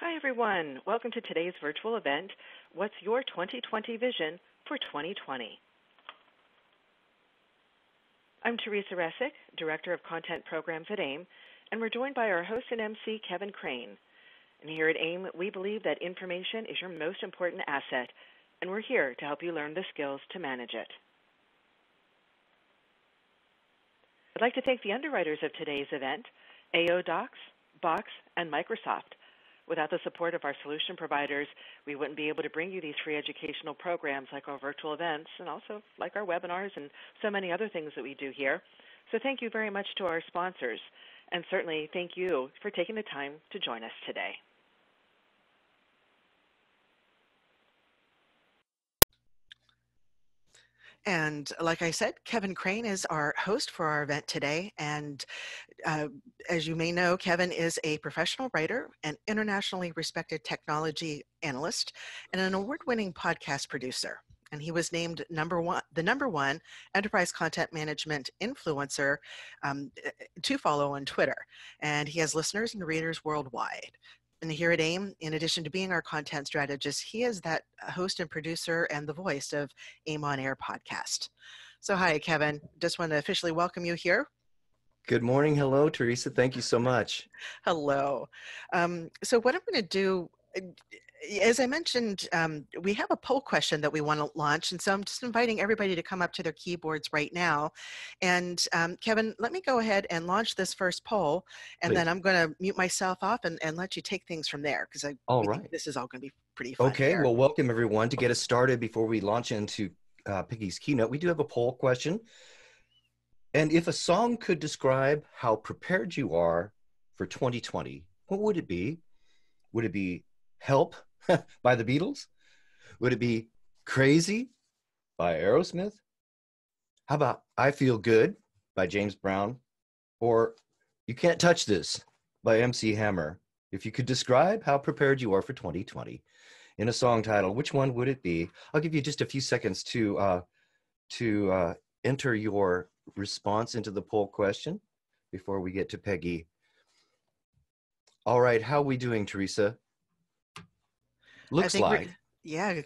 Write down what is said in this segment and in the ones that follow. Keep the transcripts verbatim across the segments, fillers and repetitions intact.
Hi, everyone. Welcome to today's virtual event, What's Your twenty twenty Vision for twenty twenty? I'm Teresa Resick, Director of Content Programs at A I M, and we're joined by our host and M C, Kevin Crane. And here at A I M, we believe that information is your most important asset, and we're here to help you learn the skills to manage it. I'd like to thank the underwriters of today's event, AODocs, Box, and Microsoft. Without the support of our solution providers, we wouldn't be able to bring you these free educational programs like our virtual events and also like our webinars and so many other things that we do here. So thank you very much to our sponsors, and certainly thank you for taking the time to join us today. And like I said, Kevin Crane is our host for our event today. And uh, as you may know, Kevin is a professional writer, an internationally respected technology analyst, and an award-winning podcast producer. And he was named number one, the number one enterprise content management influencer um, to follow on Twitter. And he has listeners and readers worldwide. And here at A I M, in addition to being our content strategist, he is that host and producer and the voice of A I M On Air podcast. So hi, Kevin. Just want to officially welcome you here. Good morning. Hello, Teresa. Thank you so much. Hello. Um, so what I'm going to do, as I mentioned, um, we have a poll question that we want to launch. And so I'm just inviting everybody to come up to their keyboards right now. And um, Kevin, let me go ahead and launch this first poll. And Please. then I'm going to mute myself off and, and let you take things from there, because I all right. think this is all going to be pretty fun. Okay. Here. Well, welcome everyone. To get us started before we launch into uh, Peggy's keynote, we do have a poll question. And if a song could describe how prepared you are for twenty twenty, what would it be? Would it be Help by the Beatles? Would it be Crazy by Aerosmith? How about I Feel Good by James Brown? Or You Can't Touch This by M C Hammer? If you could describe how prepared you are for twenty twenty in a song title, which one would it be? I'll give you just a few seconds to, uh, to uh, enter your response into the poll question before we get to Peggy. All right, how are we doing, Teresa? Looks like. Yeah,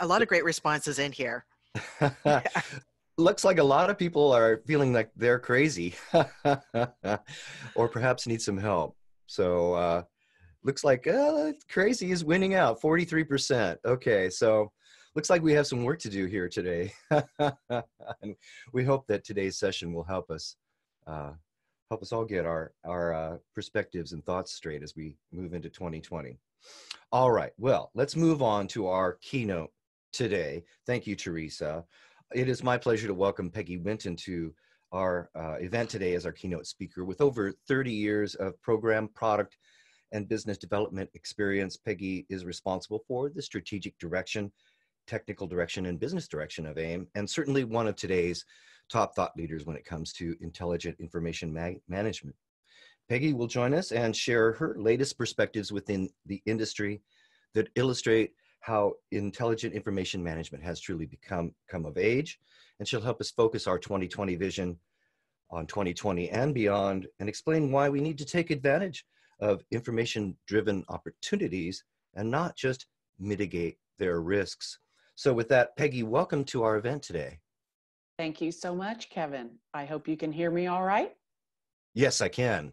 a lot of great responses in here. Yeah. Looks like a lot of people are feeling like they're crazy or perhaps need some help. So uh, looks like uh, crazy is winning out, forty-three percent. Okay, so looks like we have some work to do here today. And we hope that today's session will help us, uh, help us all get our, our uh, perspectives and thoughts straight as we move into twenty twenty. All right, well, let's move on to our keynote today. Thank you, Teresa. It is my pleasure to welcome Peggy Winton to our uh, event today as our keynote speaker. With over thirty years of program, product, and business development experience, Peggy is responsible for the strategic direction, technical direction, and business direction of A I M, and certainly one of today's top thought leaders when it comes to intelligent information ma management. Peggy will join us and share her latest perspectives within the industry that illustrate how intelligent information management has truly become come of age. And she'll help us focus our twenty twenty vision on twenty twenty and beyond, and explain why we need to take advantage of information-driven opportunities and not just mitigate their risks. So with that, Peggy, welcome to our event today. Thank you so much, Kevin. I hope you can hear me all right. Yes, I can.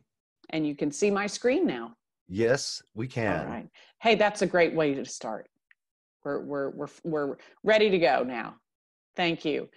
And you can see my screen now. Yes, we can. All right. Hey, that's a great way to start. We're, we're, we're, we're ready to go now. Thank you.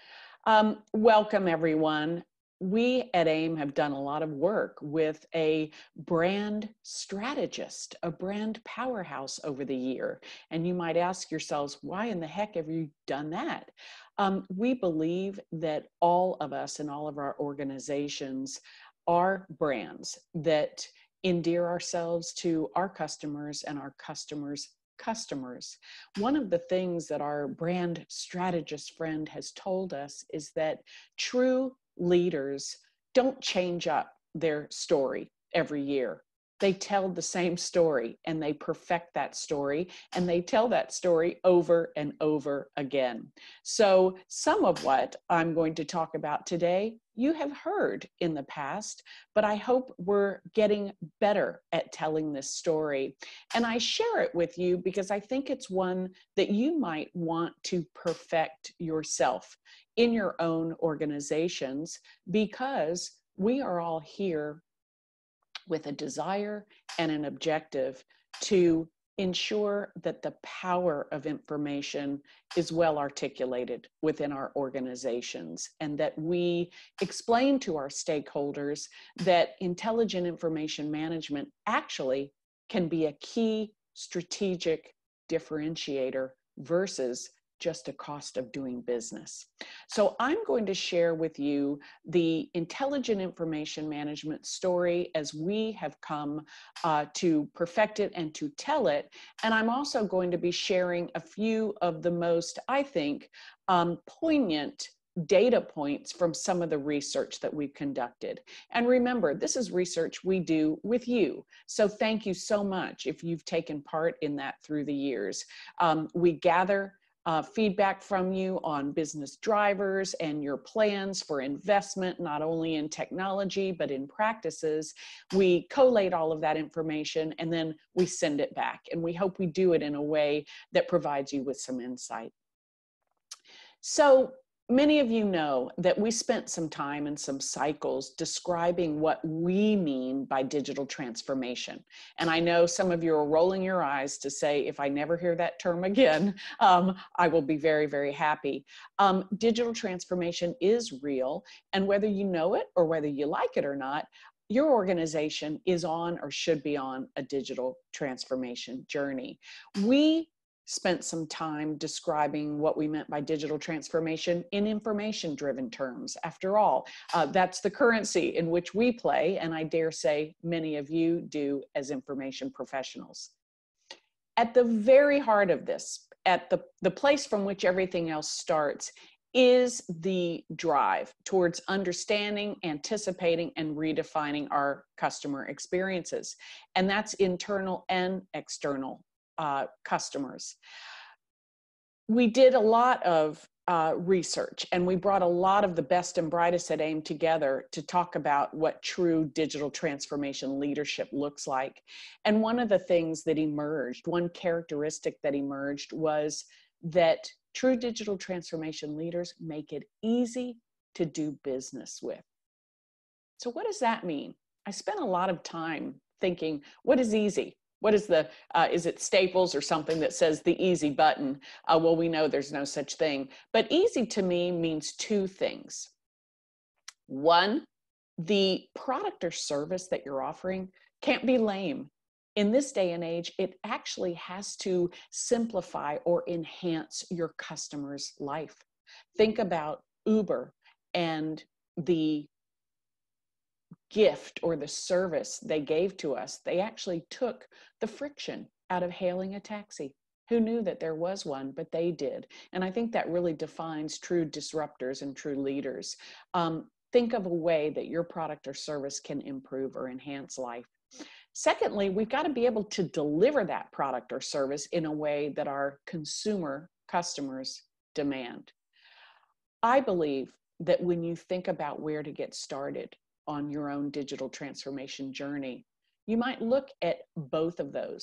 Um, welcome, everyone. We at A I M have done a lot of work with a brand strategist, a brand powerhouse over the year. And you might ask yourselves, why in the heck have you done that? Um, we believe that all of us and all of our organizations are brands that endear ourselves to our customers and our customers' customers. One of the things that our brand strategist friend has told us is that true leaders don't change up their story every year. they tell the same story and they perfect that story and they tell that story over and over again. So some of what I'm going to talk about today, you have heard in the past, but I hope we're getting better at telling this story. And I share it with you because I think it's one that you might want to perfect yourself in your own organizations, because we are all here with a desire and an objective to ensure that the power of information is well articulated within our organizations, and that we explain to our stakeholders that intelligent information management actually can be a key strategic differentiator versus just a cost of doing business. So I'm going to share with you the intelligent information management story as we have come uh, to perfect it and to tell it. And I'm also going to be sharing a few of the most, I think, um, poignant data points from some of the research that we've conducted. And remember, this is research we do with you. So thank you so much if you've taken part in that through the years. Um, we gather Uh, feedback from you on business drivers and your plans for investment, not only in technology, but in practices. We collate all of that information and then we send it back. And we hope we do it in a way that provides you with some insight. So many of you know that we spent some time and some cycles describing what we mean by digital transformation. And I know some of you are rolling your eyes to say, if I never hear that term again, um, I will be very, very happy. Um, digital transformation is real. And whether you know it or whether you like it or not, your organization is on or should be on a digital transformation journey. We spent some time describing what we meant by digital transformation in information-driven terms. After all, uh, that's the currency in which we play, and I dare say many of you do as information professionals. At the very heart of this, at the, the place from which everything else starts, is the drive towards understanding, anticipating, and redefining our customer experiences. And that's internal and external Uh, customers. We did a lot of uh, research, and we brought a lot of the best and brightest at AIM together to talk about what true digital transformation leadership looks like. And one of the things that emerged, one characteristic that emerged, was that true digital transformation leaders make it easy to do business with. So what does that mean? I spent a lot of time thinking, what is easy? What is the, uh, is it Staples or something that says the easy button? Uh, well, we know there's no such thing. But easy to me means two things. One, the product or service that you're offering can't be lame. In this day and age, it actually has to simplify or enhance your customer's life. Think about Uber and the gift or the service they gave to us. They actually took the friction out of hailing a taxi. Who knew that there was one, but they did. And I think that really defines true disruptors and true leaders. Um, think of a way that your product or service can improve or enhance life. Secondly, we've got to be able to deliver that product or service in a way that our consumer customers demand. I believe that when you think about where to get started on your own digital transformation journey, you might look at both of those.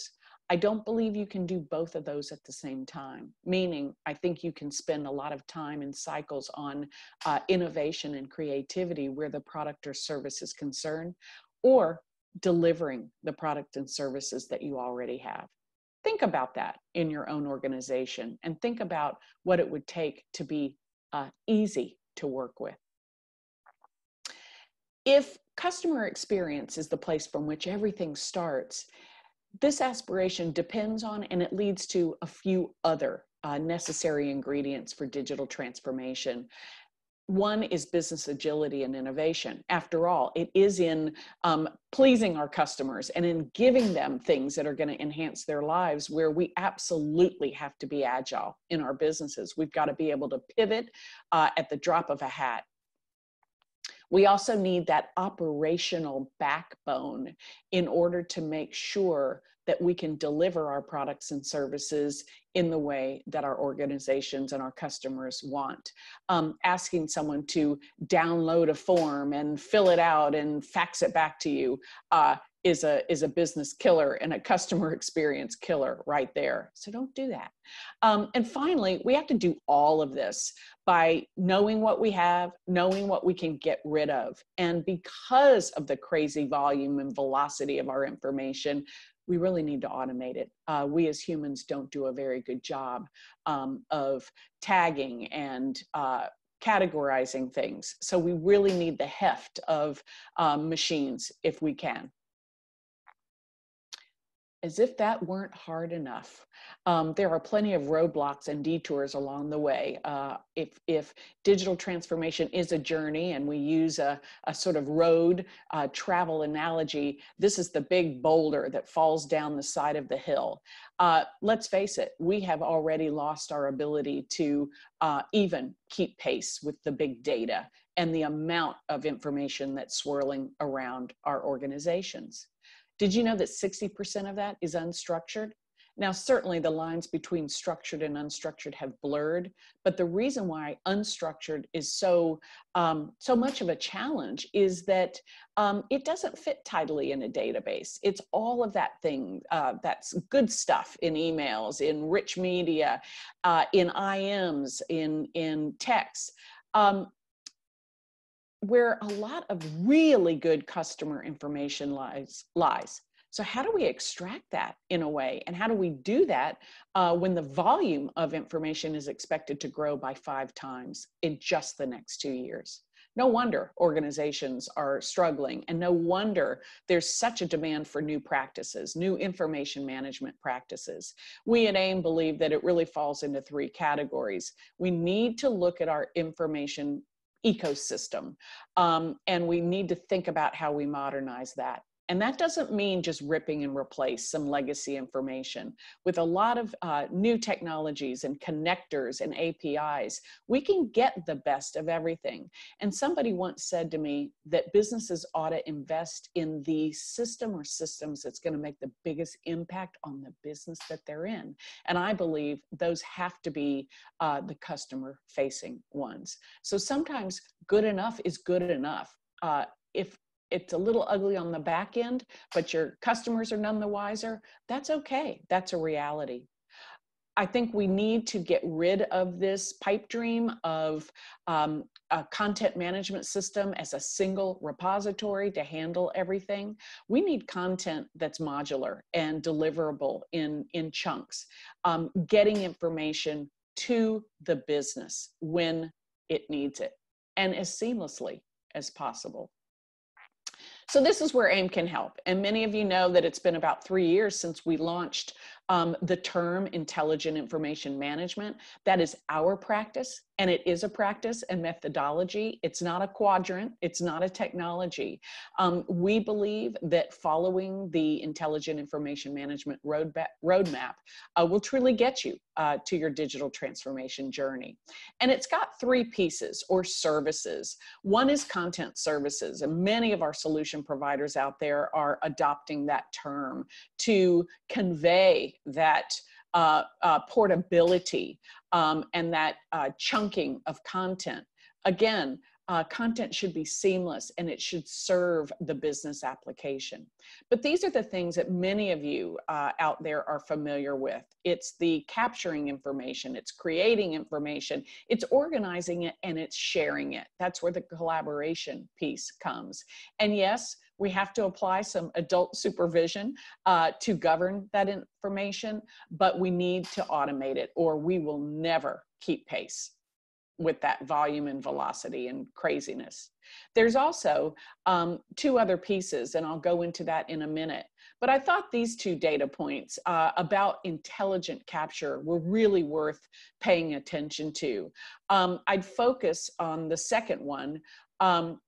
I don't believe you can do both of those at the same time, meaning I think you can spend a lot of time in cycles on uh, innovation and creativity where the product or service is concerned, or delivering the product and services that you already have. Think about that in your own organization, and think about what it would take to be uh, easy to work with. If customer experience is the place from which everything starts, this aspiration depends on and it leads to a few other uh, necessary ingredients for digital transformation. One is business agility and innovation. After all, it is in um, pleasing our customers and in giving them things that are going to enhance their lives where we absolutely have to be agile in our businesses. We've got to be able to pivot uh, at the drop of a hat. We also need that operational backbone in order to make sure that we can deliver our products and services in the way that our organizations and our customers want. Um, asking someone to download a form and fill it out and fax it back to you uh, is a, is a business killer and a customer experience killer right there. So don't do that. Um, and finally, we have to do all of this by knowing what we have, knowing what we can get rid of. And because of the crazy volume and velocity of our information, we really need to automate it. Uh, we as humans don't do a very good job um, of tagging and uh, categorizing things. So we really need the heft of um, machines if we can. As if that weren't hard enough. Um, there are plenty of roadblocks and detours along the way. Uh, if, if digital transformation is a journey and we use a, a sort of road uh, travel analogy, this is the big boulder that falls down the side of the hill. Uh, let's face it, we have already lost our ability to uh, even keep pace with the big data and the amount of information that's swirling around our organizations. Did you know that sixty percent of that is unstructured? Now, certainly the lines between structured and unstructured have blurred, but the reason why unstructured is so, um, so much of a challenge is that um, it doesn't fit tidily in a database. It's all of that thing, uh, that's good stuff in emails, in rich media, uh, in I Ms, in, in texts. Um, where a lot of really good customer information lies. lies. So how do we extract that in a way? And how do we do that uh, when the volume of information is expected to grow by five times in just the next two years? No wonder organizations are struggling, and no wonder there's such a demand for new practices, new information management practices. We at AIM believe that it really falls into three categories. We need to look at our information ecosystem. Um, and we need to think about how we modernize that. And that doesn't mean just ripping and replace some legacy information. With a lot of uh, new technologies and connectors and A P Is, we can get the best of everything. And somebody once said to me that businesses ought to invest in the system or systems that's going to make the biggest impact on the business that they're in. And I believe those have to be uh, the customer-facing ones. So sometimes good enough is good enough. Uh, if It's a little ugly on the back end, but your customers are none the wiser. That's okay. That's a reality. I think we need to get rid of this pipe dream of um, a content management system as a single repository to handle everything. We need content that's modular and deliverable in, in chunks, um, getting information to the business when it needs it and as seamlessly as possible. So this is where AIM can help. And many of you know that it's been about three years since we launched um, the term intelligent information management. That is our practice, and it is a practice and methodology. It's not a quadrant, it's not a technology. Um, we believe that following the intelligent information management roadmap, roadmap uh, will truly get you uh, to your digital transformation journey. And it's got three pieces or services. One is content services, and many of our solutions providers out there are adopting that term to convey that uh, uh, portability um, and that uh, chunking of content. Again, uh, content should be seamless and it should serve the business application. But these are the things that many of you uh, out there are familiar with. It's the capturing information, it's creating information, it's organizing it, and it's sharing it. That's where the collaboration piece comes. And yes, we have to apply some adult supervision uh, to govern that information, but we need to automate it or we will never keep pace with that volume and velocity and craziness. There's also um, two other pieces, and I'll go into that in a minute. But I thought these two data points uh, about intelligent capture were really worth paying attention to. Um, I'd focus on the second one, um,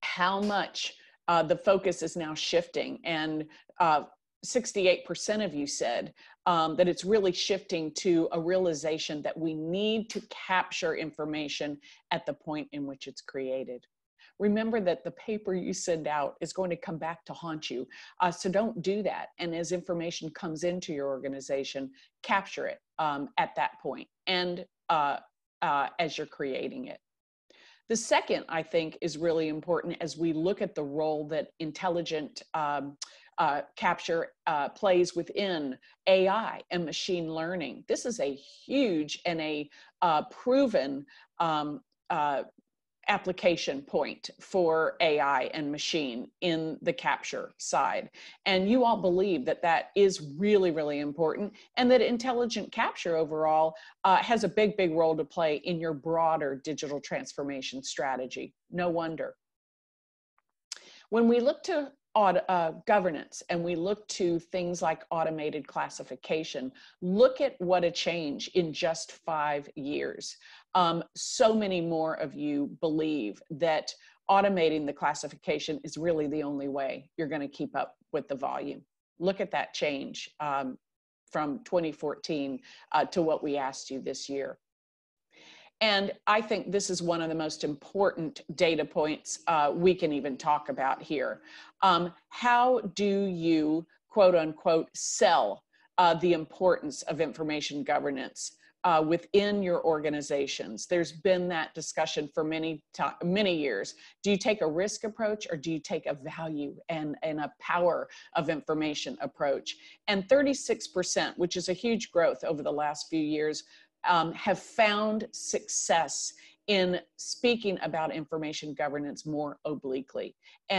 how much uh, the focus is now shifting. And uh, sixty-eight percent of you said um, that it's really shifting to a realization that we need to capture information at the point in which it's created. remember that the paper you send out is going to come back to haunt you. Uh, so don't do that. And as information comes into your organization, capture it um, at that point and uh, uh, as you're creating it. The second, I think, is really important as we look at the role that intelligent um, uh, capture uh, plays within A I and machine learning. This is a huge and a uh, proven um, uh, application point for A I and machine in the capture side. And you all believe that that is really, really important, and that intelligent capture overall uh, has a big, big role to play in your broader digital transformation strategy. No wonder. When we look to Auto, uh, governance, and we look to things like automated classification, look at what a change in just five years. Um, so many more of you believe that automating the classification is really the only way you're going to keep up with the volume. Look at that change um, from twenty fourteen uh, to what we asked you this year. And I think this is one of the most important data points uh, we can even talk about here. Um, how do you, quote unquote, sell uh, the importance of information governance uh, within your organizations? There's been that discussion for many, many years. Do you take a risk approach, or do you take a value and, and a power of information approach? And thirty-six percent, which is a huge growth over the last few years, Um, have found success in speaking about information governance more obliquely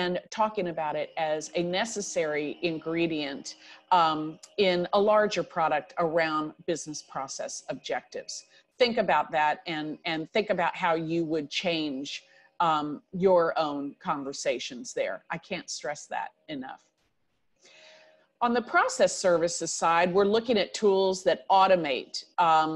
and talking about it as a necessary ingredient um, in a larger product around business process objectives. Think about that, and, and think about how you would change um, your own conversations there. I can't stress that enough. On the process services side, we're looking at tools that automate um,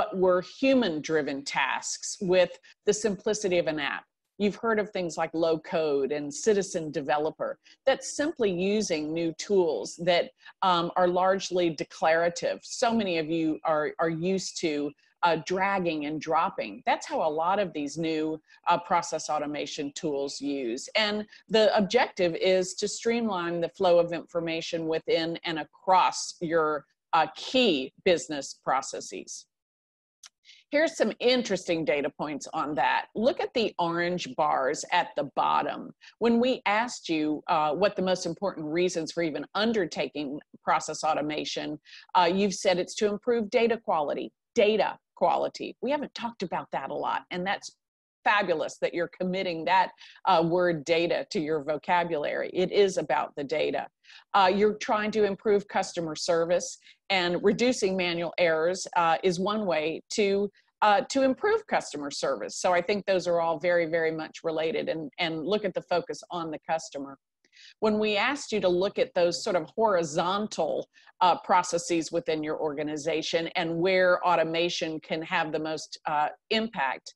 what were human-driven tasks with the simplicity of an app. You've heard of things like low code and citizen developer. That's simply using new tools that um, are largely declarative. So many of you are, are used to uh, dragging and dropping. That's how a lot of these new uh, process automation tools use. And the objective is to streamline the flow of information within and across your uh, key business processes. Here's some interesting data points on that. Look at the orange bars at the bottom. When we asked you uh, what the most important reasons for even undertaking process automation, uh, you've said it's to improve data quality, data quality. We haven't talked about that a lot, and that's fabulous that you're committing that uh, word data to your vocabulary. It is about the data. Uh, you're trying to improve customer service, and reducing manual errors uh, is one way to, uh, to improve customer service. So I think those are all very, very much related, and, and look at the focus on the customer. When we asked you to look at those sort of horizontal uh, processes within your organization and where automation can have the most uh, impact,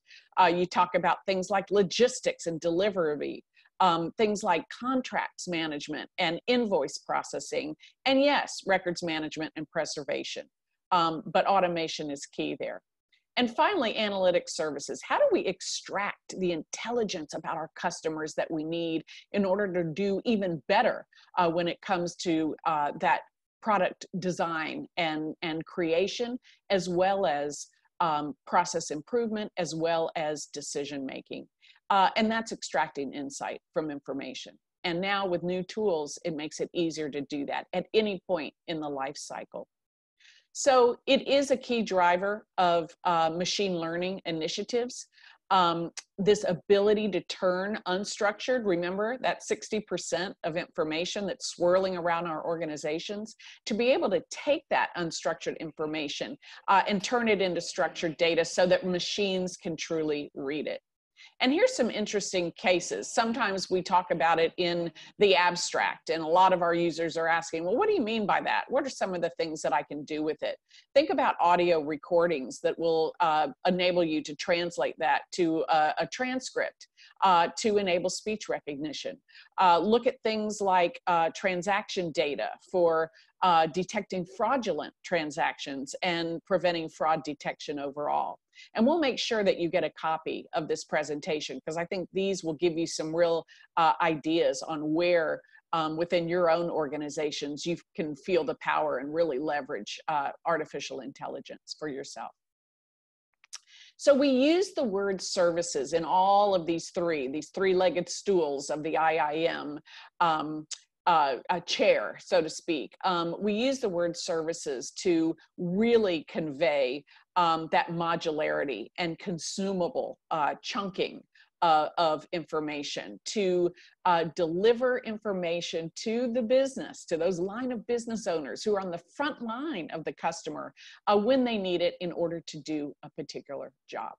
uh, you talk about things like logistics and delivery, um, things like contracts management and invoice processing, and yes, records management and preservation. Um, but automation is key there. And finally, analytic services. How do we extract the intelligence about our customers that we need in order to do even better uh, when it comes to uh, that product design and, and creation, as well as um, process improvement, as well as decision making? Uh, and that's extracting insight from information. And now with new tools, it makes it easier to do that at any point in the life cycle. So it is a key driver of uh, machine learning initiatives. Um, this ability to turn unstructured, remember that sixty percent of information that's swirling around our organizations, to be able to take that unstructured information uh, and turn it into structured data so that machines can truly read it. And here's some interesting cases. Sometimes we talk about it in the abstract, and a lot of our users are asking, well, what do you mean by that? What are some of the things that I can do with it? Think about audio recordings that will uh, enable you to translate that to a, a transcript, uh, to enable speech recognition. Uh, look at things like uh, transaction data for uh, detecting fraudulent transactions and preventing fraud detection overall. And we'll make sure that you get a copy of this presentation, because I think these will give you some real uh, ideas on where um, within your own organizations you can feel the power and really leverage uh, artificial intelligence for yourself. So we use the word services in all of these three, these three-legged stools of the A I I M um, uh, a chair, so to speak. Um, we use the word services to really convey um, that modularity and consumable uh, chunking uh, of information, to uh, deliver information to the business, to those line of business owners who are on the front line of the customer uh, when they need it in order to do a particular job.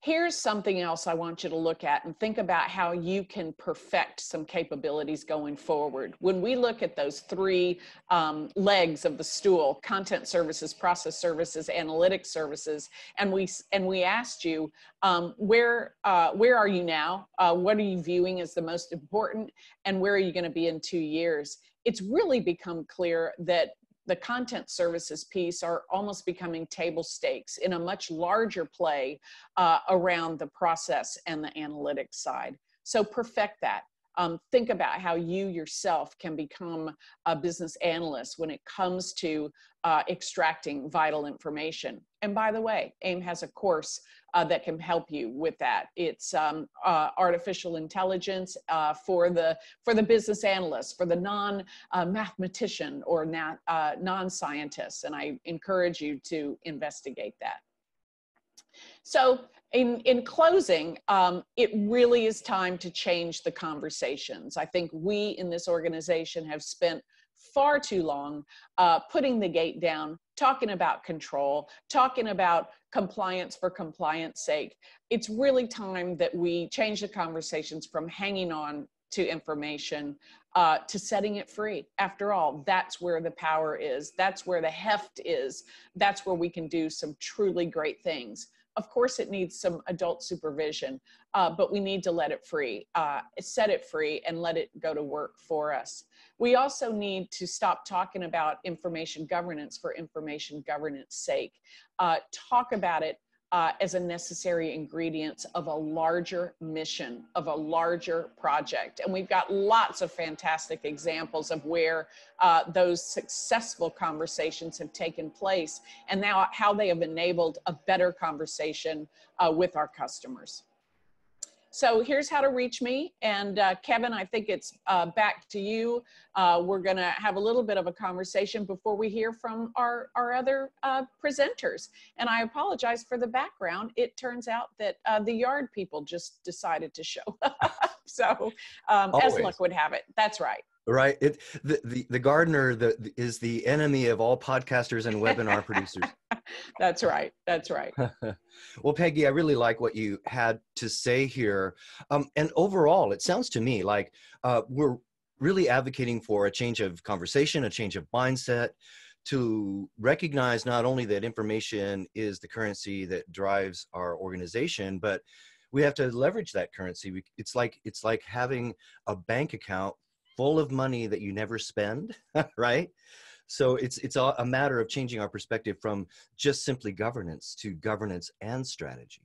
Here's something else I want you to look at and think about how you can perfect some capabilities going forward. When we look at those three um, legs of the stool, content services, process services, analytic services, and we, and we asked you, um, where, uh, where are you now? Uh, what are you viewing as the most important? And where are you going to be in two years? It's really become clear that the content services piece are almost becoming table stakes in a much larger play uh, around the process and the analytics side. So perfect that. Um, think about how you yourself can become a business analyst when it comes to uh, extracting vital information. And by the way, AIM has a course uh, that can help you with that. It's um, uh, artificial intelligence uh, for the for the business analyst, for the non-mathematician uh, or not, uh, non-scientist. And I encourage you to investigate that. So in, in closing, um, it really is time to change the conversations. I think we in this organization have spent far too long uh, putting the gate down, talking about control, talking about compliance for compliance sake. It's really time that we change the conversations from hanging on to information uh, to setting it free. After all, that's where the power is. That's where the heft is. That's where we can do some truly great things. Of course, it needs some adult supervision, uh, but we need to let it free, uh, set it free, and let it go to work for us. We also need to stop talking about information governance for information governance sake. Uh, talk about it uh, as a necessary ingredient of a larger mission, of a larger project. And we've got lots of fantastic examples of where uh, those successful conversations have taken place, and now how they have enabled a better conversation uh, with our customers. So here's how to reach me. And uh, Kevin, I think it's uh, back to you. Uh, we're going to have a little bit of a conversation before we hear from our, our other uh, presenters. And I apologize for the background. It turns out that uh, the yard people just decided to show up. So um, as luck would have it, that's right. Right. It, the, the, the gardener the, the, is the enemy of all podcasters and webinar producers. That's right. That's right. Well, Peggy, I really like what you had to say here. Um, and overall, it sounds to me like uh, we're really advocating for a change of conversation, a change of mindset, to recognize not only that information is the currency that drives our organization, but we have to leverage that currency. We, it's like, it's like having a bank account full of money that you never spend, right? So it's, it's a matter of changing our perspective from just simply governance to governance and strategy.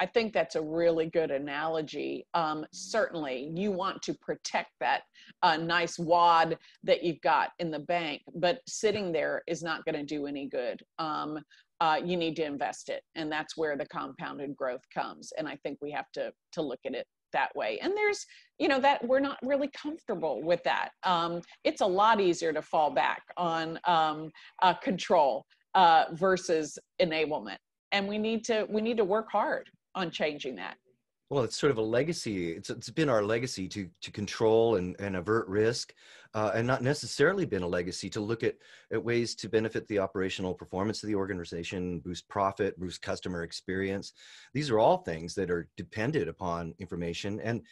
I think that's a really good analogy. Um, certainly, you want to protect that uh, nice wad that you've got in the bank, but sitting there is not going to do any good. Um, Uh, you need to invest it. And that's where the compounded growth comes. And I think we have to, to look at it that way. And there's, you know, that we're not really comfortable with that. Um, it's a lot easier to fall back on um, uh, control uh, versus enablement. And we need to, we need to work hard on changing that. Well, it's sort of a legacy. It's, it's been our legacy to, to control and, and avert risk, uh, and not necessarily been a legacy to look at, at ways to benefit the operational performance of the organization, boost profit, boost customer experience. These are all things that are dependent upon information. And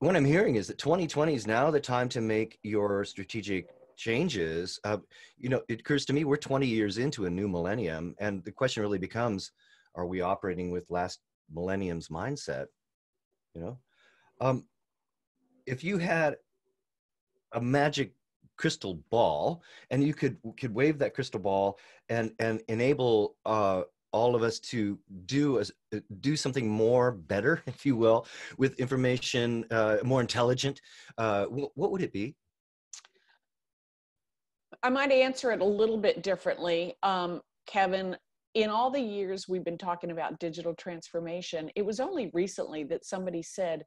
what I'm hearing is that twenty twenty is now the time to make your strategic changes. Uh, you know, it occurs to me we're twenty years into a new millennium, and the question really becomes, are we operating with last millennium's mindset? You know, um, if you had a magic crystal ball, and you could could wave that crystal ball and and enable uh, all of us to do as do something more, better, if you will, with information, uh, more intelligent. Uh, what would it be? I might answer it a little bit differently, um, Kevin. In all the years we've been talking about digital transformation, it was only recently that somebody said,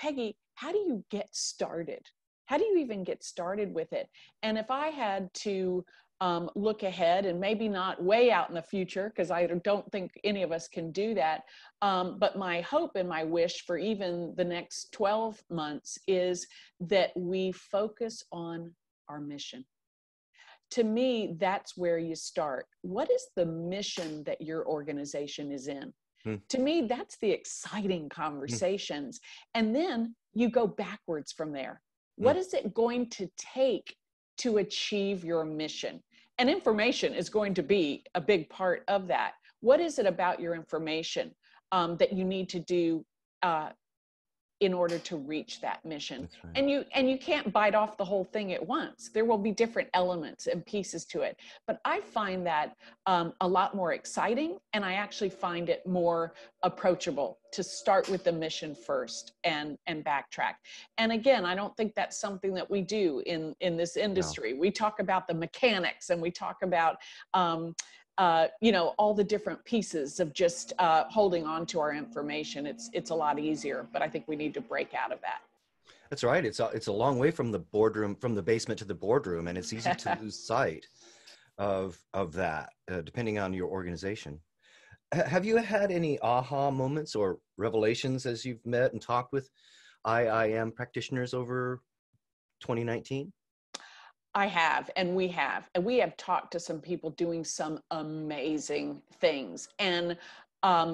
Peggy, how do you get started? How do you even get started with it? And if I had to um, look ahead, and maybe not way out in the future, because I don't think any of us can do that, um, but my hope and my wish for even the next twelve months is that we focus on our mission. To me, that's where you start. What is the mission that your organization is in? Mm. To me, that's the exciting conversations. Mm. And then you go backwards from there. Mm. What is it going to take to achieve your mission? And information is going to be a big part of that. What is it about your information um, that you need to do uh, in order to reach that mission? Right. And you and you can't bite off the whole thing at once. There will be different elements and pieces to it. But I find that um, a lot more exciting, and I actually find it more approachable to start with the mission first and and backtrack. And again, I don't think that's something that we do in, in this industry. No. We talk about the mechanics, and we talk about um, Uh, you know, all the different pieces of just uh, holding on to our information. It's, it's a lot easier, but I think we need to break out of that. That's right. It's a, it's a long way from the boardroom, from the basement to the boardroom, and it's easy to lose sight of, of that, uh, depending on your organization. H- have you had any aha moments or revelations as you've met and talked with I I M practitioners over twenty nineteen? I have, and we have, and we have talked to some people doing some amazing things. And um,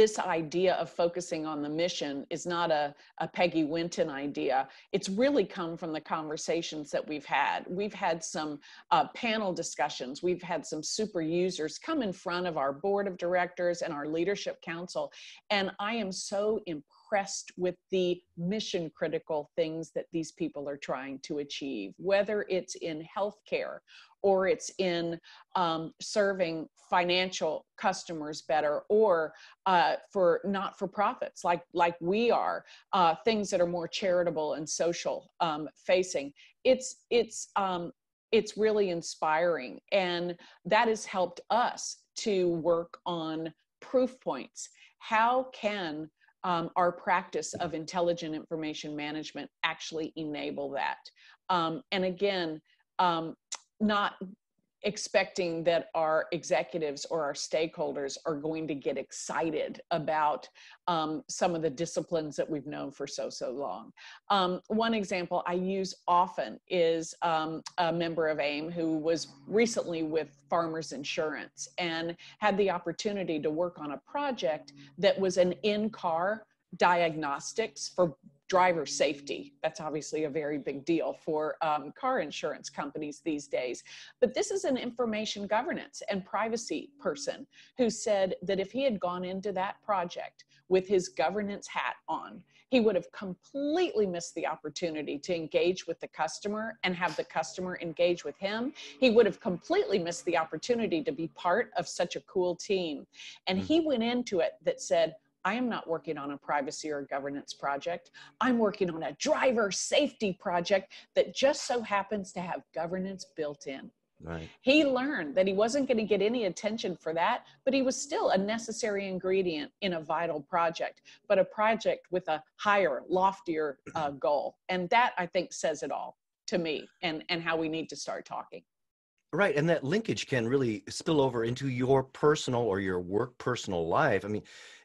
this idea of focusing on the mission is not a, a Peggy Winton idea. It's really come from the conversations that we've had. We've had some uh, panel discussions. We've had some super users come in front of our board of directors and our leadership council. And I am so impressed impressed with the mission critical things that these people are trying to achieve, whether it's in healthcare or it's in um, serving financial customers better, or uh, for not-for-profits like, like we are, uh, things that are more charitable and social um, facing. It's, it's, um, it's really inspiring. And that has helped us to work on proof points. How can Um, our practice of intelligent information management actually enable that? Um, and again, um, not expecting that our executives or our stakeholders are going to get excited about um, some of the disciplines that we've known for so, so long. Um, one example I use often is um, a member of AIM who was recently with Farmers Insurance and had the opportunity to work on a project that was an in-car diagnostics for driver safety. That's obviously a very big deal for um, car insurance companies these days. But this is an information governance and privacy person who said that if he had gone into that project with his governance hat on, he would have completely missed the opportunity to engage with the customer and have the customer engage with him. He would have completely missed the opportunity to be part of such a cool team. And he went into it that said, I am not working on a privacy or governance project. I'm working on a driver safety project that just so happens to have governance built in. Right. He learned that he wasn't going to get any attention for that, but he was still a necessary ingredient in a vital project, but a project with a higher, loftier uh, goal. And that, I think, says it all to me, and, and how we need to start talking. Right. And that linkage can really spill over into your personal or your work personal life. I mean,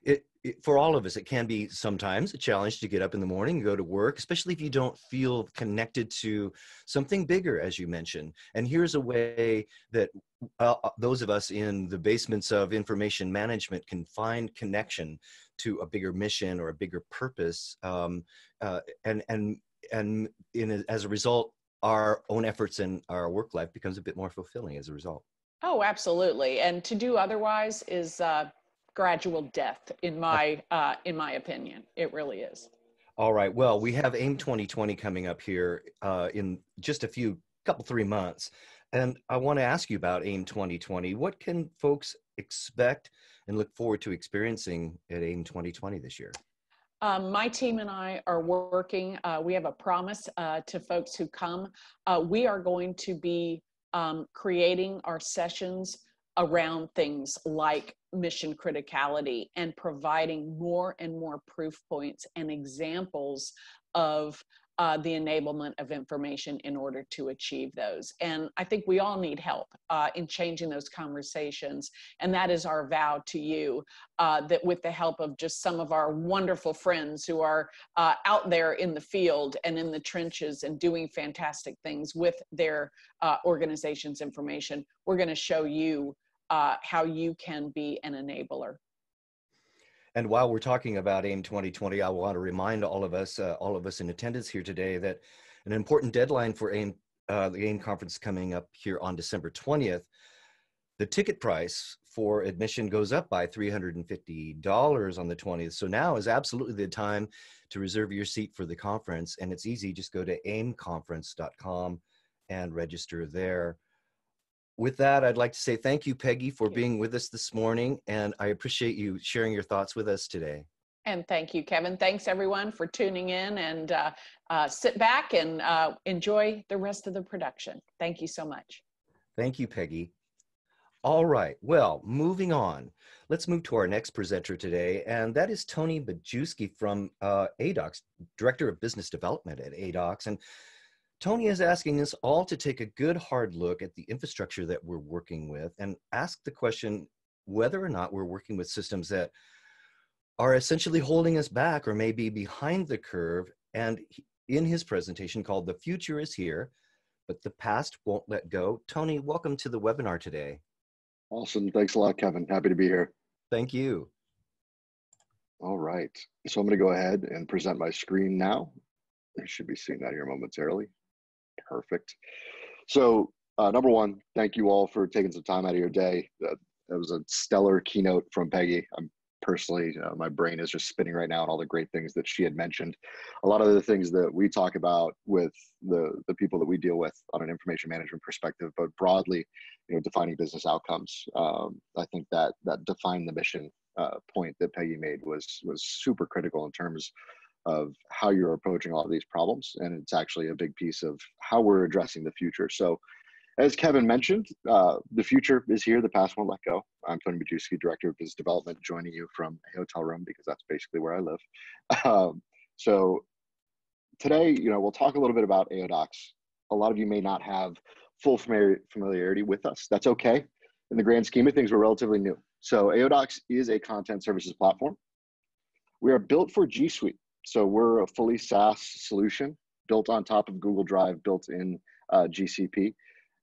it, it, for all of us, it can be sometimes a challenge to get up in the morning and go to work, especially if you don't feel connected to something bigger, as you mentioned. And here's a way that uh, those of us in the basements of information management can find connection to a bigger mission or a bigger purpose. Um, uh, and, and, and in a, as a result, our own efforts in our work life becomes a bit more fulfilling as a result. Oh, absolutely. And to do otherwise is uh, gradual death, in my uh, in my opinion. It really is. All right. Well, we have AIM twenty twenty coming up here uh, in just a few couple, three months. And I want to ask you about AIM twenty twenty. What can folks expect and look forward to experiencing at AIM twenty twenty this year? Um, my team and I are working. Uh, we have a promise uh, to folks who come. Uh, we are going to be um, creating our sessions around things like mission criticality and providing more and more proof points and examples of Uh, the enablement of information in order to achieve those. And I think we all need help uh, in changing those conversations. And that is our vow to you, uh, that with the help of just some of our wonderful friends who are uh, out there in the field and in the trenches and doing fantastic things with their uh, organization's information, we're going to show you uh, how you can be an enabler. And while we're talking about AIM twenty twenty, I want to remind all of us, uh, all of us in attendance here today, that an important deadline for AIM, uh, the AIM conference coming up here on December twentieth, the ticket price for admission goes up by three hundred fifty dollars on the twentieth. So now is absolutely the time to reserve your seat for the conference. And it's easy, just go to aim conference dot com and register there. With that, I'd like to say thank you, Peggy, for you. being with us this morning, and I appreciate you sharing your thoughts with us today. And thank you, Kevin. Thanks, everyone, for tuning in, and uh, uh, sit back and uh, enjoy the rest of the production. Thank you so much. Thank you, Peggy. All right, well, moving on. Let's move to our next presenter today, and that is Tony Bajewski from uh, AODocs, Director of Business Development at AODocs. And Tony is asking us all to take a good hard look at the infrastructure that we're working with and ask the question whether or not we're working with systems that are essentially holding us back or may be behind the curve. And in his presentation called "The Future is Here, but the Past Won't Let Go," Tony, welcome to the webinar today. Awesome, thanks a lot, Kevin. Happy to be here. Thank you. All right, so I'm gonna go ahead and present my screen now. You should be seeing that here momentarily. Perfect. So uh, number one, thank you all for taking some time out of your day. Uh, that was a stellar keynote from Peggy. I'm personally, uh, my brain is just spinning right now on all the great things that she had mentioned. A lot of the things that we talk about with the, the people that we deal with on an information management perspective, but broadly, you know, defining business outcomes. Um, I think that that defined the mission uh, point that Peggy made was, was super critical in terms of how you're approaching a lot of these problems. And it's actually a big piece of how we're addressing the future. So as Kevin mentioned, uh, the future is here, the past won't let go. I'm Tony Bajewski, Director of Business Development, joining you from a hotel room because that's basically where I live. Um, so today, you know, we'll talk a little bit about AODocs. A lot of you may not have full familiar familiarity with us. That's okay. In the grand scheme of things, we're relatively new. So AODocs is a content services platform. We are built for G Suite. So we're a fully SaaS solution built on top of Google Drive, built in uh, G C P.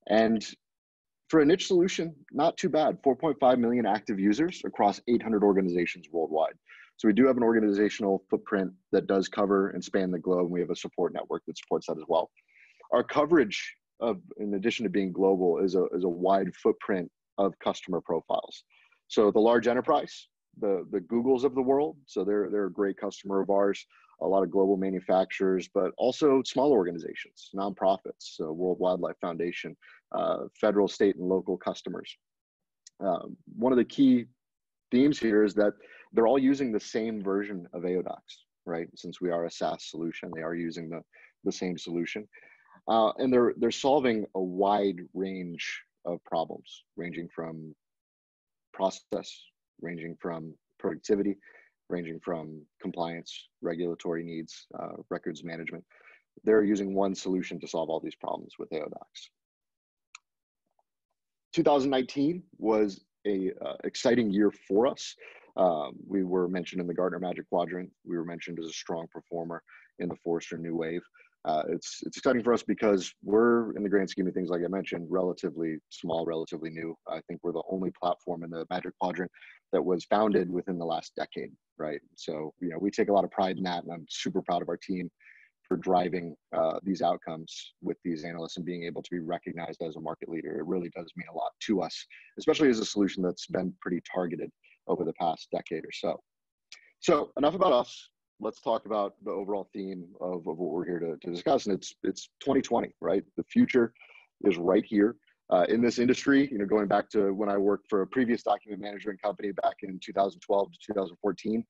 And for a niche solution, not too bad, four point five million active users across eight hundred organizations worldwide. So we do have an organizational footprint that does cover and span the globe, and we have a support network that supports that as well. Our coverage, of, in addition to being global, is a, is a wide footprint of customer profiles. So the large enterprise, The, the Googles of the world. So they're, they're a great customer of ours, a lot of global manufacturers, but also small organizations, nonprofits, so World Wildlife Foundation, uh, federal, state, and local customers. Um, one of the key themes here is that they're all using the same version of AODocs, right? Since we are a SaaS solution, they are using the, the same solution. Uh, and they're, they're solving a wide range of problems, ranging from process, ranging from productivity, ranging from compliance, regulatory needs, uh, records management. They're using one solution to solve all these problems with AODocs. two thousand nineteen was an uh, exciting year for us. Um, we were mentioned in the Gartner Magic Quadrant. We were mentioned as a strong performer in the Forrester New Wave. Uh, it's, it's exciting for us because we're, in the grand scheme of things, like I mentioned, relatively small, relatively new. I think we're the only platform in the Magic Quadrant that was founded within the last decade, right? So, you know, we take a lot of pride in that, and I'm super proud of our team for driving uh, these outcomes with these analysts and being able to be recognized as a market leader. It really does mean a lot to us, especially as a solution that's been pretty targeted over the past decade or so. So enough about us. Let's talk about the overall theme of, of what we're here to, to discuss. And it's, it's twenty twenty, right? The future is right here. Uh, in this industry, you know, going back to when I worked for a previous document management company back in two thousand twelve to two thousand fourteen,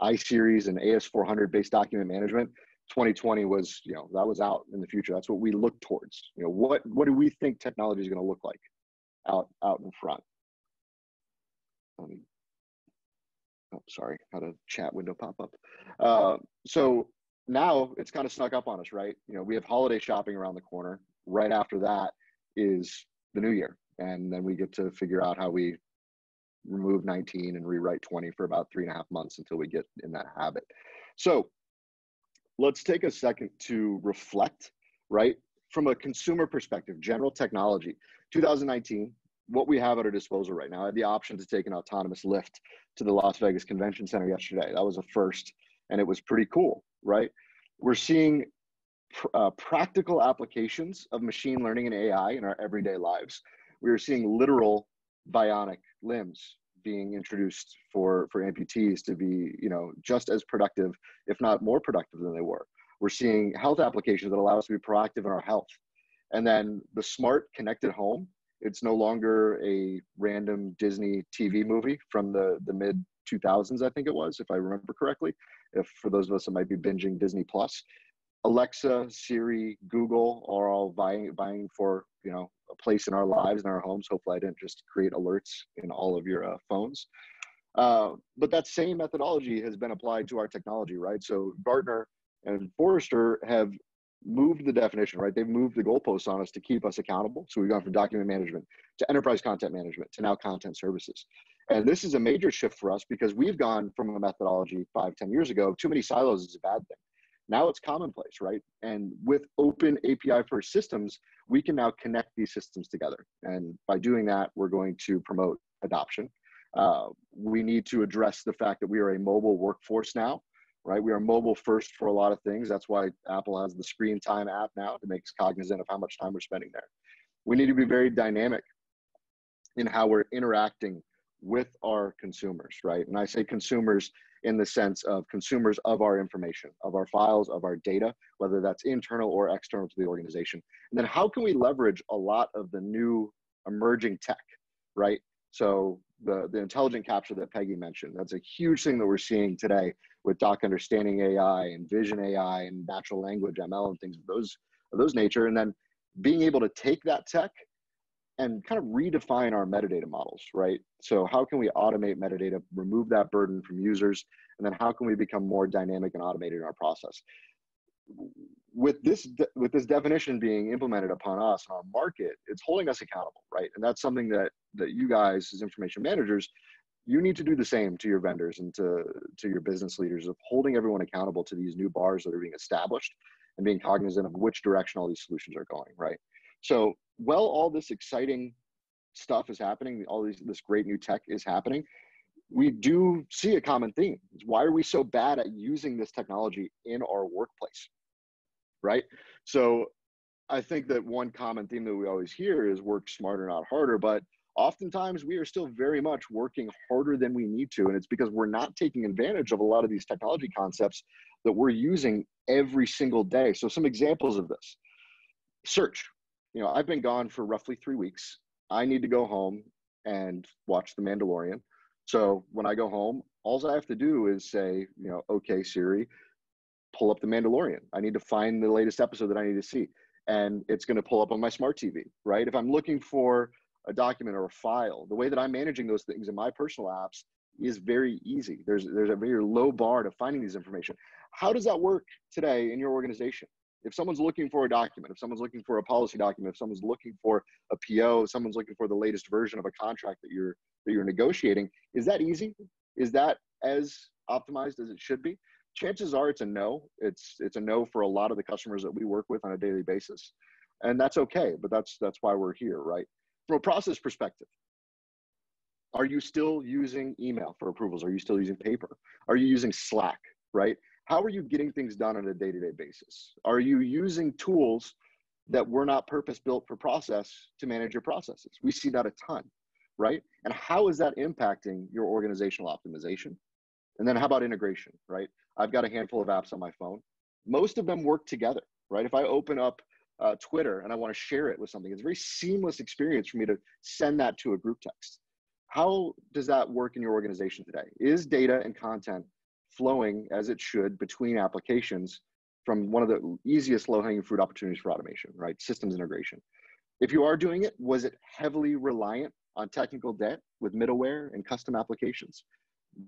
iSeries and A S four hundred based document management, twenty twenty was, you know, that was out in the future. That's what we look towards. You know, what, what do we think technology is going to look like out, out in front? Um, oh, sorry, had a chat window pop up. Uh, so now it's kind of snuck up on us, right? You know, we have holiday shopping around the corner. Right after that is the new year, and then we get to figure out how we remove nineteen and rewrite twenty for about three and a half months until we get in that habit. So let's take a second to reflect, right? From a consumer perspective, general technology, two thousand nineteen, what we have at our disposal right now. I had the option to take an autonomous lift to the Las Vegas Convention Center yesterday. That was a first, and it was pretty cool, right? We're seeing Uh, practical applications of machine learning and A I in our everyday lives. We are seeing literal bionic limbs being introduced for, for amputees to be, you know, just as productive, if not more productive than they were. We're seeing health applications that allow us to be proactive in our health. And then the smart connected home, it's no longer a random Disney T V movie from the, the mid two thousands, I think it was, if I remember correctly, if for those of us that might be binging Disney Plus. Alexa, Siri, Google are all vying, vying for, you know, a place in our lives and our homes. Hopefully I didn't just create alerts in all of your uh, phones. Uh, but that same methodology has been applied to our technology, right? So Gartner and Forrester have moved the definition, right? They've moved the goalposts on us to keep us accountable. So we've gone from document management to enterprise content management to now content services. And this is a major shift for us because we've gone from a methodology five, ten years ago, too many silos is a bad thing. Now it's commonplace, right? And with open A P I-first systems, we can now connect these systems together. And by doing that, we're going to promote adoption. Uh, we need to address the fact that we are a mobile workforce now, right? We are mobile first for a lot of things. That's why Apple has the Screen Time app now to make us cognizant of how much time we're spending there. We need to be very dynamic in how we're interacting with our consumers, right? And I say consumers in the sense of consumers of our information, of our files, of our data, whether that's internal or external to the organization. And then how can we leverage a lot of the new emerging tech, right? So the, the intelligent capture that Peggy mentioned, that's a huge thing that we're seeing today with Doc Understanding A I and Vision A I and natural language M L and things of those, of those nature. And then being able to take that tech and kind of redefine our metadata models, right? So how can we automate metadata, remove that burden from users, and then how can we become more dynamic and automated in our process? With this, with this definition being implemented upon us and our market, it's holding us accountable, right? And that's something that, that you guys as information managers, you need to do the same to your vendors and to, to your business leaders of holding everyone accountable to these new bars that are being established and being cognizant of which direction all these solutions are going, right? So while all this exciting stuff is happening, all these, this great new tech is happening, we do see a common theme. It's why are we so bad at using this technology in our workplace, right? So I think that one common theme that we always hear is work smarter, not harder, but oftentimes we are still very much working harder than we need to, and it's because we're not taking advantage of a lot of these technology concepts that we're using every single day. So some examples of this, search. You know, I've been gone for roughly three weeks. I need to go home and watch The Mandalorian. So when I go home, all I have to do is say, you know, okay, Siri, pull up The Mandalorian. I need to find the latest episode that I need to see. And it's going to pull up on my smart T V, right? If I'm looking for a document or a file, the way that I'm managing those things in my personal apps is very easy. There's, there's a very low bar to finding these information. How does that work today in your organization? If someone's looking for a document, if someone's looking for a policy document, if someone's looking for a P O, if someone's looking for the latest version of a contract that you're, that you're negotiating, is that easy? Is that as optimized as it should be? Chances are it's a no. It's, it's a no for a lot of the customers that we work with on a daily basis. And that's okay, but that's, that's why we're here, right? From a process perspective, are you still using email for approvals? Are you still using paper? Are you using Slack, right? How are you getting things done on a day-to-day basis? Are you using tools that were not purpose-built for process to manage your processes? We see that a ton, right? And how is that impacting your organizational optimization? And then how about integration, right? I've got a handful of apps on my phone. Most of them work together, right? If I open up uh, Twitter and I want to share it with something, it's a very seamless experience for me to send that to a group text. How does that work in your organization today? Is data and content flowing as it should between applications from one of the easiest low-hanging fruit opportunities for automation, right? Systems integration. If you are doing it, was it heavily reliant on technical debt with middleware and custom applications?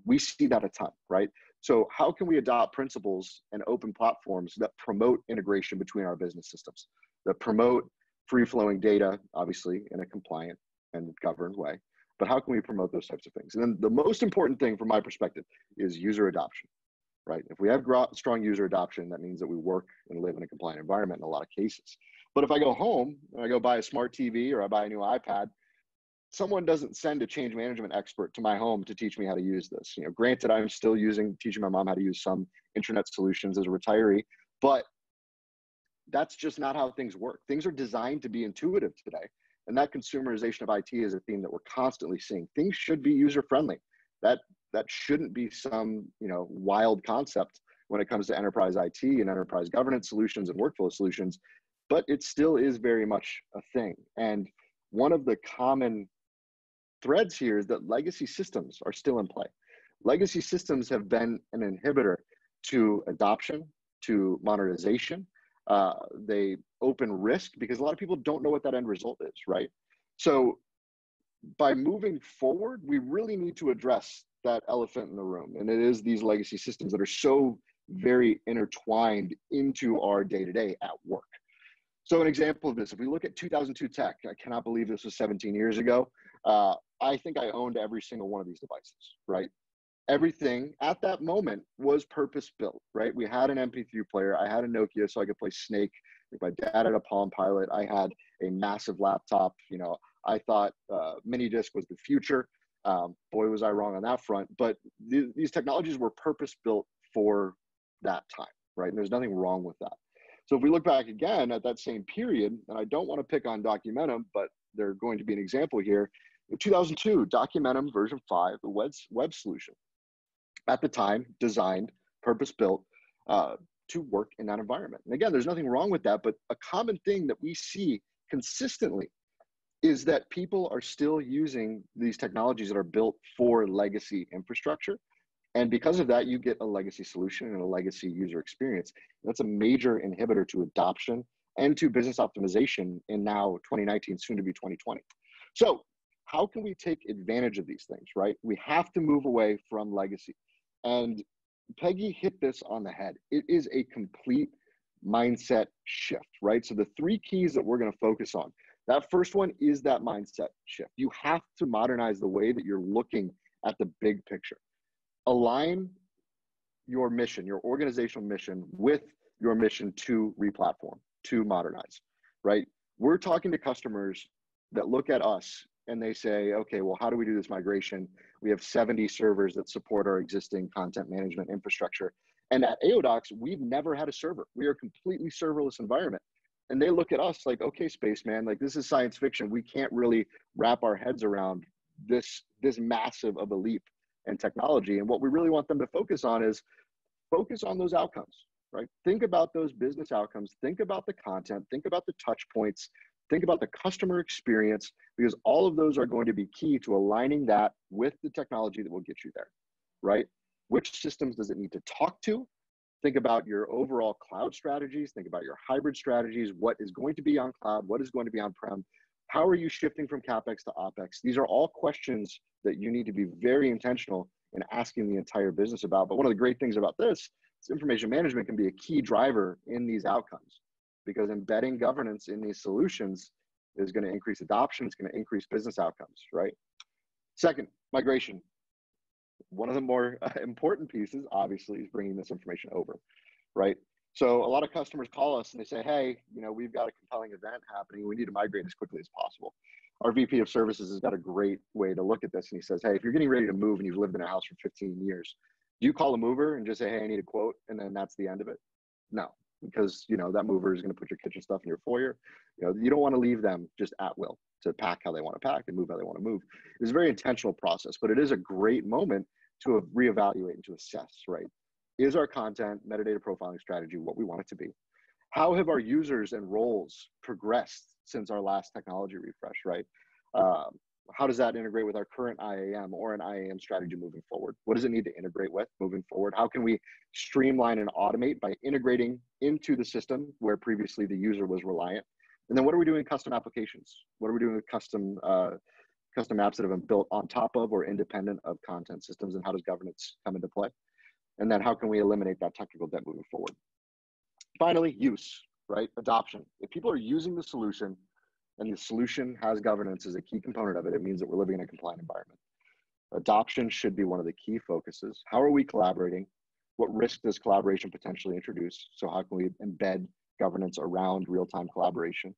We see that a ton, right? So how can we adopt principles and open platforms that promote integration between our business systems, that promote free-flowing data, obviously, in a compliant and governed way? But how can we promote those types of things? And then the most important thing from my perspective is user adoption, right? If we have strong user adoption, that means that we work and live in a compliant environment in a lot of cases. But if I go home and I go buy a smart T V or I buy a new iPad, someone doesn't send a change management expert to my home to teach me how to use this. You know, granted, I'm still using, teaching my mom how to use some internet solutions as a retiree, but that's just not how things work. Things are designed to be intuitive today. And that consumerization of I T is a theme that we're constantly seeing. Things should be user-friendly. That, that shouldn't be some, you know, wild concept when it comes to enterprise I T and enterprise governance solutions and workflow solutions, but it still is very much a thing. And one of the common threads here is that legacy systems are still in play. Legacy systems have been an inhibitor to adoption, to modernization. Uh, they open risk because a lot of people don't know what that end result is, right? So by moving forward, we really need to address that elephant in the room. And it is these legacy systems that are so very intertwined into our day-to-day at work. So an example of this, if we look at two thousand two tech, I cannot believe this was seventeen years ago. Uh, I think I owned every single one of these devices, right? Everything at that moment was purpose-built, right? We had an M P three player. I had a Nokia so I could play Snake. My dad had a Palm Pilot. I had a massive laptop. You know, I thought uh, mini disc was the future. Um, boy, was I wrong on that front. But th these technologies were purpose-built for that time, right? And there's nothing wrong with that. So if we look back again at that same period, and I don't want to pick on Documentum, but they're going to be an example here. In two thousand two, Documentum version five, the web, web solution. At the time, designed, purpose-built uh, to work in that environment. And again, there's nothing wrong with that, but a common thing that we see consistently is that people are still using these technologies that are built for legacy infrastructure. And because of that, you get a legacy solution and a legacy user experience. And that's a major inhibitor to adoption and to business optimization in now twenty nineteen, soon to be twenty twenty. So how can we take advantage of these things, right? We have to move away from legacy. And Peggy hit this on the head. It is a complete mindset shift, right? So the three keys that we're going to focus on, that first one is that mindset shift. You have to modernize the way that you're looking at the big picture. Align your mission, your organizational mission with your mission to replatform, to modernize, right? We're talking to customers that look at us and they say, okay, well, how do we do this migration? We have seventy servers that support our existing content management infrastructure. And at AODocs, we've never had a server. We are a completely serverless environment. And they look at us like, okay, spaceman, like this is science fiction. We can't really wrap our heads around this, this massive of a leap in technology. And what we really want them to focus on is focus on those outcomes, right? Think about those business outcomes. Think about the content. Think about the touch points. Think about the customer experience, because all of those are going to be key to aligning that with the technology that will get you there, right? Which systems does it need to talk to? Think about your overall cloud strategies. Think about your hybrid strategies. What is going to be on cloud? What is going to be on-prem? How are you shifting from CapEx to OpEx? These are all questions that you need to be very intentional in asking the entire business about. But one of the great things about this is information management can be a key driver in these outcomes, because embedding governance in these solutions is going to increase adoption. It's going to increase business outcomes, right? Second, migration. One of the more uh, important pieces, obviously, is bringing this information over, right? So a lot of customers call us and they say, hey, you know, we've got a compelling event happening. We need to migrate as quickly as possible. Our V P of services has got a great way to look at this. And he says, hey, if you're getting ready to move and you've lived in a house for fifteen years, do you call a mover and just say, hey, I need a quote, and then that's the end of it? No. Because, you know, that mover is going to put your kitchen stuff in your foyer. You know, you don't want to leave them just at will to pack how they want to pack and move how they want to move. It's a very intentional process, but it is a great moment to reevaluate and to assess, right? Is our content metadata profiling strategy what we want it to be? how have our users and roles progressed since our last technology refresh, right? Um, how does that integrate with our current I A M or an I A M strategy moving forward? What does it need to integrate with moving forward? How can we streamline and automate by integrating into the system where previously the user was reliant? And then what are we doing with custom applications? What are we doing with custom uh, custom apps that have been built on top of or independent of content systems, and how does governance come into play? And then how can we eliminate that technical debt moving forward? Finally, use, right? Adoption. If people are using the solution, and the solution has governance as a key component of it, it means that we're living in a compliant environment. Adoption should be one of the key focuses. How are we collaborating? What risk does collaboration potentially introduce? So how can we embed governance around real-time collaboration,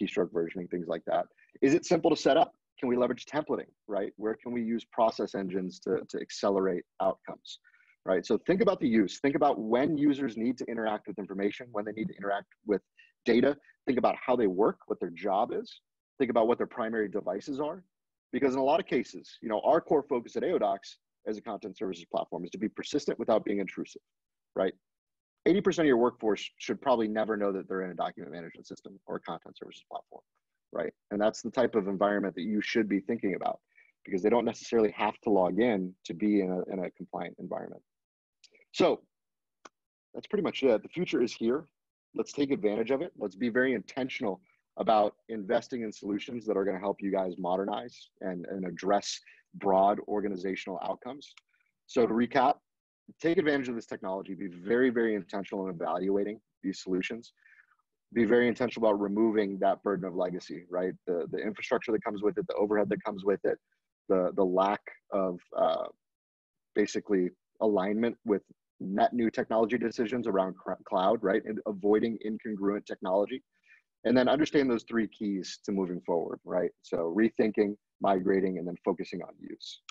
keystroke versioning, things like that? Is it simple to set up? Can we leverage templating, right? Where can we use process engines to, to accelerate outcomes, right? So think about the use. Think about when users need to interact with information, when they need to interact with data. Think about how they work, what their job is. Think about what their primary devices are. Because in a lot of cases, you know, our core focus at AODocs as a content services platform is to be persistent without being intrusive, right? eighty percent of your workforce should probably never know that they're in a document management system or a content services platform, right? And that's the type of environment that you should be thinking about, because they don't necessarily have to log in to be in a, in a compliant environment. So that's pretty much it. The future is here. Let's take advantage of it. Let's be very intentional about investing in solutions that are going to help you guys modernize and, and address broad organizational outcomes. So to recap, take advantage of this technology. Be very, very intentional in evaluating these solutions. Be very intentional about removing that burden of legacy, right? The, the infrastructure that comes with it, the overhead that comes with it, the, the lack of uh, basically alignment with net new technology decisions around cloud, right? And avoiding incongruent technology. And then understand those three keys to moving forward, right? So rethinking, migrating, and then focusing on use.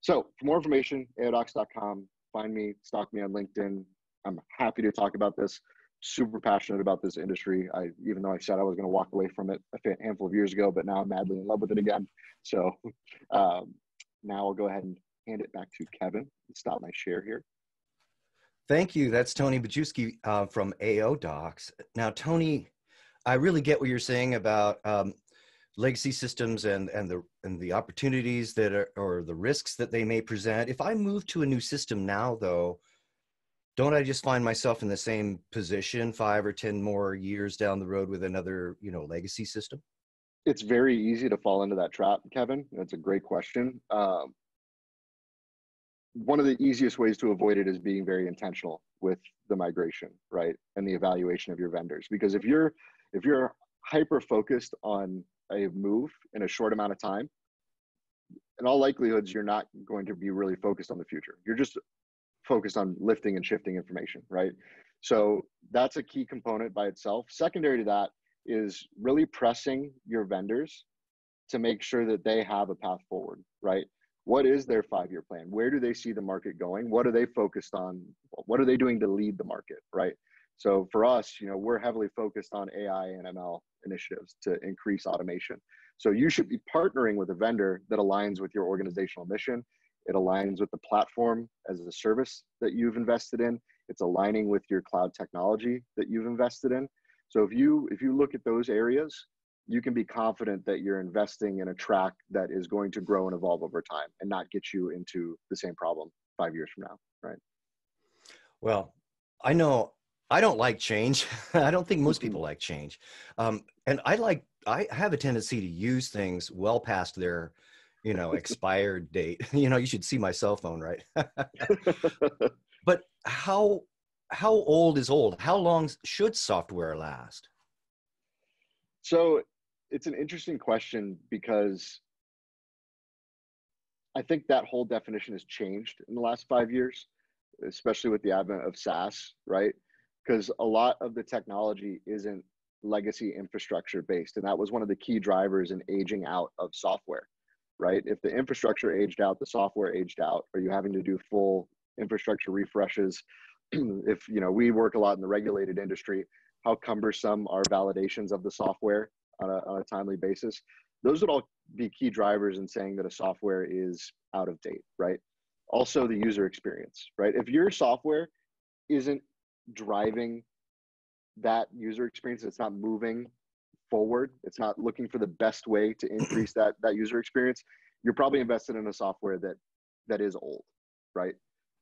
So for more information, A O docs dot com, find me, stalk me on LinkedIn. I'm happy to talk about this. Super passionate about this industry. I, even though I said I was going to walk away from it a handful of years ago, but now I'm madly in love with it again. So um, now I'll go ahead and hand it back to Kevin and stop my share here. Thank you. That's Tony Bajewski uh, from AODocs. Now, Tony, I really get what you're saying about um, legacy systems and, and, the, and the opportunities that are, or the risks that they may present. If I move to a new system now, though, don't I just find myself in the same position five or ten more years down the road with another, you know, legacy system? It's very easy to fall into that trap, Kevin. That's a great question. Um, One of the easiest ways to avoid it is being very intentional with the migration, right? And the evaluation of your vendors. Because if you're if you're hyper-focused on a move in a short amount of time, in all likelihoods, you're not going to be really focused on the future. You're just focused on lifting and shifting information, right? So that's a key component by itself. Secondary to that is really pressing your vendors to make sure that they have a path forward, right? What is their five-year plan? Where do they see the market going? What are they focused on? What are they doing to lead the market, right? So for us, you know, we're heavily focused on A I and M L initiatives to increase automation. So you should be partnering with a vendor that aligns with your organizational mission. It aligns with the platform as a service that you've invested in. It's aligning with your cloud technology that you've invested in. So if you, if you look at those areas, you can be confident that you're investing in a track that is going to grow and evolve over time and not get you into the same problem five years from now, right? Well, I know I don't like change. I don't think most people like change. Um, and I like, I have a tendency to use things well past their, you know, expired date. You know, you should see my cell phone, right? But how, how old is old? How long should software last? So, it's an interesting question because I think that whole definition has changed in the last five years, especially with the advent of SaaS, right? Because a lot of the technology isn't legacy infrastructure based. And that was one of the key drivers in aging out of software, right? If the infrastructure aged out, the software aged out, are you having to do full infrastructure refreshes? If, you know, we work a lot in the regulated industry, how cumbersome are validations of the software on a, on a timely basis? Those would all be key drivers in saying that a software is out of date, right? Also the user experience, right? If your software isn't driving that user experience. It's not moving forward. It's not looking for the best way to increase that, that user experience. You're probably invested in a software that, that is old, right?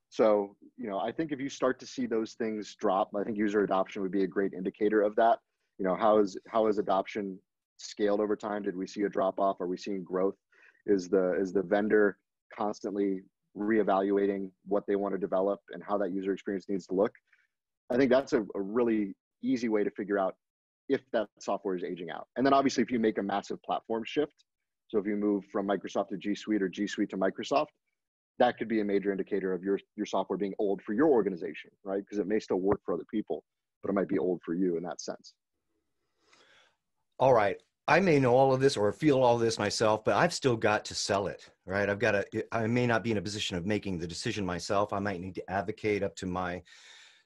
So, you know, I think if you start to see those things drop, I think user adoption would be a great indicator of that. You know, how is, how is adoption scaled over time? Did we see a drop off? Are we seeing growth? Is the, is the vendor constantly reevaluating what they want to develop and how that user experience needs to look? I think that's a, a really easy way to figure out if that software is aging out. And then obviously if you make a massive platform shift, so if you move from Microsoft to G Suite or G Suite to Microsoft, that could be a major indicator of your, your software being old for your organization, right? Because it may still work for other people, but it might be old for you in that sense. All right. I may know all of this or feel all of this myself, but I've still got to sell it, right? I've got to, I may not be in a position of making the decision myself. I might need to advocate up to my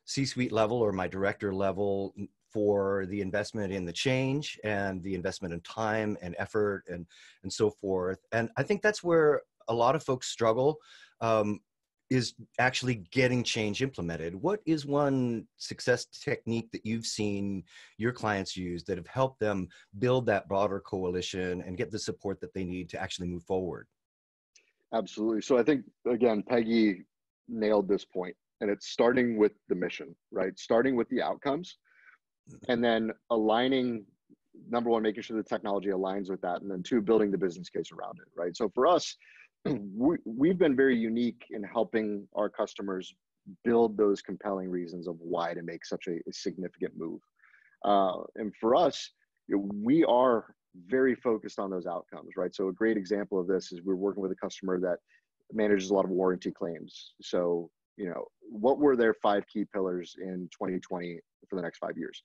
C-suite level or my director level for the investment in the change and the investment in time and effort and, and so forth. And I think that's where a lot of folks struggle, um, is actually getting change implemented. What is one success technique that you've seen your clients use that have helped them build that broader coalition and get the support that they need to actually move forward? Absolutely. So I think, again, Peggy nailed this point, and it's starting with the mission, right? Starting with the outcomes and then aligning, number one, making sure the technology aligns with that, and then two, building the business case around it, right? So for us, We, we've been very unique in helping our customers build those compelling reasons of why to make such a, a significant move. Uh, and for us, we are very focused on those outcomes, right? So a great example of this is we're working with a customer that manages a lot of warranty claims. So, you know, what were their five key pillars in twenty twenty for the next five years?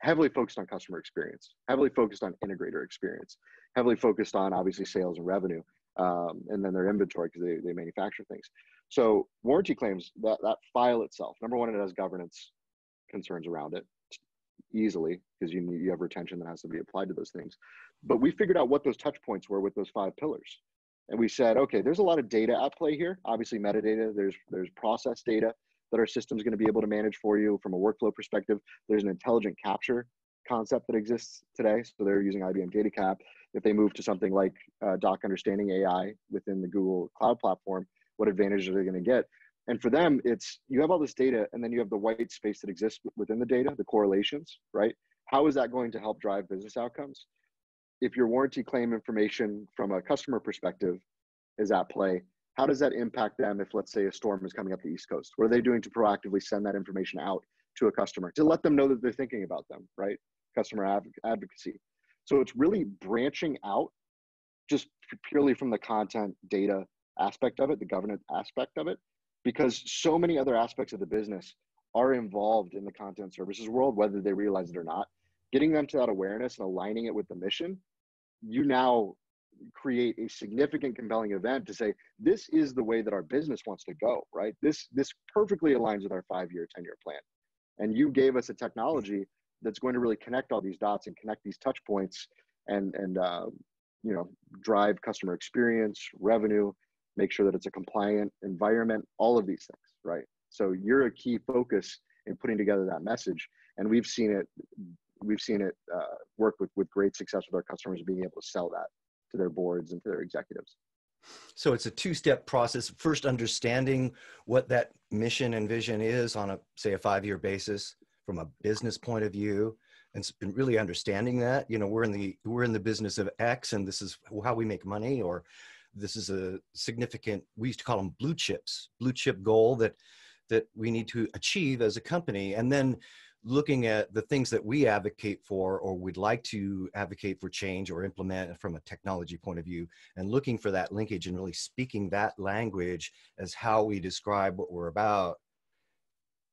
Heavily focused on customer experience, heavily focused on integrator experience, heavily focused on obviously sales and revenue. Um, and then their inventory, because they, they manufacture things. So warranty claims, that, that file itself, number one, it has governance concerns around it easily, because you, you have retention that has to be applied to those things. But we figured out what those touch points were with those five pillars. And we said, okay, there's a lot of data at play here. Obviously metadata, there's, there's process data that our system's going to be able to manage for you from a workflow perspective. There's an intelligent capture concept that exists today. So they're using I B M DataCap. If they move to something like uh, Doc Understanding A I within the Google Cloud Platform, what advantage are they going to get? And for them, it's, you have all this data, and then you have the white space that exists within the data, the correlations, right? How is that going to help drive business outcomes? If your warranty claim information from a customer perspective is at play, how does that impact them if, let's say, a storm is coming up the East Coast? What are they doing to proactively send that information out to a customer to let them know that they're thinking about them, right? Customer adv- advocacy. So it's really branching out just purely from the content data aspect of it, the governance aspect of it, because so many other aspects of the business are involved in the content services world, whether they realize it or not. Getting them to that awareness and aligning it with the mission, you now create a significant compelling event to say, this is the way that our business wants to go, right? This, this perfectly aligns with our five-year, ten-year plan. And you gave us a technology that's going to really connect all these dots and connect these touch points and, and uh, you know, drive customer experience, revenue, make sure that it's a compliant environment, all of these things, right? So you're a key focus in putting together that message. And we've seen it, we've seen it uh, work with, with great success with our customers, being able to sell that to their boards and to their executives. So it's a two-step process. First, understanding what that mission and vision is on a, say, a five-year basis, from a business point of view, and really understanding that, you know, we're in the we're in the business of X, and this is how we make money, or this is a significant, we used to call them blue chips, blue chip goal that that we need to achieve as a company. And then looking at the things that we advocate for, or we'd like to advocate for change or implement from a technology point of view, and looking for that linkage and really speaking that language as how we describe what we're about,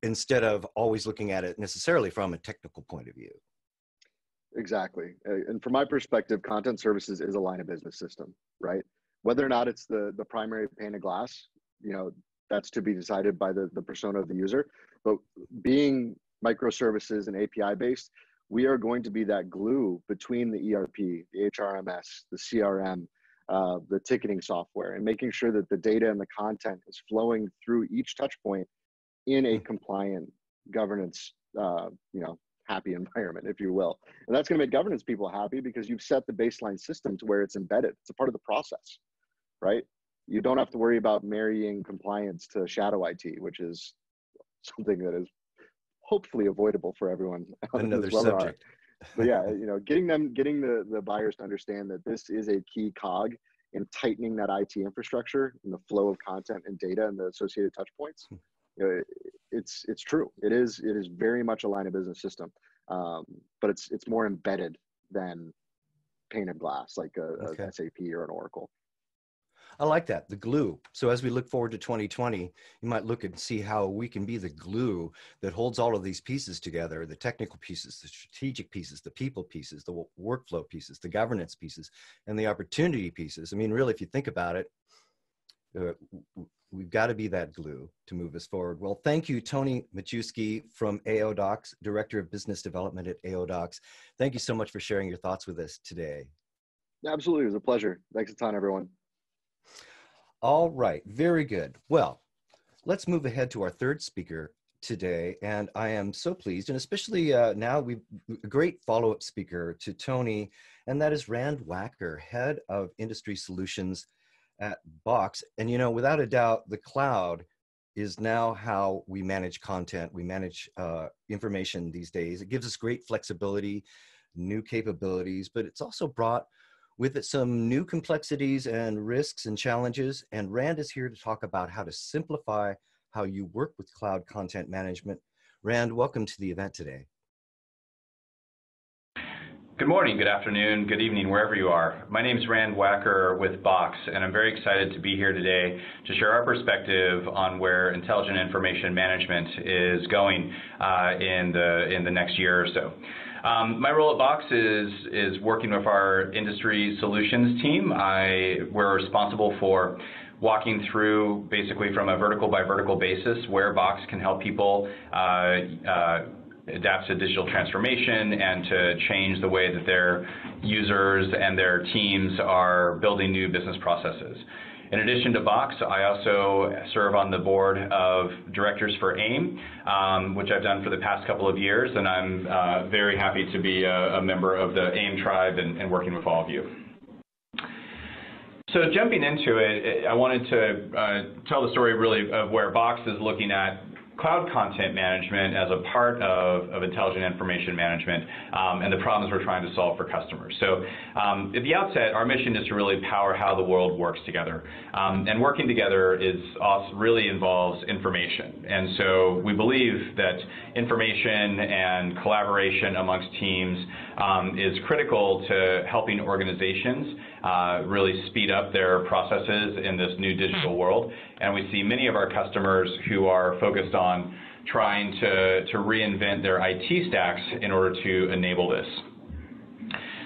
instead of always looking at it necessarily from a technical point of view. Exactly. And from my perspective, content services is a line of business system, right? Whether or not it's the, the primary pane of glass, you know, that's to be decided by the, the persona of the user. But being microservices and A P I based, we are going to be that glue between the E R P, the H R M S, the C R M, uh, the ticketing software, and making sure that the data and the content is flowing through each touch point in a compliant governance, uh, you know, happy environment, if you will. And that's going to make governance people happy because you've set the baseline system to where it's embedded. It's a part of the process, right? You don't have to worry about marrying compliance to shadow I T, which is something that is hopefully avoidable for everyone. Another subject. But yeah, you know, getting them, getting the, the buyers to understand that this is a key cog in tightening that I T infrastructure and the flow of content and data and the associated touch points. You know, it, it's, it's true. It is, it is very much a line of business system, um, but it's, it's more embedded than painted glass, like a, okay. a S A P or an Oracle. I like that, the glue. So as we look forward to twenty twenty, you might look and see how we can be the glue that holds all of these pieces together, the technical pieces, the strategic pieces, the people pieces, the workflow pieces, the governance pieces, and the opportunity pieces. I mean, really, if you think about it, uh, we've got to be that glue to move us forward. Well, thank you, Tony Bajewski from AODocs, Director of Business Development at AODocs. Thank you so much for sharing your thoughts with us today. Absolutely, it was a pleasure. Thanks a ton, everyone. All right, very good. Well, let's move ahead to our third speaker today, and I am so pleased, and especially uh, now we've a great follow-up speaker to Tony, and that is Rand Wacker, Head of Industry Solutions at Box. And you know, without a doubt, the cloud is now how we manage content, we manage uh, information these days. It gives us great flexibility, new capabilities, but it's also brought with it some new complexities and risks and challenges. And Rand is here to talk about how to simplify how you work with cloud content management. Rand, welcome to the event today. Good morning, good afternoon, good evening, wherever you are. My name is Rand Wacker with Box, and I'm very excited to be here today to share our perspective on where intelligent information management is going uh, in the, in the next year or so. Um, my role at Box is, is working with our industry solutions team. I, we're responsible for walking through basically from a vertical by vertical basis where Box can help people uh, uh, adapt to digital transformation and to change the way that their users and their teams are building new business processes. In addition to Box, I also serve on the board of directors for AIM, um, which I've done for the past couple of years, and I'm uh, very happy to be a, a member of the AIM tribe and, and working with all of you. So jumping into it, I wanted to uh, tell the story really of where Box is looking at cloud content management as a part of, of intelligent information management um, and the problems we're trying to solve for customers. So um, at the outset, our mission is to really power how the world works together. Um, and working together is also really involves information. And so we believe that information and collaboration amongst teams um, is critical to helping organizations uh, really speed up their processes in this new digital world. And we see many of our customers who are focused on on trying to, to reinvent their I T stacks in order to enable this.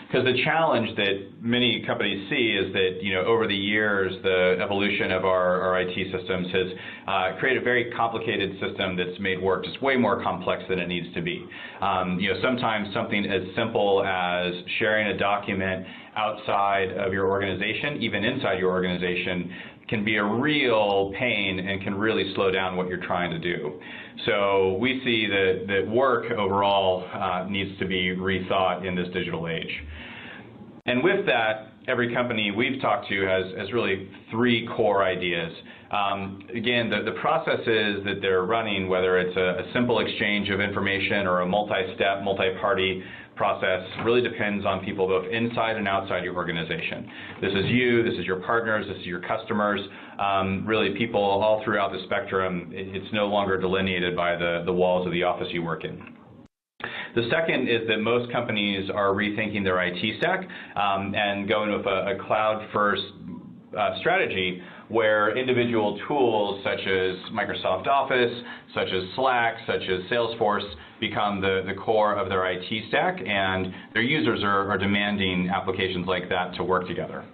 Because the challenge that many companies see is that, you know, over the years, the evolution of our, our I T systems has uh, created a very complicated system that's made work just way more complex than it needs to be. Um, you know, sometimes something as simple as sharing a document outside of your organization, even inside your organization, can be a real pain and can really slow down what you're trying to do. So we see that, that work overall uh, needs to be rethought in this digital age. And with that, every company we've talked to has, has really three core ideas. Um, again, the, the processes that they're running, whether it's a, a simple exchange of information or a multi-step, multi-party process, really depends on people both inside and outside your organization. This is you, this is your partners, this is your customers, um, really people all throughout the spectrum. It's no longer delineated by the, the walls of the office you work in. The second is that most companies are rethinking their I T stack um, and going with a, a cloud-first uh, strategy where individual tools such as Microsoft Office, such as Slack, such as Salesforce become the, the core of their I T stack, and their users are, are demanding applications like that to work together.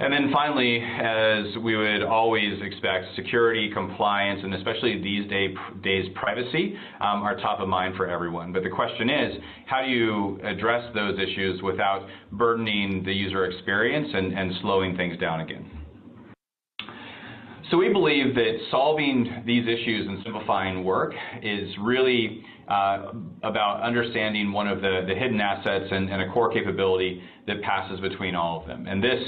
And then finally, as we would always expect, security, compliance, and especially these day, days privacy um, are top of mind for everyone. But the question is, how do you address those issues without burdening the user experience and, and slowing things down again? So we believe that solving these issues and simplifying work is really uh, about understanding one of the, the hidden assets and, and a core capability that passes between all of them. And this,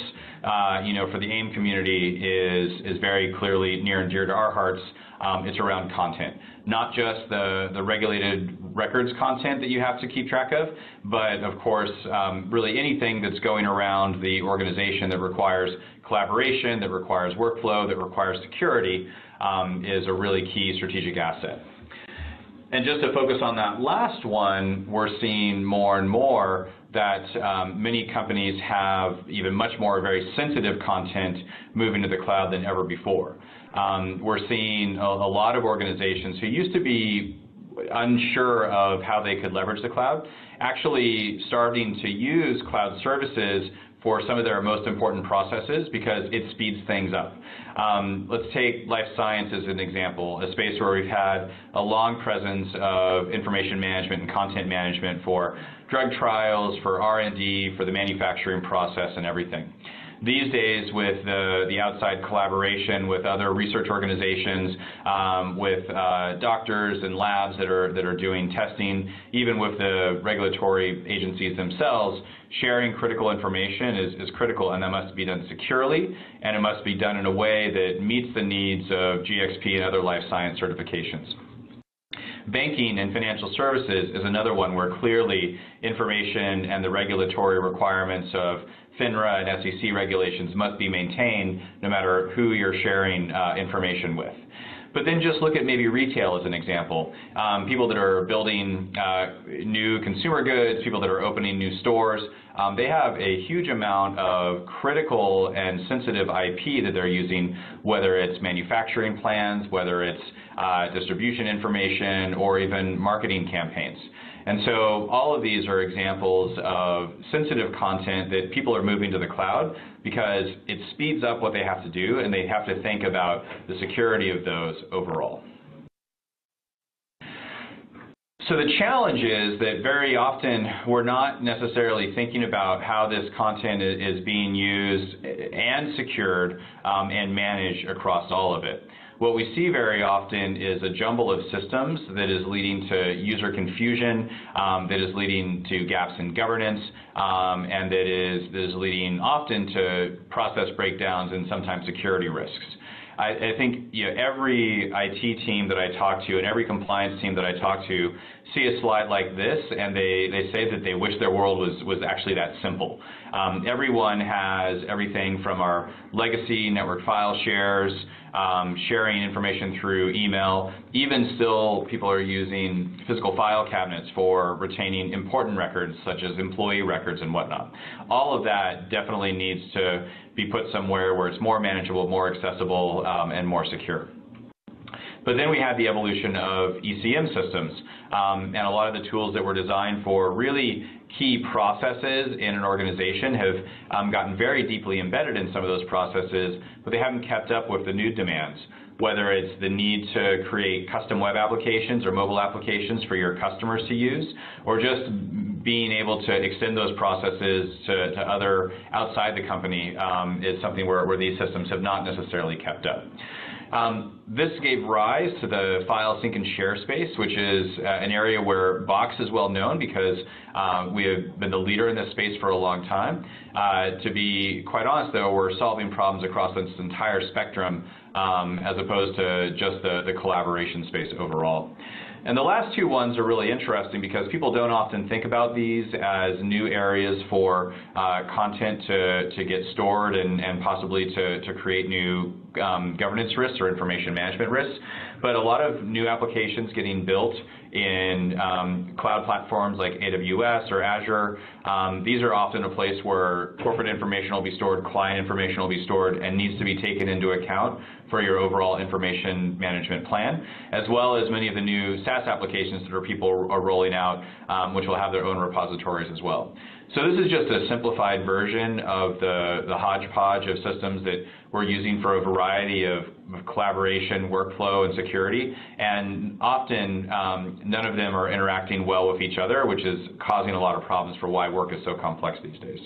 uh, you know, for the A I I M community is, is very clearly near and dear to our hearts. Um, it's around content, not just the, the regulated records content that you have to keep track of, but of course, um, really anything that's going around the organization that requires collaboration, that requires workflow, that requires security, um, is a really key strategic asset. And just to focus on that last one, we're seeing more and more that um, many companies have even much more very sensitive content moving to the cloud than ever before. Um, we're seeing a, a lot of organizations who used to be unsure of how they could leverage the cloud, actually starting to use cloud services for some of their most important processes because it speeds things up. Um, let's take life science as an example, a space where we've had a long presence of information management and content management for drug trials, for R and D, for the manufacturing process and everything. These days, with the, the outside collaboration with other research organizations, um, with uh, doctors and labs that are, that are doing testing, even with the regulatory agencies themselves, sharing critical information is, is critical, and that must be done securely, and it must be done in a way that meets the needs of G X P and other life science certifications. Banking and financial services is another one where clearly information and the regulatory requirements of FINRA and S E C regulations must be maintained no matter who you're sharing uh, information with. But then just look at maybe retail as an example. Um, people that are building uh, new consumer goods, people that are opening new stores, um, they have a huge amount of critical and sensitive I P that they're using, whether it's manufacturing plans, whether it's uh, distribution information, or even marketing campaigns. And so all of these are examples of sensitive content that people are moving to the cloud because it speeds up what they have to do, and they have to think about the security of those overall. So the challenge is that very often we're not necessarily thinking about how this content is being used and secured um, and managed across all of it. What we see very often is a jumble of systems that is leading to user confusion, um, that is leading to gaps in governance, um, and that is, that is leading often to process breakdowns and sometimes security risks. I, I think you know, every I T team that I talk to and every compliance team that I talk to see a slide like this, and they, they say that they wish their world was, was actually that simple. Um, everyone has everything from our legacy network file shares, um, sharing information through email. Even still, people are using physical file cabinets for retaining important records, such as employee records and whatnot. All of that definitely needs to be put somewhere where it's more manageable, more accessible, um, and more secure. But then we had the evolution of E C M systems, um, and a lot of the tools that were designed for really key processes in an organization have um, gotten very deeply embedded in some of those processes, but they haven't kept up with the new demands, whether it's the need to create custom web applications or mobile applications for your customers to use, or just being able to extend those processes to, to other outside the company um, is something where, where these systems have not necessarily kept up. Um, this gave rise to the file sync and share space, which is uh, an area where Box is well known because uh, we have been the leader in this space for a long time. Uh, to be quite honest, though, we're solving problems across this entire spectrum um, as opposed to just the, the collaboration space overall. And the last two ones are really interesting because people don't often think about these as new areas for uh, content to, to get stored and, and possibly to, to create new um, governance risks or information management risks. But a lot of new applications getting built in um, cloud platforms like A W S or Azure, um, these are often a place where corporate information will be stored, client information will be stored, and needs to be taken into account for your overall information management plan, as well as many of the new SaaS applications that our people are rolling out, um, which will have their own repositories as well. So this is just a simplified version of the, the hodgepodge of systems that we're using for a variety of collaboration, workflow, and security, and often um, none of them are interacting well with each other, which is causing a lot of problems for why work is so complex these days.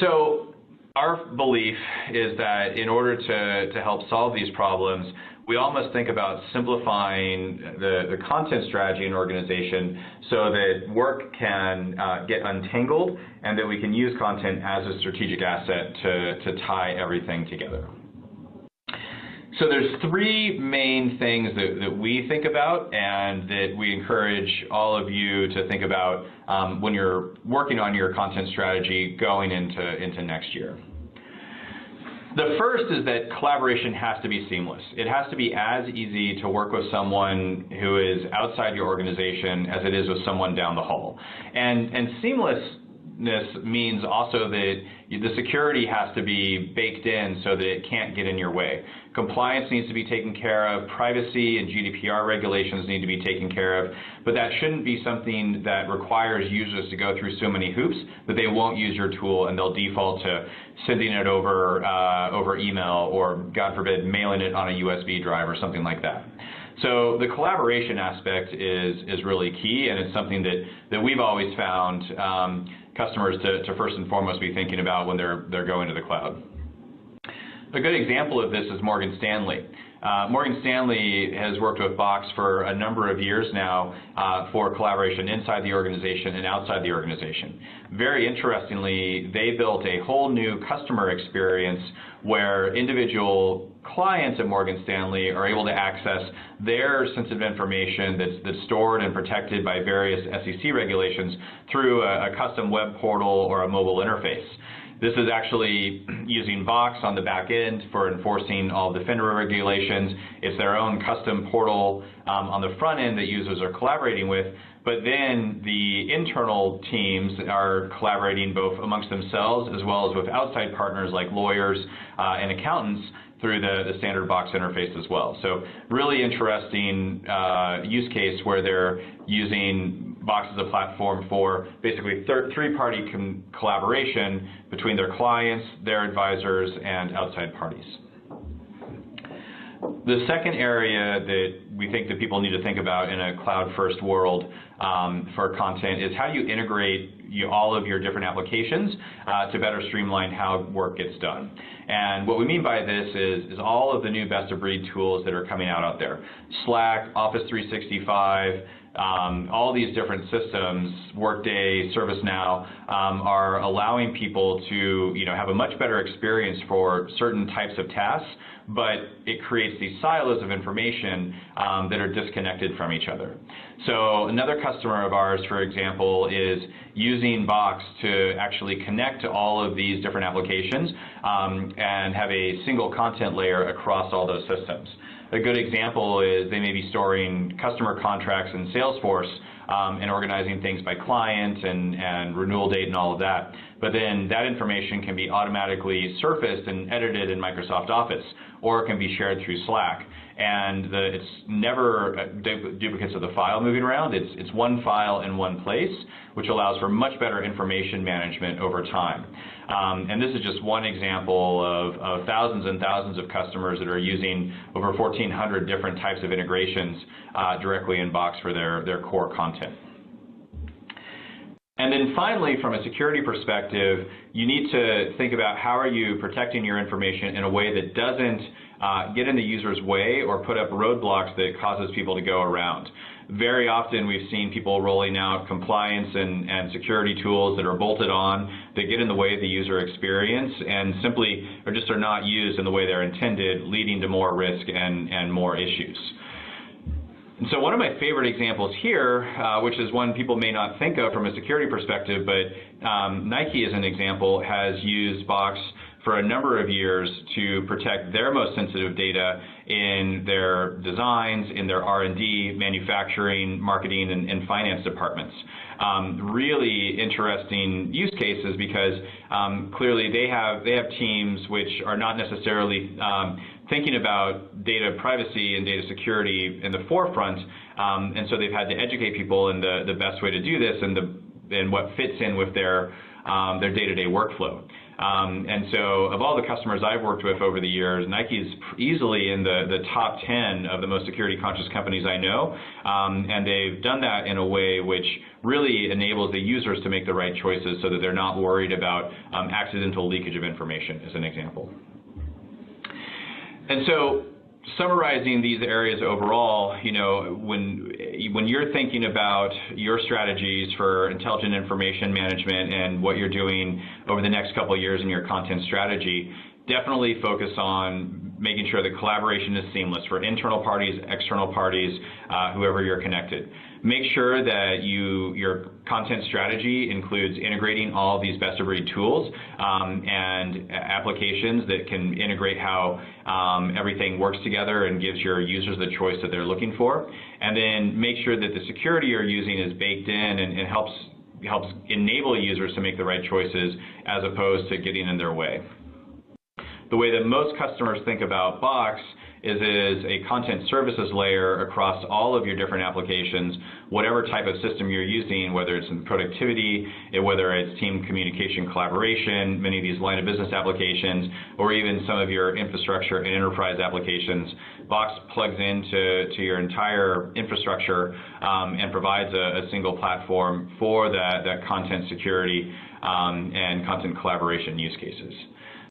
So Our belief is that in order to, to help solve these problems, we all must think about simplifying the, the content strategy in organization so that work can uh, get untangled and that we can use content as a strategic asset to, to tie everything together. So there's three main things that, that we think about and that we encourage all of you to think about um, when you're working on your content strategy going into, into next year. The first is that collaboration has to be seamless. It has to be as easy to work with someone who is outside your organization as it is with someone down the hall. And, and seamless means also that the security has to be baked in so that it can't get in your way. Compliance needs to be taken care of, privacy and G D P R regulations need to be taken care of, but that shouldn't be something that requires users to go through so many hoops that they won't use your tool and they'll default to sending it over, uh, over email or, God forbid, mailing it on a U S B drive or something like that. So the collaboration aspect is, is really key, and it's something that, that we've always found um, customers to, to first and foremost be thinking about when they're, they're going to the cloud. A good example of this is Morgan Stanley. Uh, Morgan Stanley has worked with Box for a number of years now uh, for collaboration inside the organization and outside the organization. Very interestingly, they built a whole new customer experience where individual clients at Morgan Stanley are able to access their sensitive information that's, that's stored and protected by various S E C regulations through a, a custom web portal or a mobile interface. This is actually using Box on the back end for enforcing all the FINRA regulations. It's their own custom portal um, on the front end that users are collaborating with, but then the internal teams are collaborating both amongst themselves as well as with outside partners like lawyers uh, and accountants through the, the standard Box interface as well. So really interesting uh, use case where they're using Box as a platform for basically third-party collaboration between their clients, their advisors, and outside parties. The second area that we think that people need to think about in a cloud-first world um, for content is how you integrate you, all of your different applications uh, to better streamline how work gets done. And what we mean by this is, is all of the new best-of-breed tools that are coming out out there. Slack, Office three sixty-five, Um, all these different systems, Workday, ServiceNow, um, are allowing people to, you know, have a much better experience for certain types of tasks, but it creates these silos of information um, that are disconnected from each other. So another customer of ours, for example, is using Box to actually connect to all of these different applications um, and have a single content layer across all those systems. A good example is they may be storing customer contracts in Salesforce um, and organizing things by client and, and renewal date and all of that. But then that information can be automatically surfaced and edited in Microsoft Office, or it can be shared through Slack. And the, it's never du duplicates of the file moving around. It's, it's one file in one place, which allows for much better information management over time. Um, and this is just one example of, of thousands and thousands of customers that are using over fourteen hundred different types of integrations uh, directly in Box for their, their core content. And then finally, from a security perspective, you need to think about how are you protecting your information in a way that doesn't uh, get in the user's way or put up roadblocks that causes people to go around. Very often we've seen people rolling out compliance and, and security tools that are bolted on, that get in the way of the user experience and simply or just are not used in the way they're intended, leading to more risk and, and more issues. And so one of my favorite examples here, uh, which is one people may not think of from a security perspective, but um, Nike as an example has used Box for a number of years to protect their most sensitive data in their designs, in their R and D, manufacturing, marketing, and, and finance departments. Um, really interesting use cases because um, clearly they have, they have teams which are not necessarily um, thinking about data privacy and data security in the forefront, um, and so they've had to educate people in the, the best way to do this and, the, and what fits in with their, um, their day-to-day workflow. Um, and so of all the customers I've worked with over the years, Nike's easily in the, the top ten of the most security conscious companies I know. Um, and they've done that in a way which really enables the users to make the right choices so that they're not worried about um, accidental leakage of information, as an example. And so summarizing these areas overall, you know, when when you're thinking about your strategies for intelligent information management and what you're doing over the next couple of years in your content strategy, definitely focus on making sure that collaboration is seamless for internal parties, external parties, uh, whoever you're connected. Make sure that you, your content strategy includes integrating all these best-of-breed tools um, and applications that can integrate how um, everything works together and gives your users the choice that they're looking for. And then make sure that the security you're using is baked in and, and helps, helps enable users to make the right choices as opposed to getting in their way. The way that most customers think about Box is as a content services layer across all of your different applications, whatever type of system you're using, whether it's in productivity, whether it's team communication collaboration, many of these line of business applications, or even some of your infrastructure and enterprise applications. Box plugs into to your entire infrastructure um, and provides a, a single platform for that, that content security um, and content collaboration use cases.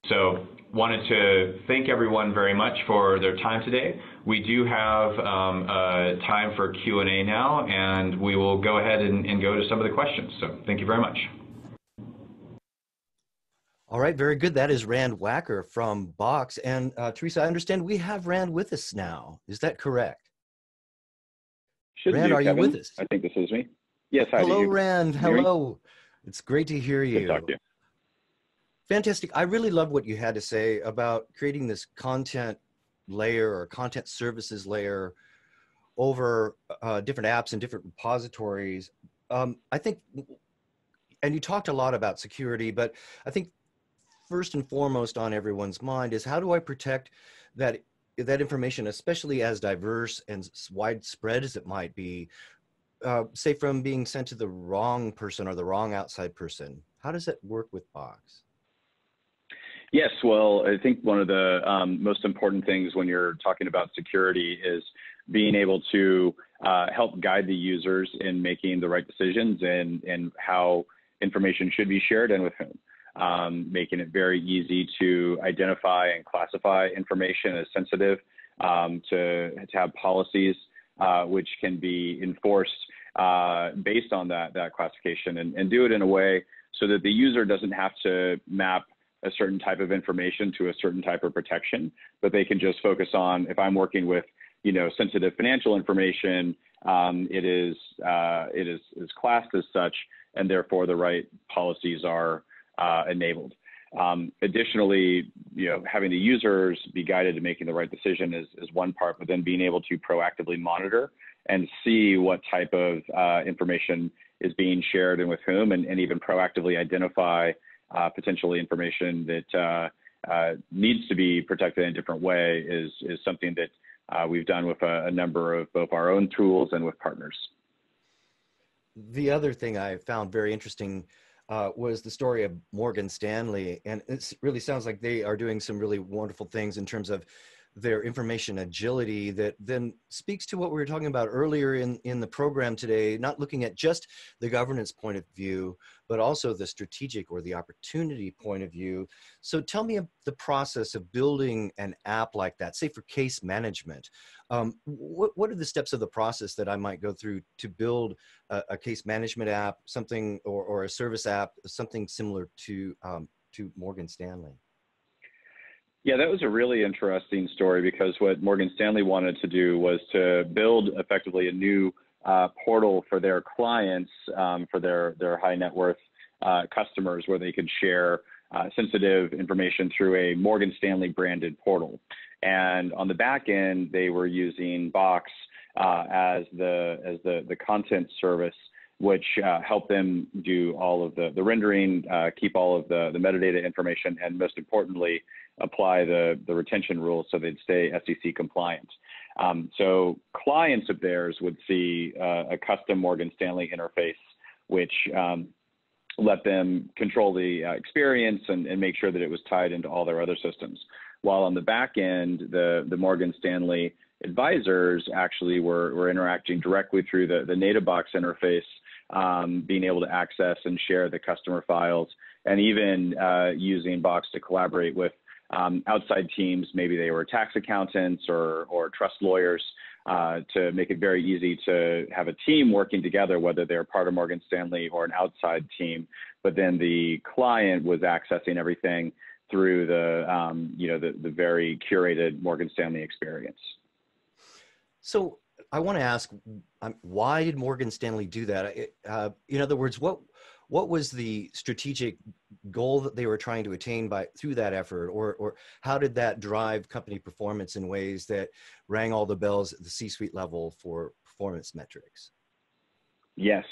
So, wanted to thank everyone very much for their time today. We do have um, uh, time for Q and A now, and we will go ahead and, and go to some of the questions. So thank you very much. All right, very good. That is Rand Wacker from Box. And uh, Teresa, I understand we have Rand with us now. Is that correct? Should Rand, do, are Kevin? You with us? I think this is me. Yes, hi. Hello, Rand. Hello. Me? It's great to hear you. Good to talk to you. Fantastic. I really love what you had to say about creating this content layer or content services layer over uh, different apps and different repositories. Um, I think, and you talked a lot about security, but I think first and foremost on everyone's mind is how do I protect that, that information, especially as diverse and widespread as it might be, uh, say from being sent to the wrong person or the wrong outside person? How does it work with Box? Yes, well, I think one of the um, most important things when you're talking about security is being able to uh, help guide the users in making the right decisions and, and how information should be shared and with whom. Um, making it very easy to identify and classify information as sensitive, um, to, to have policies uh, which can be enforced uh, based on that, that classification, and, and do it in a way so that the user doesn't have to map a certain type of information to a certain type of protection, but they can just focus on, if I'm working with, you know, sensitive financial information, um, it is uh, it is, is classed as such, and therefore the right policies are uh, enabled. Um, additionally, you know, having the users be guided to making the right decision is, is one part, but then being able to proactively monitor and see what type of uh, information is being shared and with whom, and, and even proactively identify Uh, potentially information that uh, uh, needs to be protected in a different way is, is something that uh, we've done with a, a number of both our own tools and with partners. The other thing I found very interesting uh, was the story of Morgan Stanley, and it really sounds like they are doing some really wonderful things in terms of their information agility that then speaks to what we were talking about earlier in, in the program today, not looking at just the governance point of view, but also the strategic or the opportunity point of view. So tell me the process of building an app like that, say for case management. Um, what, what are the steps of the process that I might go through to build a, a case management app, something, or, or a service app, something similar to, um, to Morgan Stanley? Yeah, that was a really interesting story, because what Morgan Stanley wanted to do was to build effectively a new uh, portal for their clients, um, for their, their high net worth uh, customers, where they could share uh, sensitive information through a Morgan Stanley branded portal. And on the back end, they were using Box uh, as the, as the, the content service, which uh, helped them do all of the, the rendering, uh, keep all of the, the metadata information, and most importantly, apply the, the retention rules so they'd stay S E C compliant. Um, so clients of theirs would see uh, a custom Morgan Stanley interface, which um, let them control the uh, experience and, and make sure that it was tied into all their other systems. While on the back end, the, the Morgan Stanley advisors actually were, were interacting directly through the, the native box interface, um, being able to access and share the customer files, and even uh, using Box to collaborate with um, outside teams. Maybe they were tax accountants or, or trust lawyers, uh, to make it very easy to have a team working together, whether they're part of Morgan Stanley or an outside team. But then the client was accessing everything through the, um, you know, the, the very curated Morgan Stanley experience. So I want to ask, um, why did Morgan Stanley do that? It, uh, in other words, what what was the strategic goal that they were trying to attain by through that effort, or or how did that drive company performance in ways that rang all the bells at the C-suite level for performance metrics? Yes.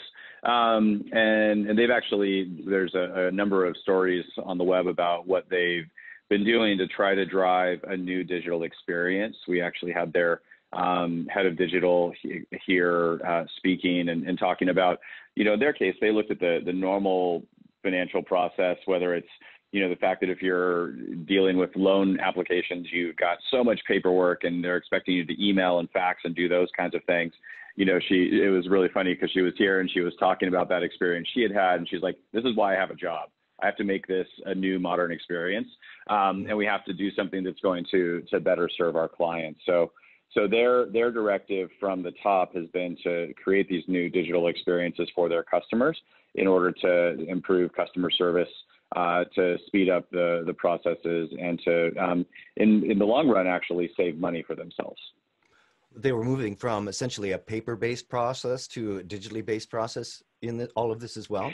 Um, and, and they've actually, there's a, a number of stories on the web about what they've been doing to try to drive a new digital experience. We actually had their um, head of digital he, here uh, speaking and, and talking about, you know, in their case, they looked at the, the normal financial process, whether it's, you know, the fact that if you're dealing with loan applications, you've got so much paperwork and they're expecting you to email and fax and do those kinds of things. You know, she, it was really funny because she was here and she was talking about that experience she had had. And she's like, this is why I have a job. I have to make this a new modern experience. Um, and we have to do something that's going to, to better serve our clients. So, so their, their directive from the top has been to create these new digital experiences for their customers in order to improve customer service, uh, to speed up the, the processes, and to, um, in, in the long run, actually save money for themselves. They were moving from essentially a paper-based process to a digitally based process in the, all of this as well?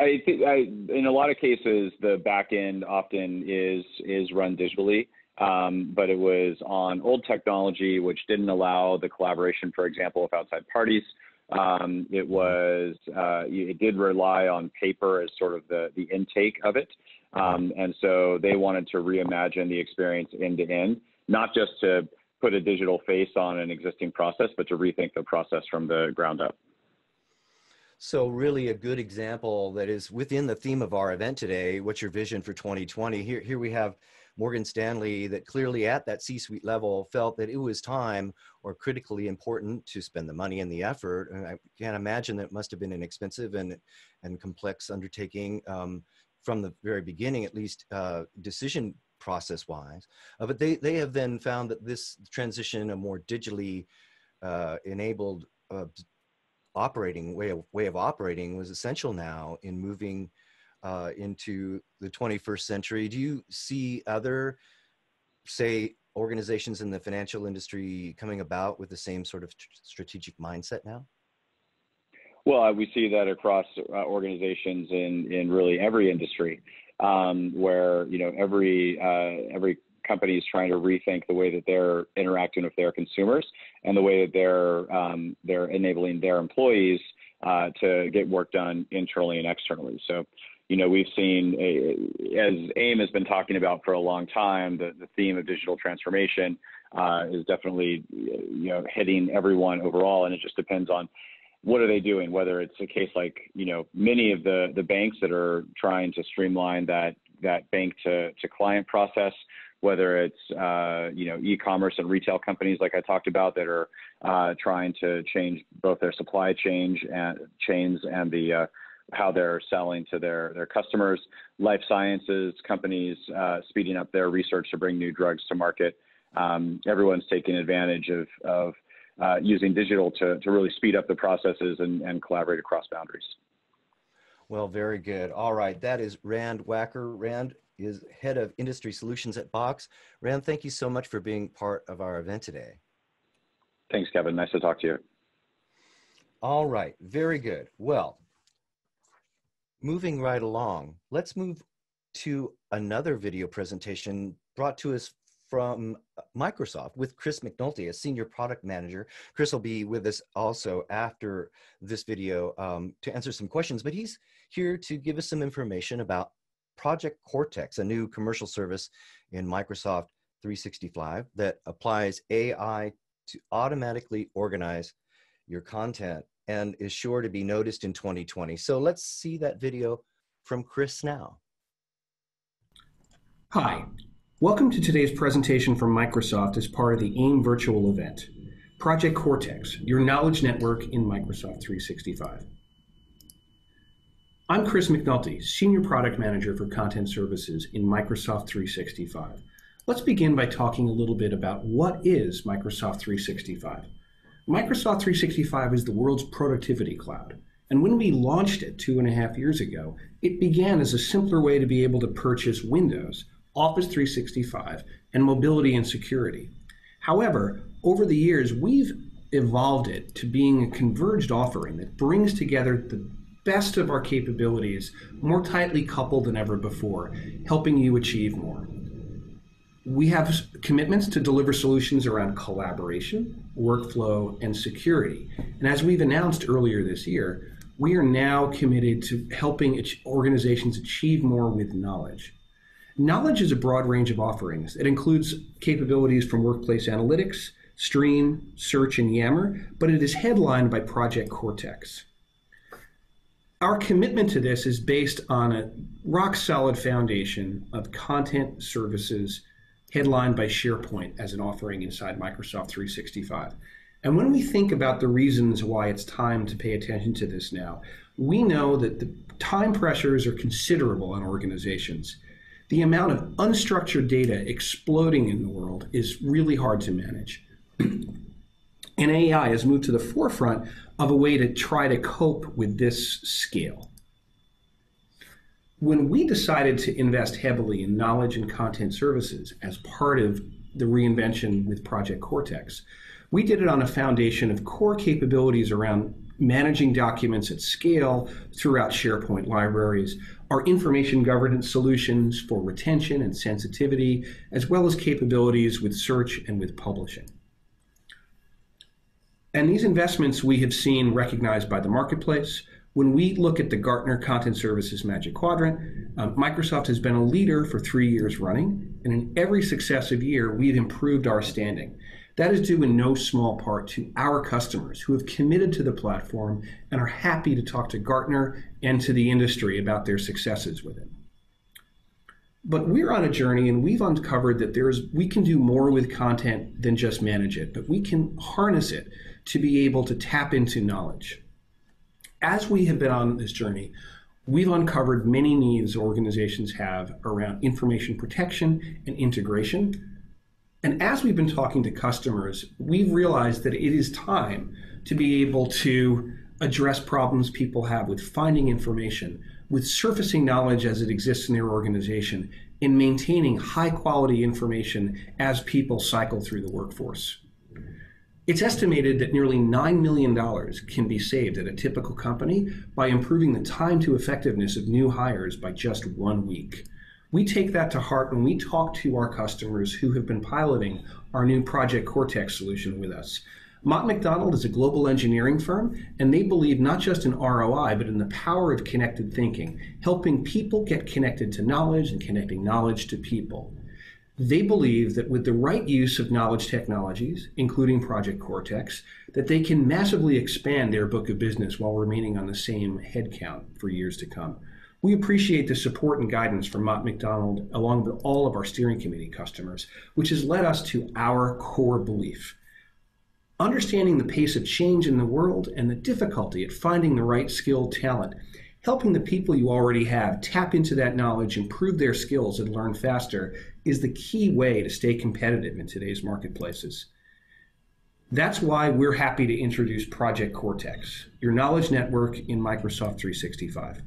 I think I, in a lot of cases, the back end often is, is run digitally, um, but it was on old technology, which didn't allow the collaboration, for example, with outside parties. Um, it was, uh, it did rely on paper as sort of the, the intake of it. Um, and so they wanted to reimagine the experience end to end, not just to put a digital face on an existing process, but to rethink the process from the ground up. So really a good example that is within the theme of our event today, what's your vision for twenty twenty? Here, here we have Morgan Stanley that clearly at that C-suite level felt that it was time or critically important to spend the money and the effort. And I can't imagine that must have been an expensive and, and complex undertaking um, from the very beginning, at least uh, decision process wise, uh, but they, they have then found that this transition, a more digitally uh, enabled uh, operating way of, way of operating was essential now in moving uh, into the twenty-first century. Do you see other, say, organizations in the financial industry coming about with the same sort of strategic mindset now? Well, uh, we see that across uh, organizations in, in really every industry. Um, where, you know, every, uh, every company is trying to rethink the way that they're interacting with their consumers and the way that they're, um, they're enabling their employees uh, to get work done internally and externally. So, you know, we've seen, a, as AIM has been talking about for a long time, the, the theme of digital transformation uh, is definitely, you know, hitting everyone overall, and it just depends on what are they doing? Whether it's a case like, you know, many of the, the banks that are trying to streamline that, that bank to, to client process, whether it's, uh, you know, e-commerce and retail companies like I talked about that are uh, trying to change both their supply chain and chains and the uh, how they're selling to their, their customers, life sciences companies uh, speeding up their research to bring new drugs to market. Um, everyone's taking advantage of, of Uh, using digital to, to really speed up the processes and, and collaborate across boundaries. Well, very good. All right, that is Rand Wacker. Rand is Head of Industry Solutions at Box. Rand, thank you so much for being part of our event today. Thanks, Kevin. Nice to talk to you. All right, very good. Well, moving right along, let's move to another video presentation brought to us from Microsoft with Chris McNulty, a senior product manager. Chris will be with us also after this video um, to answer some questions, but he's here to give us some information about Project Cortex, a new commercial service in Microsoft three sixty-five that applies A I to automatically organize your content and is sure to be noticed in twenty twenty. So let's see that video from Chris now. Hi, welcome to today's presentation from Microsoft as part of the AIM virtual event, Project Cortex, your knowledge network in Microsoft three sixty-five. I'm Chris McNulty, Senior Product Manager for Content Services in Microsoft three sixty-five. Let's begin by talking a little bit about what is Microsoft three sixty-five. Microsoft three sixty-five is the world's productivity cloud, and when we launched it two and a half years ago, it began as a simpler way to be able to purchase Windows, Office three sixty-five, and mobility and security. However, over the years, we've evolved it to being a converged offering that brings together the best of our capabilities more tightly coupled than ever before, helping you achieve more. We have commitments to deliver solutions around collaboration, workflow, and security. And as we've announced earlier this year, we are now committed to helping organizations achieve more with knowledge. Knowledge is a broad range of offerings. It includes capabilities from workplace analytics, Stream, Search, and Yammer, but it is headlined by Project Cortex. Our commitment to this is based on a rock-solid foundation of content services headlined by SharePoint as an offering inside Microsoft three sixty-five. And when we think about the reasons why it's time to pay attention to this now, we know that the time pressures are considerable on organizations. The amount of unstructured data exploding in the world is really hard to manage. And A I has moved to the forefront of a way to try to cope with this scale. When we decided to invest heavily in knowledge and content services as part of the reinvention with Project Cortex, we did it on a foundation of core capabilities around managing documents at scale throughout SharePoint libraries, our information governance solutions for retention and sensitivity, as well as capabilities with search and with publishing. And these investments we have seen recognized by the marketplace. When we look at the Gartner Content Services Magic Quadrant, um, Microsoft has been a leader for three years running, and in every successive year, we've improved our standing. That is due in no small part to our customers who have committed to the platform and are happy to talk to Gartner and to the industry about their successes with it. But we're on a journey, and we've uncovered that there's, we can do more with content than just manage it, but we can harness it to be able to tap into knowledge. As we have been on this journey, we've uncovered many needs organizations have around information protection and integration. And as we've been talking to customers, we've realized that it is time to be able to address problems people have with finding information, with surfacing knowledge as it exists in their organization, and maintaining high quality information as people cycle through the workforce. It's estimated that nearly nine million dollars can be saved at a typical company by improving the time to effectiveness of new hires by just one week. We take that to heart when we talk to our customers who have been piloting our new Project Cortex solution with us. Mott MacDonald is a global engineering firm, and they believe not just in R O I, but in the power of connected thinking, helping people get connected to knowledge and connecting knowledge to people. They believe that with the right use of knowledge technologies, including Project Cortex, that they can massively expand their book of business while remaining on the same headcount for years to come. We appreciate the support and guidance from Mott MacDonald along with all of our steering committee customers, which has led us to our core belief. Understanding the pace of change in the world and the difficulty at finding the right skilled talent, helping the people you already have tap into that knowledge, improve their skills, and learn faster is the key way to stay competitive in today's marketplaces. That's why we're happy to introduce Project Cortex, your knowledge network in Microsoft three sixty-five.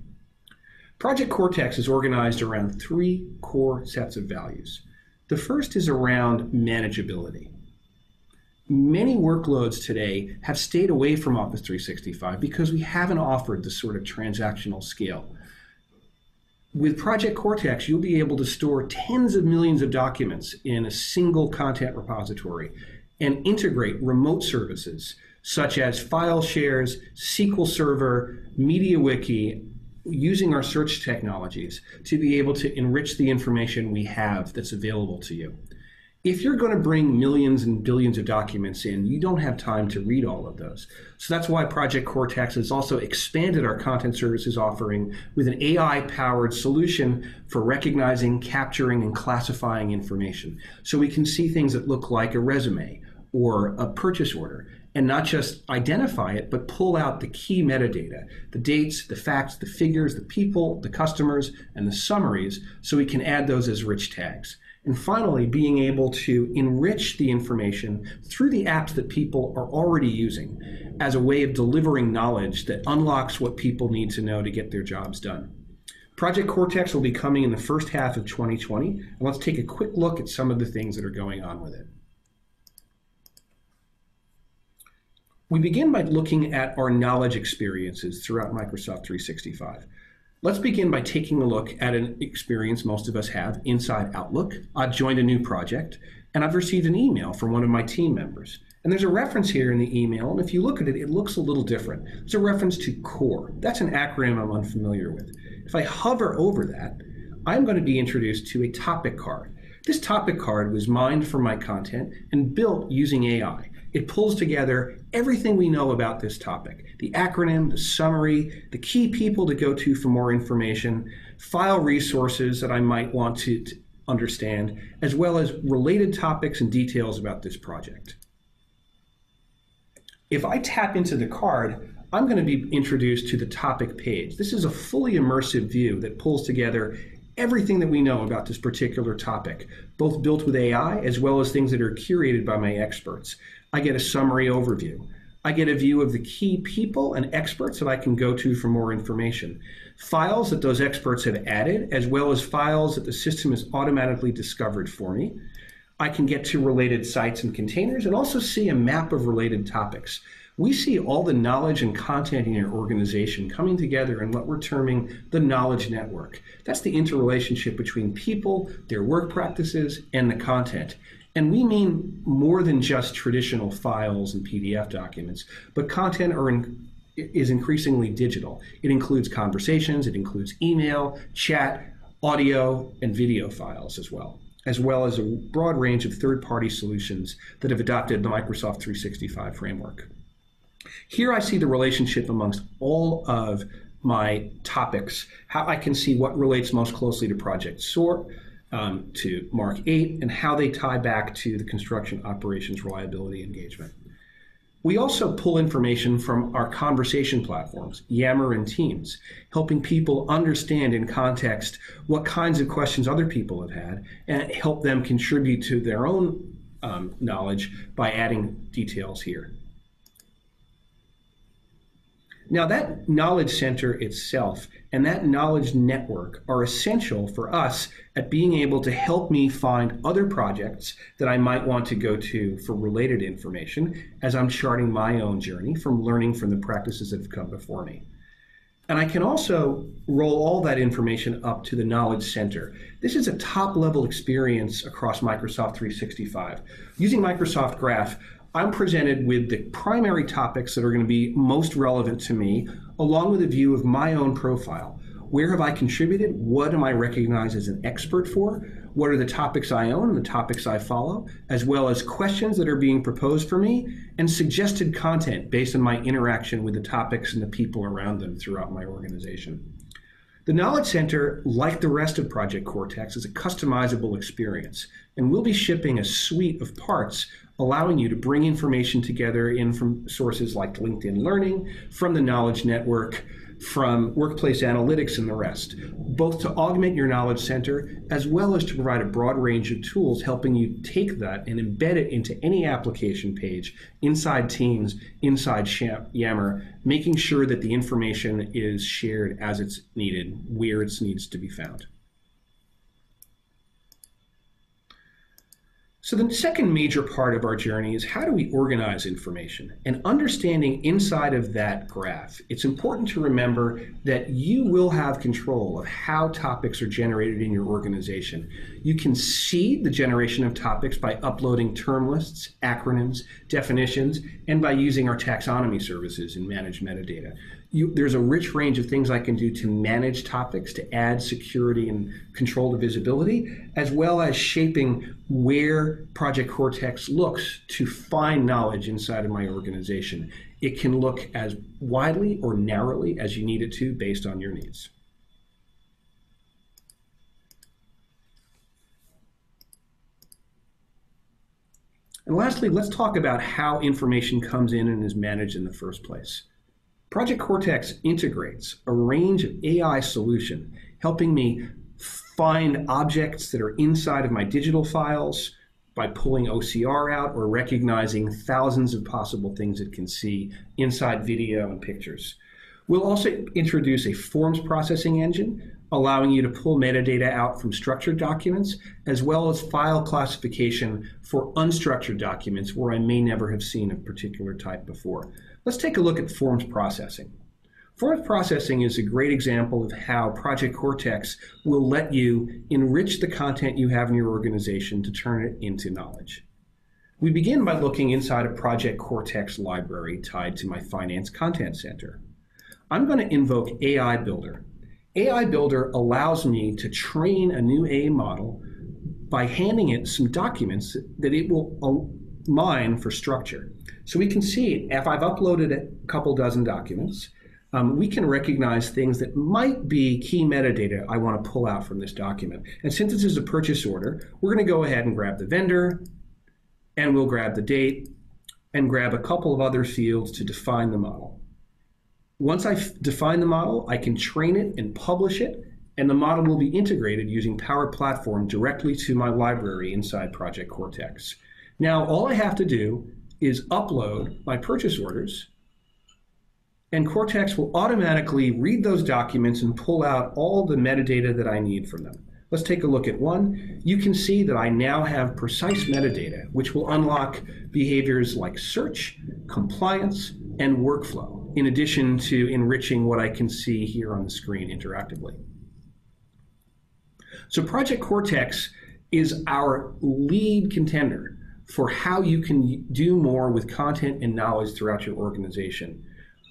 Project Cortex is organized around three core sets of values. The first is around manageability. Many workloads today have stayed away from Office three sixty-five because we haven't offered the sort of transactional scale. With Project Cortex, you'll be able to store tens of millions of documents in a single content repository and integrate remote services such as file shares, S Q L Server, MediaWiki, using our search technologies to be able to enrich the information we have that's available to you. If you're going to bring millions and billions of documents in, you don't have time to read all of those. So that's why Project Cortex has also expanded our content services offering with an A I-powered solution for recognizing, capturing, and classifying information. So we can see things that look like a resume or a purchase order, and not just identify it, but pull out the key metadata, the dates, the facts, the figures, the people, the customers, and the summaries, so we can add those as rich tags. And finally, being able to enrich the information through the apps that people are already using as a way of delivering knowledge that unlocks what people need to know to get their jobs done. Project Cortex will be coming in the first half of twenty twenty, and let's take a quick look at some of the things that are going on with it. We begin by looking at our knowledge experiences throughout Microsoft three sixty-five. Let's begin by taking a look at an experience most of us have inside Outlook. I've joined a new project, and I've received an email from one of my team members. And there's a reference here in the email, and if you look at it, it looks a little different. It's a reference to CORE. That's an acronym I'm unfamiliar with. If I hover over that, I'm going to be introduced to a topic card. This topic card was mined from my content and built using A I. It pulls together everything we know about this topic, the acronym, the summary, the key people to go to for more information, file resources that I might want to, to understand, as well as related topics and details about this project. If I tap into the card, I'm going to be introduced to the topic page. This is a fully immersive view that pulls together everything that we know about this particular topic, both built with A I as well as things that are curated by my experts. I get a summary overview. I get a view of the key people and experts that I can go to for more information, files that those experts have added, as well as files that the system has automatically discovered for me. I can get to related sites and containers and also see a map of related topics. We see all the knowledge and content in your organization coming together in what we're terming the knowledge network. That's the interrelationship between people, their work practices, and the content. And we mean more than just traditional files and P D F documents, but content are in, is increasingly digital. It includes conversations, it includes email, chat, audio, and video files as well, as well as a broad range of third-party solutions that have adopted the Microsoft three sixty-five framework. Here I see the relationship amongst all of my topics, how I can see what relates most closely to Project Sort, Um, to Mark eight, and how they tie back to the construction operations reliability engagement. We also pull information from our conversation platforms, Yammer and Teams, helping people understand in context what kinds of questions other people have had and help them contribute to their own um, knowledge by adding details here. Now, that knowledge center itself and that knowledge network are essential for us at being able to help me find other projects that I might want to go to for related information as I'm charting my own journey from learning from the practices that have come before me. And I can also roll all that information up to the Knowledge Center. This is a top-level experience across Microsoft three sixty-five. Using Microsoft Graph, I'm presented with the primary topics that are going to be most relevant to me, along with a view of my own profile. Where have I contributed? What am I recognized as an expert for? What are the topics I own and the topics I follow, as well as questions that are being proposed for me and suggested content based on my interaction with the topics and the people around them throughout my organization. The Knowledge Center, like the rest of Project Cortex, is a customizable experience, and we'll be shipping a suite of parts allowing you to bring information together in from sources like LinkedIn Learning, from the Knowledge Network, from Workplace Analytics, and the rest, both to augment your Knowledge Center as well as to provide a broad range of tools helping you take that and embed it into any application page inside Teams, inside Yammer, making sure that the information is shared as it's needed, where it needs to be found. So the second major part of our journey is how do we organize information? And understanding inside of that graph, it's important to remember that you will have control of how topics are generated in your organization. You can see the generation of topics by uploading term lists, acronyms, definitions, and by using our taxonomy services and managed metadata. you, there's a rich range of things I can do to manage topics, to add security and control to visibility, as well as shaping where Project Cortex looks to find knowledge inside of my organization. It can look as widely or narrowly as you need it to based on your needs. And lastly, let's talk about how information comes in and is managed in the first place. Project Cortex integrates a range of A I solutions, helping me find objects that are inside of my digital files by pulling O C R out or recognizing thousands of possible things it can see inside video and pictures. We'll also introduce a forms processing engine, allowing you to pull metadata out from structured documents, as well as file classification for unstructured documents where I may never have seen a particular type before. Let's take a look at forms processing. Forms processing is a great example of how Project Cortex will let you enrich the content you have in your organization to turn it into knowledge. We begin by looking inside a Project Cortex library tied to my Finance Content Center. I'm going to invoke A I Builder. A I Builder allows me to train a new A I model by handing it some documents that it will mine for structure. So we can see if I've uploaded a couple dozen documents, um, we can recognize things that might be key metadata I want to pull out from this document. And since this is a purchase order, we're going to go ahead and grab the vendor, and we'll grab the date, and grab a couple of other fields to define the model. Once I define the model, I can train it and publish it, and the model will be integrated using Power Platform directly to my library inside Project Cortex. Now, all I have to do is upload my purchase orders, and Cortex will automatically read those documents and pull out all the metadata that I need from them. Let's take a look at one. You can see that I now have precise metadata, which will unlock behaviors like search, compliance, and workflow, in addition to enriching what I can see here on the screen interactively. So Project Cortex is our lead contender for how you can do more with content and knowledge throughout your organization,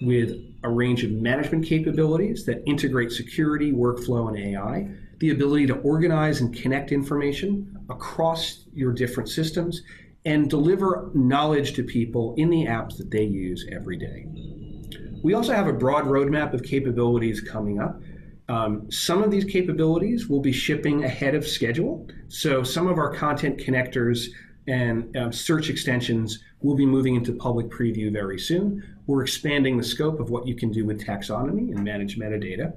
with a range of management capabilities that integrate security, workflow, and A I, the ability to organize and connect information across your different systems, and deliver knowledge to people in the apps that they use every day. We also have a broad roadmap of capabilities coming up. Um, some of these capabilities will be shipping ahead of schedule. So some of our content connectors and um, search extensions will be moving into public preview very soon. We're expanding the scope of what you can do with taxonomy and manage metadata.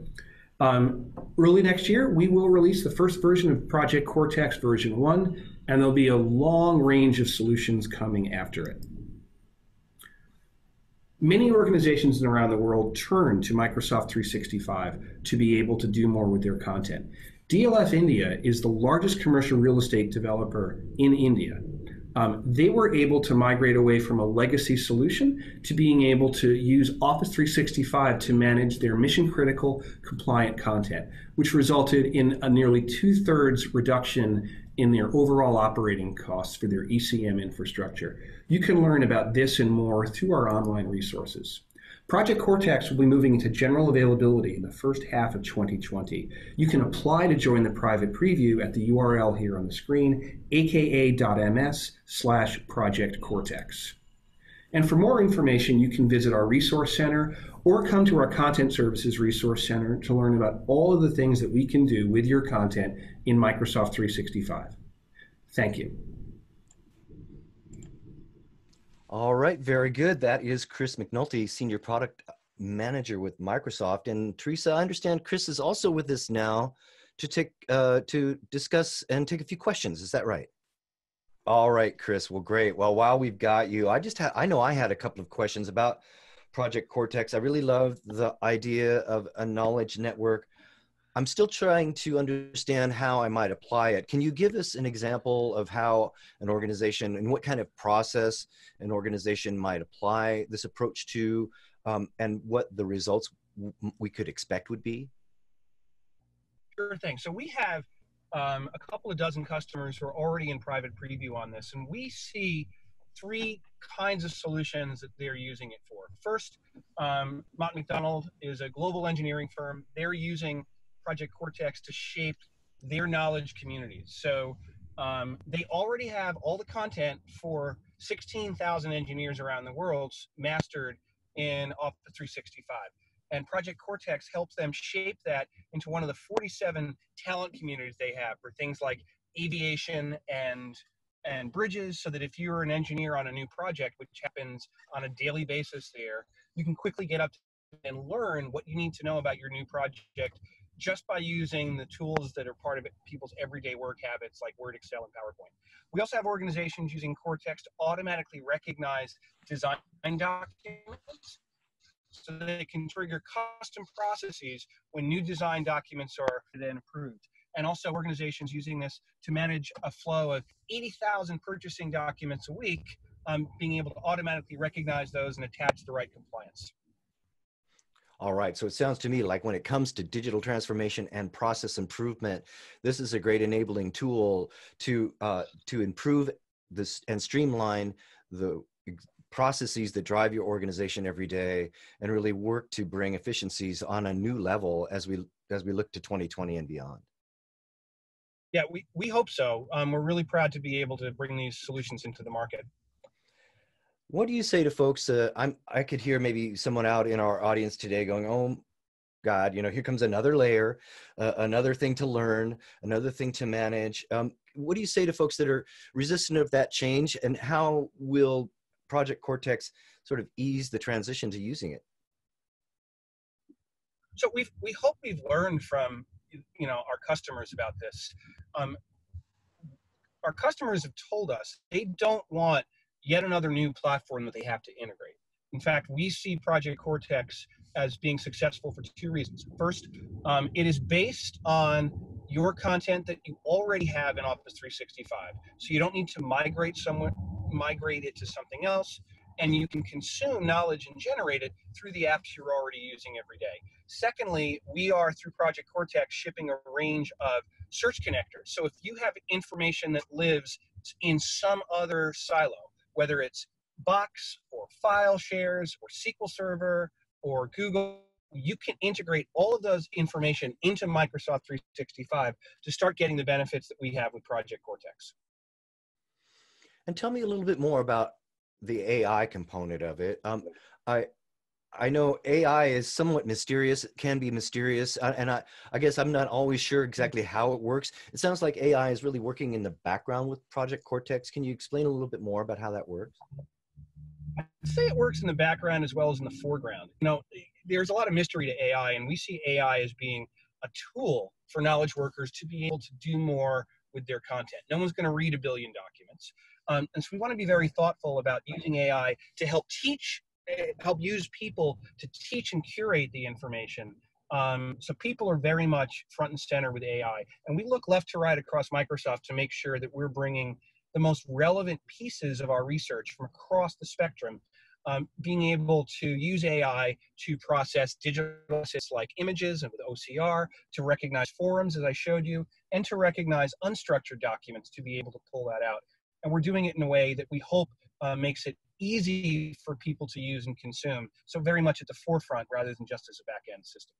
Um, early next year, we will release the first version of Project Cortex version one, and there'll be a long range of solutions coming after it. Many organizations around the world turn to Microsoft three sixty-five to be able to do more with their content. D L F India is the largest commercial real estate developer in India. Um, they were able to migrate away from a legacy solution to being able to use Office three sixty-five to manage their mission-critical compliant content, which resulted in a nearly two-thirds reduction in their overall operating costs for their E C M infrastructure. You can learn about this and more through our online resources. Project Cortex will be moving into general availability in the first half of twenty twenty. You can apply to join the private preview at the U R L here on the screen, a k a dot m s slash Project Cortex. And for more information, you can visit our Resource Center or come to our Content Services Resource Center to learn about all of the things that we can do with your content in Microsoft three sixty-five. Thank you. All right, very good. That is Chris McNulty, Senior Product Manager with Microsoft. And Teresa, I understand Chris is also with us now to, take, uh, to discuss and take a few questions. Is that right? All right, Chris. Well, great. Well, while we've got you, I just had, I know I had a couple of questions about Project Cortex. I really love the idea of a knowledge network. I'm still trying to understand how I might apply it. Can you give us an example of how an organization and what kind of process an organization might apply this approach to, um, and what the results we could expect would be? Sure thing. So we have Um, a couple of dozen customers who are already in private preview on this, and we see three kinds of solutions that they're using it for. First, um, Mott MacDonald is a global engineering firm. They're using Project Cortex to shape their knowledge communities. So um, they already have all the content for sixteen thousand engineers around the world mastered in Office three sixty-five. And Project Cortex helps them shape that into one of the forty-seven talent communities they have for things like aviation and and bridges, so that if you're an engineer on a new project, which happens on a daily basis there, you can quickly get up and learn what you need to know about your new project just by using the tools that are part of it, people's everyday work habits like Word, Excel, and PowerPoint. We also have organizations using Cortex to automatically recognize design documents so that it can trigger custom processes when new design documents are then approved. And also organizations using this to manage a flow of eighty thousand purchasing documents a week, um, being able to automatically recognize those and attach the right compliance. All right, so it sounds to me like when it comes to digital transformation and process improvement, this is a great enabling tool to, uh, to improve this and streamline the processes that drive your organization every day and really work to bring efficiencies on a new level as we, as we look to twenty twenty and beyond. Yeah, we, we hope so. Um, we're really proud to be able to bring these solutions into the market. What do you say to folks? Uh, I'm, I could hear maybe someone out in our audience today going, oh, God, you know, here comes another layer, uh, another thing to learn, another thing to manage. Um, what do you say to folks that are resistant of that change, and how will Project Cortex sort of ease the transition to using it? So we've, we hope we've learned from you know, our customers about this. Um, our customers have told us they don't want yet another new platform that they have to integrate. In fact, we see Project Cortex as being successful for two reasons. First, um, it is based on your content that you already have in Office three sixty-five. So you don't need to migrate somewhere, migrate it to something else, and you can consume knowledge and generate it through the apps you're already using every day. Secondly, we are, through Project Cortex, shipping a range of search connectors. So if you have information that lives in some other silo, whether it's Box or file shares or S Q L Server or Google, you can integrate all of those information into Microsoft three sixty-five to start getting the benefits that we have with Project Cortex. And tell me a little bit more about the A I component of it. Um, I, I know A I is somewhat mysterious, it can be mysterious, and I, I guess I'm not always sure exactly how it works. It sounds like A I is really working in the background with Project Cortex. Can you explain a little bit more about how that works? I'd say it works in the background as well as in the foreground. You know, there's a lot of mystery to A I, and we see A I as being a tool for knowledge workers to be able to do more with their content. No one's going to read a billion documents. Um, and so we want to be very thoughtful about using A I to help teach, help use people to teach and curate the information. Um, so people are very much front and center with A I. And we look left to right across Microsoft to make sure that we're bringing the most relevant pieces of our research from across the spectrum, um, being able to use A I to process digital assets like images and with O C R, to recognize forums, as I showed you, and to recognize unstructured documents to be able to pull that out. And we're doing it in a way that we hope uh, makes it easy for people to use and consume. So very much at the forefront rather than just as a back-end system.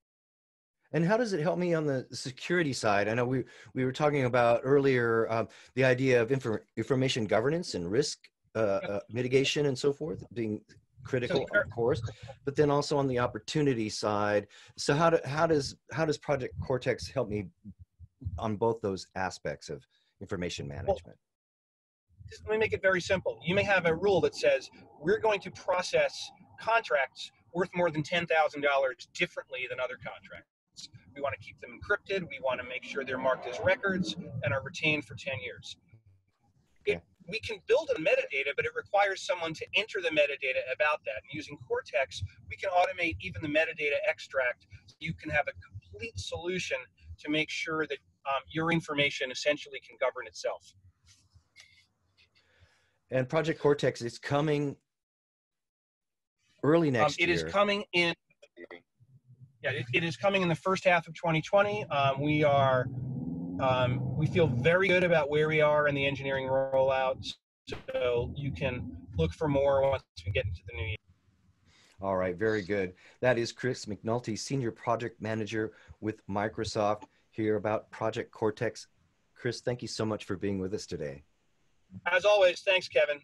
And how does it help me on the security side? I know we, we were talking about earlier uh, the idea of infor information governance and risk uh, uh, mitigation and so forth being critical, so, of course, but then also on the opportunity side. So how, do, how, does, how does Project Cortex help me on both those aspects of information management? Well, let me make it very simple. You may have a rule that says we're going to process contracts worth more than ten thousand dollars differently than other contracts. We want to keep them encrypted. We want to make sure they're marked as records and are retained for ten years. It, we can build a metadata, but it requires someone to enter the metadata about that. And using Cortex, we can automate even the metadata extract. So you can have a complete solution to make sure that um, your information essentially can govern itself. And Project Cortex is coming early next um, it year. It is coming in. Yeah, it, it is coming in the first half of twenty twenty. Um, we are, um, we feel very good about where we are in the engineering rollout. So you can look for more once we get into the new year. All right, very good. That is Chris McNulty, Senior Project Manager with Microsoft, here about Project Cortex. Chris, thank you so much for being with us today. As always, thanks, Kevin.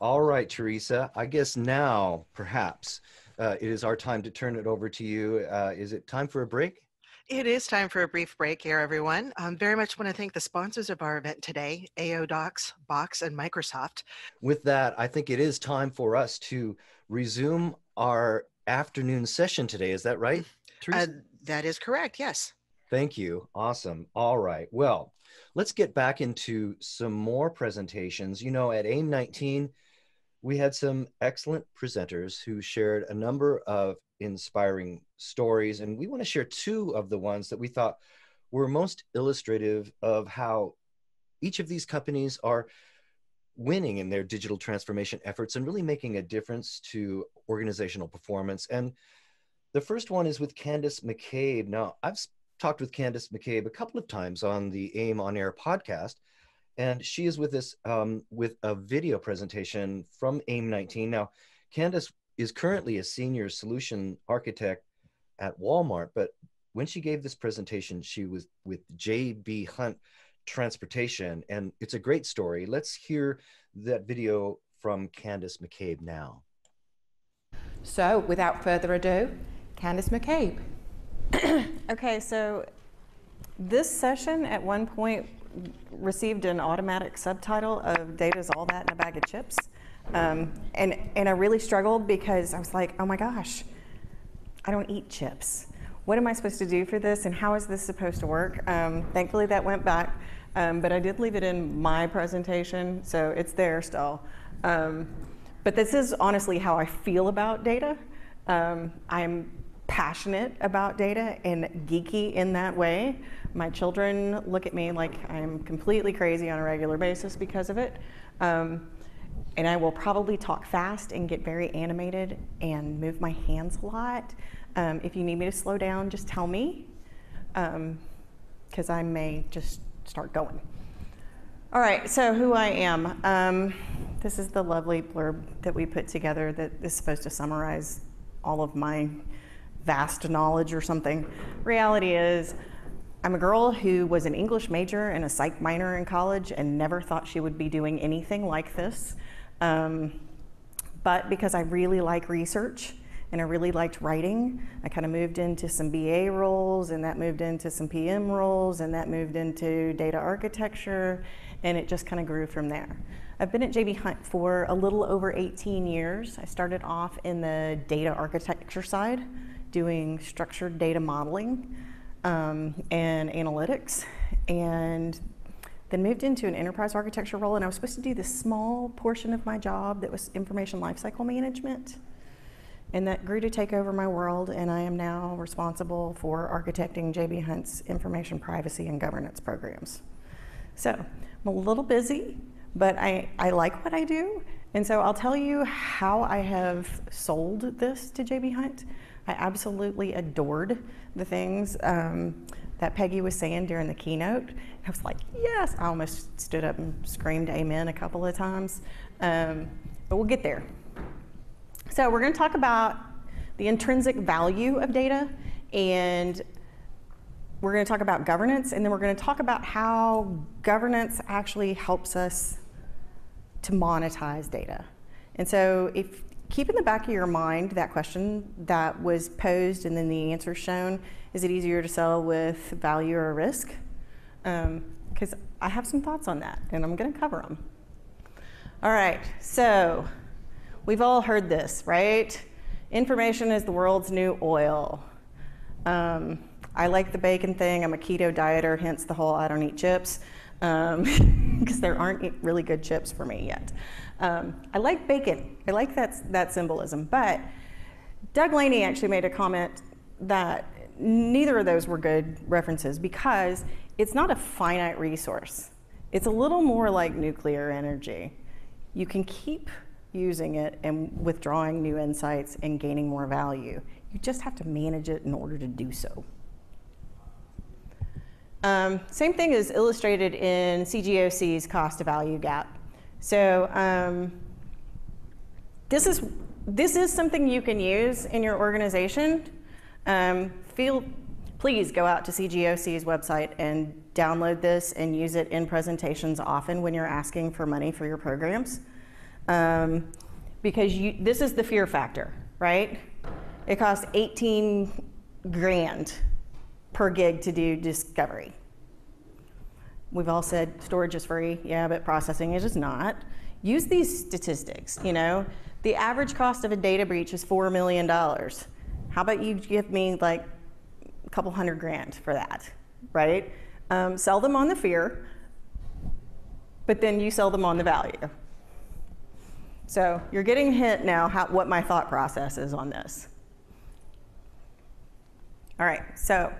All right, Teresa, I guess now, perhaps, uh, it is our time to turn it over to you. Uh, is it time for a break? It is time for a brief break here, everyone. I um, very much want to thank the sponsors of our event today, AODocs, Box, and Microsoft. With that, I think it is time for us to resume our afternoon session today. Is that right, Teresa? Uh, that is correct, yes. Thank you. Awesome. All right. Well, let's get back into some more presentations. You know, at AIM nineteen, we had some excellent presenters who shared a number of inspiring stories, and we want to share two of the ones that we thought were most illustrative of how each of these companies are winning in their digital transformation efforts and really making a difference to organizational performance. And the first one is with Candace McCabe. Now, I've talked with Candace McCabe a couple of times on the AIM On Air podcast, and she is with us um, with a video presentation from AIM nineteen. Now, Candace is currently a senior solution architect at Walmart, but when she gave this presentation, she was with J B Hunt Transportation, and it's a great story. Let's hear that video from Candace McCabe now. So without further ado, Candace McCabe. Okay, so this session at one point received an automatic subtitle of Data's All That in a Bag of Chips. Um, and, and I really struggled because I was like, oh my gosh, I don't eat chips. What am I supposed to do for this, and how is this supposed to work? Um, thankfully that went back, um, but I did leave it in my presentation, so it's there still. Um, but this is honestly how I feel about data. Um, I'm passionate about data and geeky in that way. My children look at me like I'm completely crazy on a regular basis because of it. Um, And I will probably talk fast and get very animated and move my hands a lot. Um, if you need me to slow down, just tell me, because um, I may just start going. All right, so who I am. Um, this is the lovely blurb that we put together that is supposed to summarize all of my vast knowledge or something. Reality is, I'm a girl who was an English major and a psych minor in college and never thought she would be doing anything like this. Um, but because I really like research and I really liked writing, I kind of moved into some B A roles, and that moved into some P M roles, and that moved into data architecture, and it just kind of grew from there. I've been at J B Hunt for a little over eighteen years. I started off in the data architecture side, doing structured data modeling um, and analytics, and then moved into an enterprise architecture role, and I was supposed to do this small portion of my job that was information lifecycle management, and that grew to take over my world, and I am now responsible for architecting J B Hunt's information privacy and governance programs. So I'm a little busy, but I, I like what I do, and so I'll tell you how I have sold this to J B Hunt. I absolutely adored the things um, that Peggy was saying during the keynote. I was like, yes, I almost stood up and screamed amen a couple of times, um, but we'll get there. So we're going to talk about the intrinsic value of data, and we're going to talk about governance, and then we're going to talk about how governance actually helps us to monetize data. And so if keep in the back of your mind that question that was posed and then the answer shown, is it easier to sell with value or risk? Because um, I have some thoughts on that, and I'm going to cover them. All right, so we've all heard this, right? Information is the world's new oil. Um, I like the bacon thing. I'm a keto dieter, hence the whole I don't eat chips, because um, there aren't really good chips for me yet. Um, I like bacon. I like that, that symbolism. But Doug Laney actually made a comment that neither of those were good references, because it's not a finite resource. It's a little more like nuclear energy. You can keep using it and withdrawing new insights and gaining more value. You just have to manage it in order to do so. Um, same thing is illustrated in C G O C's cost to value gap. So um, this is this is something you can use in your organization. Um, feel please go out to C G O C's website and download this and use it in presentations often when you're asking for money for your programs, um, because you, this is the fear factor, right? It costs eighteen grand per gig to do discovery. We've all said storage is free, yeah, but processing is just not. Use these statistics, you know? The average cost of a data breach is four million dollars. How about you give me like a couple hundred grand for that, right? Um, sell them on the fear, but then you sell them on the value. So you're getting a hint now how, what my thought process is on this. All right, so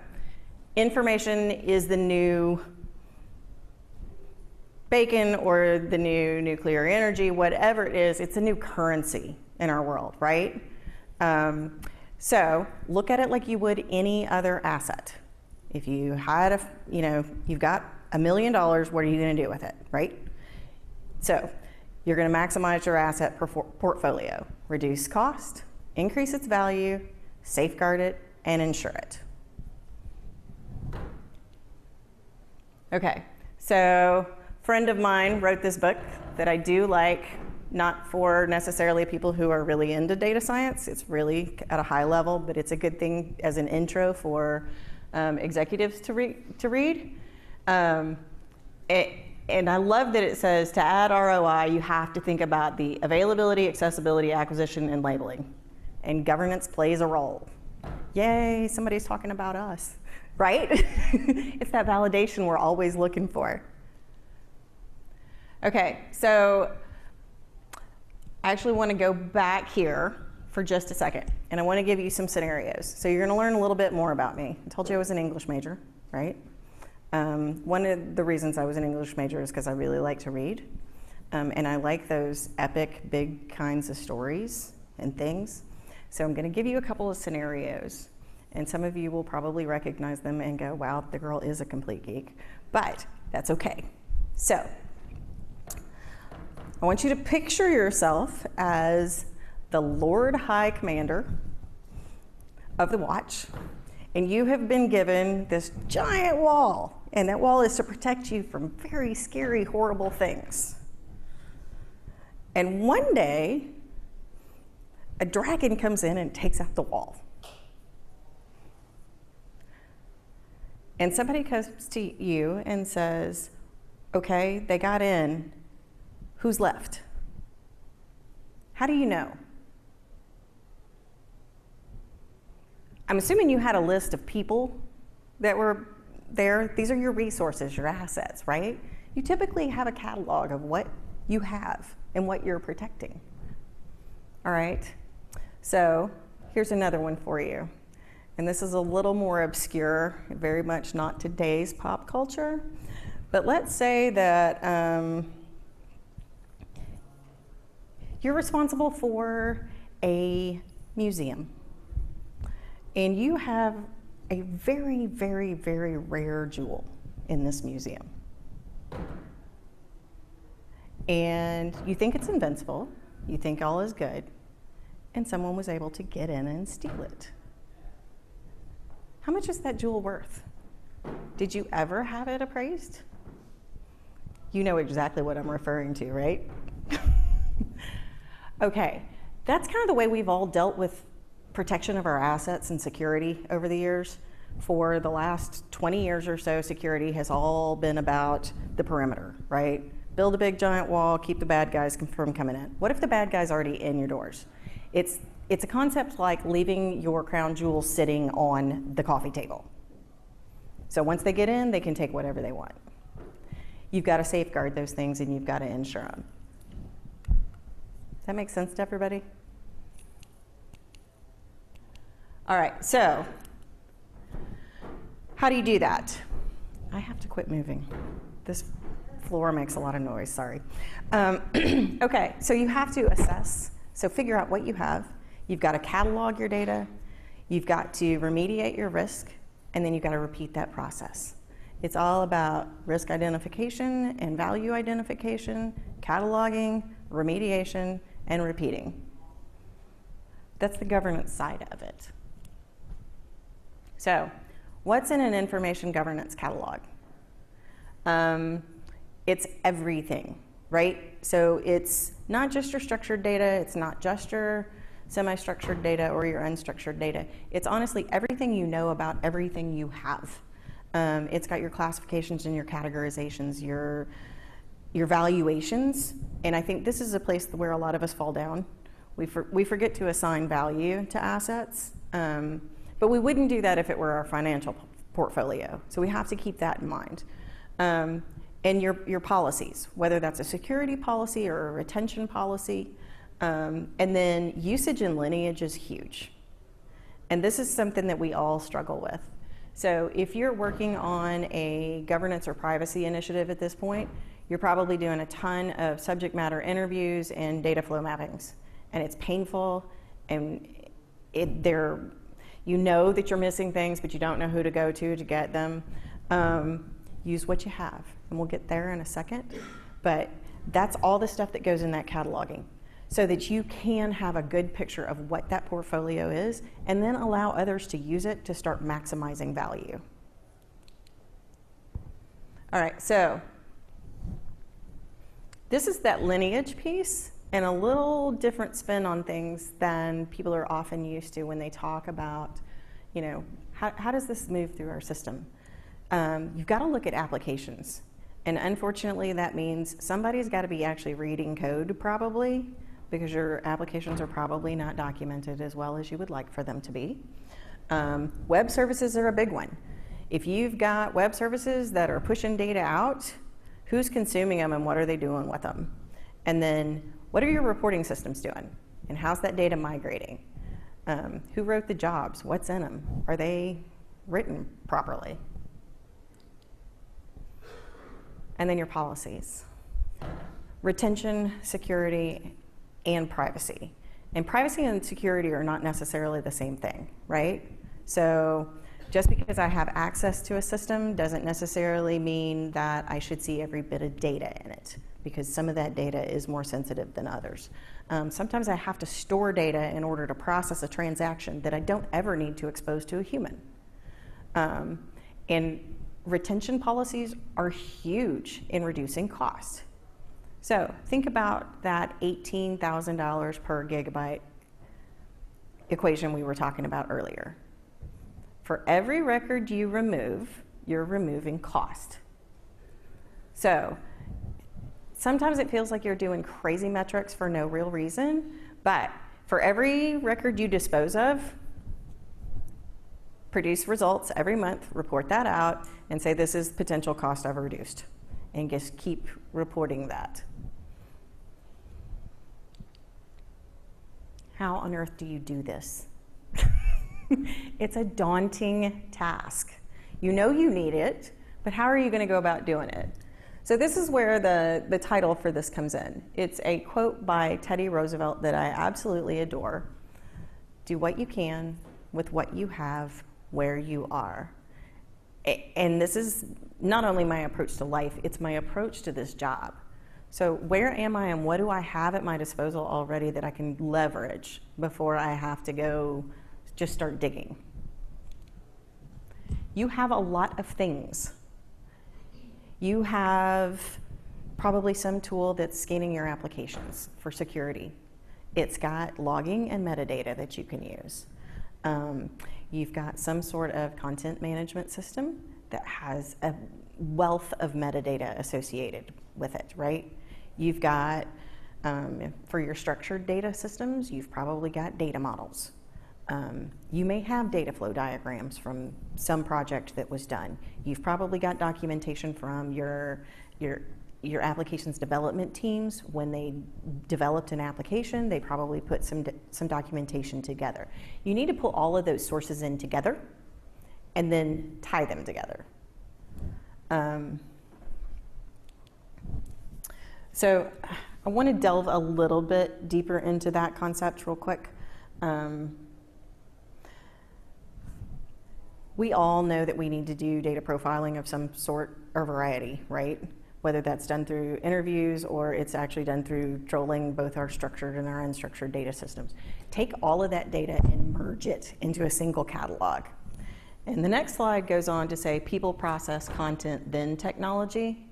information is the new bacon or the new nuclear energy, whatever it is, it's a new currency in our world, right? Um, so look at it like you would any other asset. If you had a, you know, you've got a million dollars, what are you gonna do with it, right? So you're gonna maximize your asset portfolio, reduce cost, increase its value, safeguard it, and insure it. Okay, so a friend of mine wrote this book that I do like, not for necessarily people who are really into data science. It's really at a high level, but it's a good thing as an intro for um, executives to, re to read. Um, it, and I love that it says to add R O I, you have to think about the availability, accessibility, acquisition, and labeling. And governance plays a role. Yay, somebody's talking about us, right? It's that validation we're always looking for. Okay, so I actually want to go back here for just a second, and I want to give you some scenarios. So you're going to learn a little bit more about me. I told you I was an English major, right? Um, one of the reasons I was an English major is because I really like to read, um, and I like those epic, big kinds of stories and things. So I'm going to give you a couple of scenarios, and some of you will probably recognize them and go, wow, the girl is a complete geek, but that's okay. So I want you to picture yourself as the Lord High Commander of the Watch, and you have been given this giant wall, and that wall is to protect you from very scary, horrible things. And one day, a dragon comes in and takes out the wall. And somebody comes to you and says, okay, they got in, who's left? How do you know? I'm assuming you had a list of people that were there. These are your resources, your assets, right? You typically have a catalog of what you have and what you're protecting, all right? So here's another one for you. And this is a little more obscure, very much not today's pop culture. But let's say that um, you're responsible for a museum. And you have a very, very, very rare jewel in this museum. And you think it's invincible. You think all is good. And someone was able to get in and steal it. How much is that jewel worth? Did you ever have it appraised? You know exactly what I'm referring to, right? Okay, that's kind of the way we've all dealt with protection of our assets and security over the years. For the last twenty years or so, security has all been about the perimeter, right? Build a big giant wall, keep the bad guys from coming in. What if the bad guy's already in your doors? It's, it's a concept like leaving your crown jewel sitting on the coffee table. So once they get in, they can take whatever they want. You've got to safeguard those things and you've got to insure them. That makes sense to everybody? All right, so how do you do that? I have to quit moving. This floor makes a lot of noise, sorry. Um, okay, so you have to assess. So figure out what you have. You've got to catalog your data. You've got to remediate your risk. And then you've got to repeat that process. It's all about risk identification and value identification, cataloging, remediation, and repeating. That's the governance side of it. So, what's in an information governance catalog? Um, it's everything, right? So it's not just your structured data, it's not just your semi-structured data or your unstructured data. It's honestly everything you know about everything you have. Um, it's got your classifications and your categorizations, your, your valuations, and I think this is a place where a lot of us fall down. We, for, we forget to assign value to assets, um, but we wouldn't do that if it were our financial portfolio. So we have to keep that in mind. Um, and your, your policies, whether that's a security policy or a retention policy. Um, and then usage and lineage is huge. And this is something that we all struggle with. So if you're working on a governance or privacy initiative at this point, you're probably doing a ton of subject matter interviews and data flow mappings. And it's painful, and it, they're, you know that you're missing things, but you don't know who to go to to get them. Um, use what you have, and we'll get there in a second. But that's all the stuff that goes in that cataloging, so that you can have a good picture of what that portfolio is, and then allow others to use it to start maximizing value. All right, so this is that lineage piece, and a little different spin on things than people are often used to when they talk about, you know, how, how does this move through our system? Um, you've got to look at applications. And unfortunately, that means somebody's got to be actually reading code, probably, because your applications are probably not documented as well as you would like for them to be. Um, web services are a big one. If you've got web services that are pushing data out, who's consuming them and what are they doing with them? And then what are your reporting systems doing? And how's that data migrating? Um, who wrote the jobs? What's in them? Are they written properly? And then your policies. Retention, security, and privacy. And privacy and security are not necessarily the same thing, right? So just because I have access to a system doesn't necessarily mean that I should see every bit of data in it, because some of that data is more sensitive than others. Um, sometimes I have to store data in order to process a transaction that I don't ever need to expose to a human. Um, and retention policies are huge in reducing cost. So think about that eighteen thousand dollars per gigabyte equation we were talking about earlier. For every record you remove, you're removing cost. So sometimes it feels like you're doing crazy metrics for no real reason, but for every record you dispose of, produce results every month, report that out, and say this is potential cost I've reduced, and just keep reporting that. How on earth do you do this? It's a daunting task. You know you need it, but how are you going to go about doing it? So this is where the, the title for this comes in. It's a quote by Teddy Roosevelt that I absolutely adore. Do what you can with what you have, where you are. And this is not only my approach to life, it's my approach to this job. So where am I and what do I have at my disposal already that I can leverage before I have to go just start digging? You have a lot of things. You have probably some tool that's scanning your applications for security. It's got logging and metadata that you can use. Um, you've got some sort of content management system that has a wealth of metadata associated with it, right? You've got, um, for your structured data systems, you've probably got data models. Um, you may have data flow diagrams from some project that was done. You've probably got documentation from your, your, your application's development teams. When they developed an application, they probably put some, some documentation together. You need to pull all of those sources in together and then tie them together. Um, so I want to delve a little bit deeper into that concept real quick. Um, we all know that we need to do data profiling of some sort or variety, right? Whether that's done through interviews or it's actually done through trolling both our structured and our unstructured data systems. Take all of that data and merge it into a single catalog. And the next slide goes on to say people, process, content, then technology.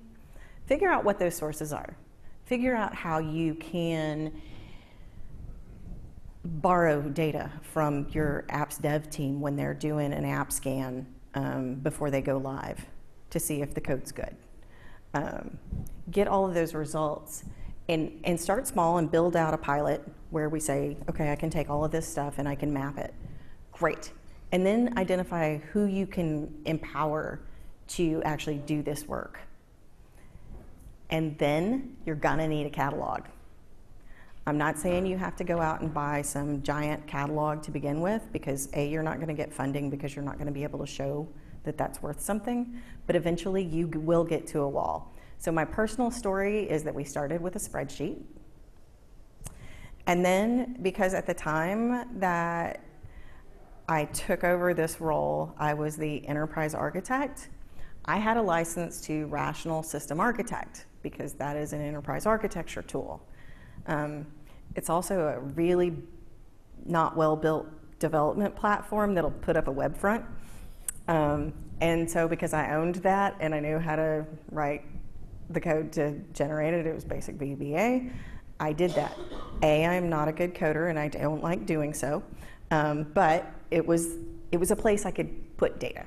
Figure out what those sources are. Figure out how you can borrow data from your apps dev team when they're doing an app scan um, before they go live to see if the code's good. Um, get all of those results and, and start small and build out a pilot where we say, okay, I can take all of this stuff and I can map it. Great. And then identify who you can empower to actually do this work. And then you're gonna need a catalog. I'm not saying you have to go out and buy some giant catalog to begin with, because A, you're not gonna get funding because you're not gonna be able to show that that's worth something, but eventually you will get to a wall. So my personal story is that we started with a spreadsheet. And then, because at the time that I took over this role, I was the enterprise architect. I had a license to Rational System Architect because that is an enterprise architecture tool. Um, it's also a really not well-built development platform that'll put up a web front. Um, and so because I owned that and I knew how to write the code to generate it, it was basic V B A, I did that. A, I'm not a good coder and I don't like doing so. Um, but it was, it was a place I could put data.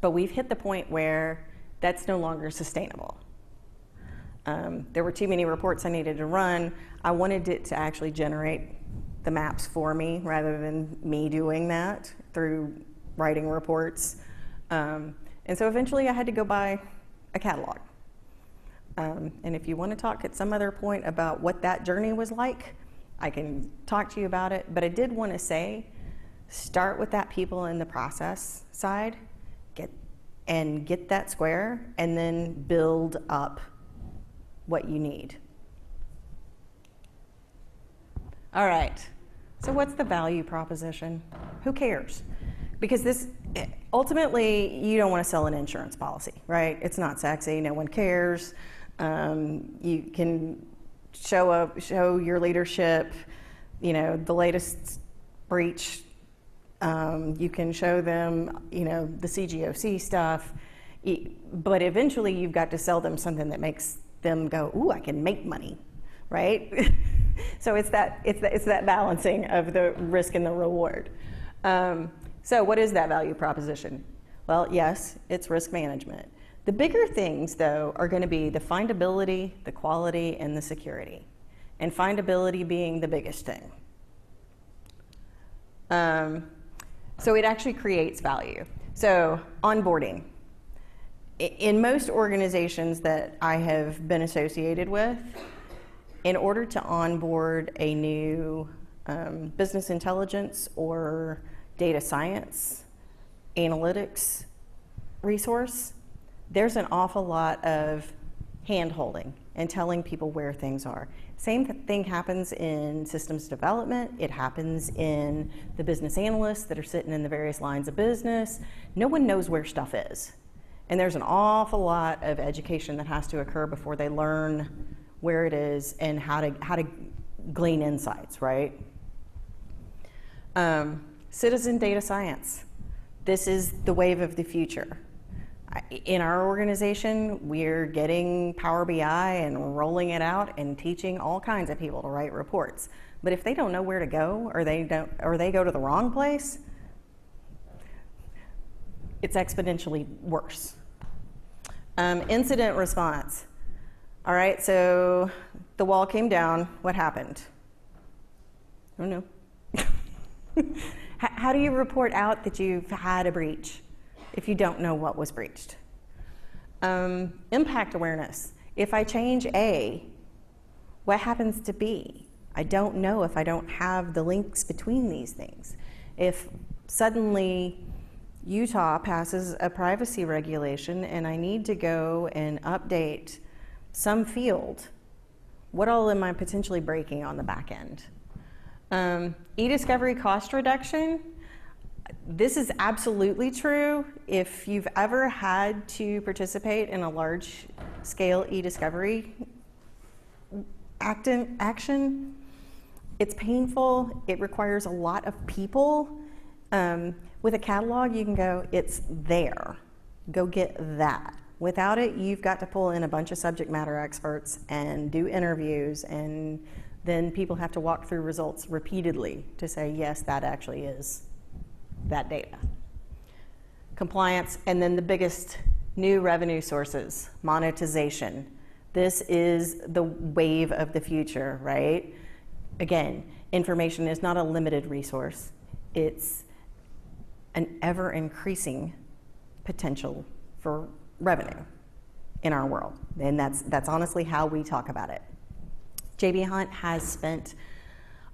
But we've hit the point where that's no longer sustainable. Um, there were too many reports I needed to run. I wanted it to actually generate the maps for me rather than me doing that through writing reports. Um, and so eventually I had to go buy a catalog. Um, and if you want to talk at some other point about what that journey was like, I can talk to you about it, but I did want to say, start with that people in the process side, get and get that square, and then build up what you need. All right, so what's the value proposition? Who cares? Because this, ultimately, you don't want to sell an insurance policy, right? It's not sexy, no one cares. Um, you can show up, show your leadership, you know, the latest breach. Um, you can show them, you know, the C G O C stuff, but eventually you've got to sell them something that makes them go, ooh, I can make money, right? So it's that, it's that, it's that balancing of the risk and the reward. Um, so what is that value proposition? Well, yes, it's risk management. The bigger things, though, are going to be the findability, the quality, and the security. And findability being the biggest thing. Um, so it actually creates value. So onboarding. In most organizations that I have been associated with, in order to onboard a new um, business intelligence or data science, analytics resource, there's an awful lot of hand-holding and telling people where things are. Same thing happens in systems development. It happens in the business analysts that are sitting in the various lines of business. No one knows where stuff is. And there's an awful lot of education that has to occur before they learn where it is and how to, how to glean insights, right? Um, citizen data science. This is the wave of the future. In our organization, we're getting Power B I and rolling it out and teaching all kinds of people to write reports. But if they don't know where to go, or they don't, or they go to the wrong place, it's exponentially worse. Um, incident response. All right, so the wall came down. What happened? I don't know. How do you report out that you've had a breach if you don't know what was breached? Um, impact awareness. If I change A, what happens to B? I don't know if I don't have the links between these things. If suddenly Utah passes a privacy regulation and I need to go and update some field, what all am I potentially breaking on the back end? Um, e-discovery cost reduction. this is absolutely true. If you've ever had to participate in a large scale e-discovery action, it's painful, it requires a lot of people. Um, with a catalog, you can go, it's there, go get that. Without it, you've got to pull in a bunch of subject matter experts and do interviews, and then people have to walk through results repeatedly to say, yes, that actually is that data. Compliance, and then the biggest new revenue sources, monetization. This is the wave of the future, right? Again, information is not a limited resource. It's an ever-increasing potential for revenue in our world. And that's, that's honestly how we talk about it. J B Hunt has spent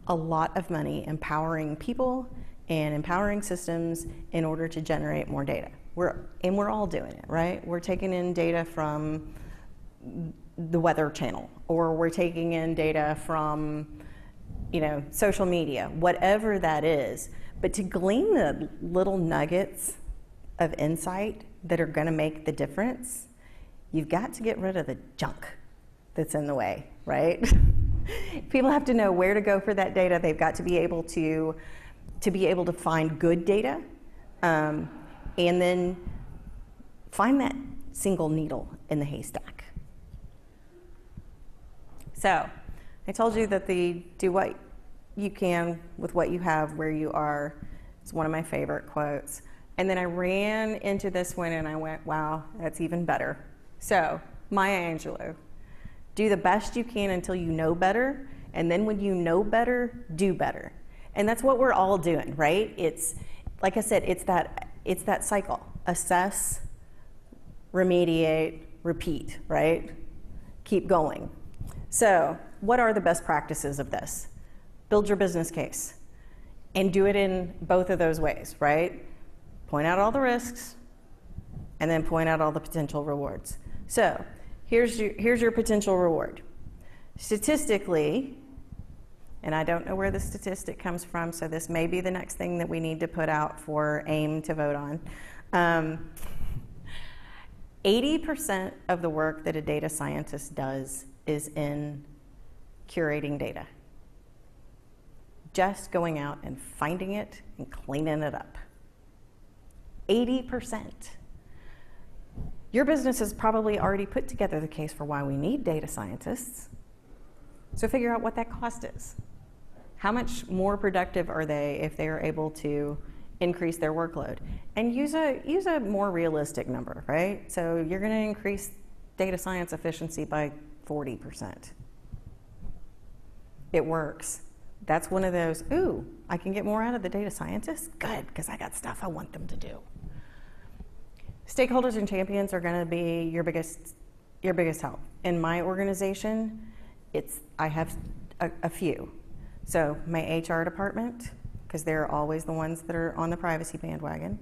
a lot of money empowering people and empowering systems in order to generate more data. We're, and we're all doing it, right? We're taking in data from the Weather Channel, or we're taking in data from, you know, social media, whatever that is. But to glean the little nuggets of insight that are going to make the difference, you've got to get rid of the junk that's in the way, right? People have to know where to go for that data. They've got to be able to, to be able to find good data, um, and then find that single needle in the haystack. So I told you that the do what you can with what you have where you are is one of my favorite quotes. And then I ran into this one and I went, wow, that's even better. So Maya Angelou, do the best you can until you know better, and then when you know better, do better. And that's what we're all doing, right? It's, like I said, it's that, it's that cycle. Assess, remediate, repeat, right? Keep going. So what are the best practices of this? Build your business case and do it in both of those ways, right? Point out all the risks and then point out all the potential rewards. So here's your, here's your potential reward. Statistically, and I don't know where the statistic comes from, so this may be the next thing that we need to put out for AIM to vote on. Um, eighty percent of the work that a data scientist does is in curating data. Just going out and finding it and cleaning it up. eighty percent. Your business has probably already put together the case for why we need data scientists. So figure out what that cost is. How much more productive are they if they are able to increase their workload? And use a, use a more realistic number, right? So you're going to increase data science efficiency by forty percent. It works. That's one of those, ooh, I can get more out of the data scientists? Good, because I got stuff I want them to do. Stakeholders and champions are going to be your biggest, your biggest help. In my organization, it's, I have a, a few. So my H R department, because they're always the ones that are on the privacy bandwagon.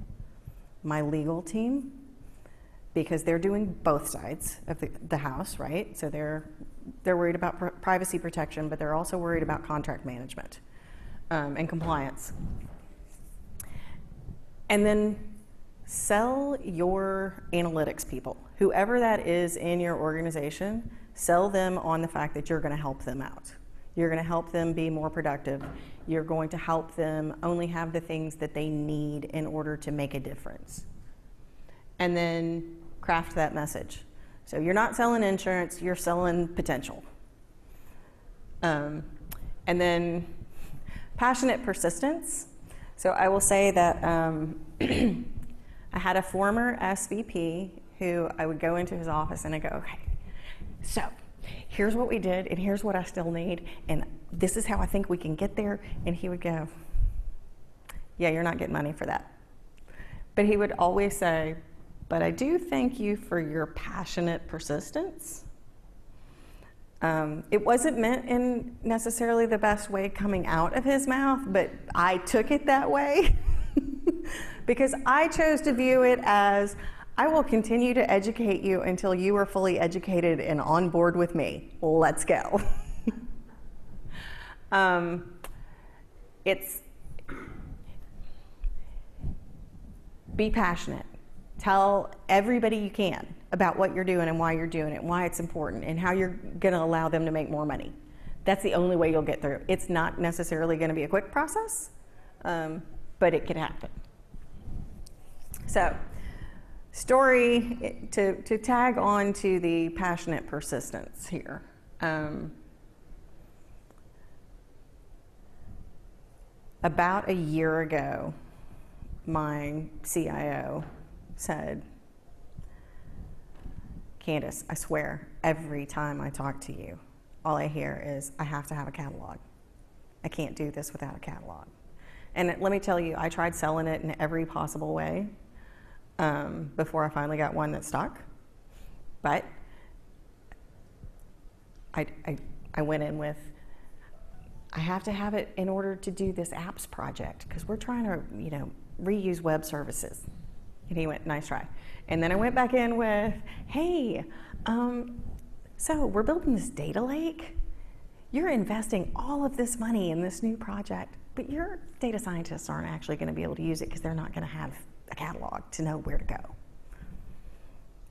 My legal team, because they're doing both sides of the, the house, right? So they're, they're worried about pr privacy protection, but they're also worried about contract management um, and compliance. And then sell your analytics people. Whoever that is in your organization, sell them on the fact that you're going to help them out. You're going to help them be more productive. You're going to help them only have the things that they need in order to make a difference. And then craft that message. So you're not selling insurance, you're selling potential. Um, and then passionate persistence. So I will say that um, I had a former S V P who I would go into his office and I go, okay, so here's what we did and here's what I still need and this is how I think we can get there. And he would go, yeah, you're not getting money for that. But he would always say, but I do thank you for your passionate persistence. Um, it wasn't meant in necessarily the best way coming out of his mouth, but I took it that way because I chose to view it as, I will continue to educate you until you are fully educated and on board with me. Let's go. um, it's, be passionate. Tell everybody you can about what you're doing and why you're doing it, and why it's important, and how you're going to allow them to make more money. That's the only way you'll get through. It's not necessarily going to be a quick process, um, but it can happen. So, story, to, to tag on to the passionate persistence here. Um, about a year ago, my C I O said, Candace, I swear, every time I talk to you, all I hear is, I have to have a catalog. I can't do this without a catalog. And let me tell you, I tried selling it in every possible way um, before I finally got one that stuck. But I, I, I went in with, I have to have it in order to do this apps project, because we're trying to, you know, reuse web services. And he went, nice try. And then I went back in with, hey, um, so we're building this data lake. You're investing all of this money in this new project, but your data scientists aren't actually going to be able to use it because they're not going to have a catalog to know where to go.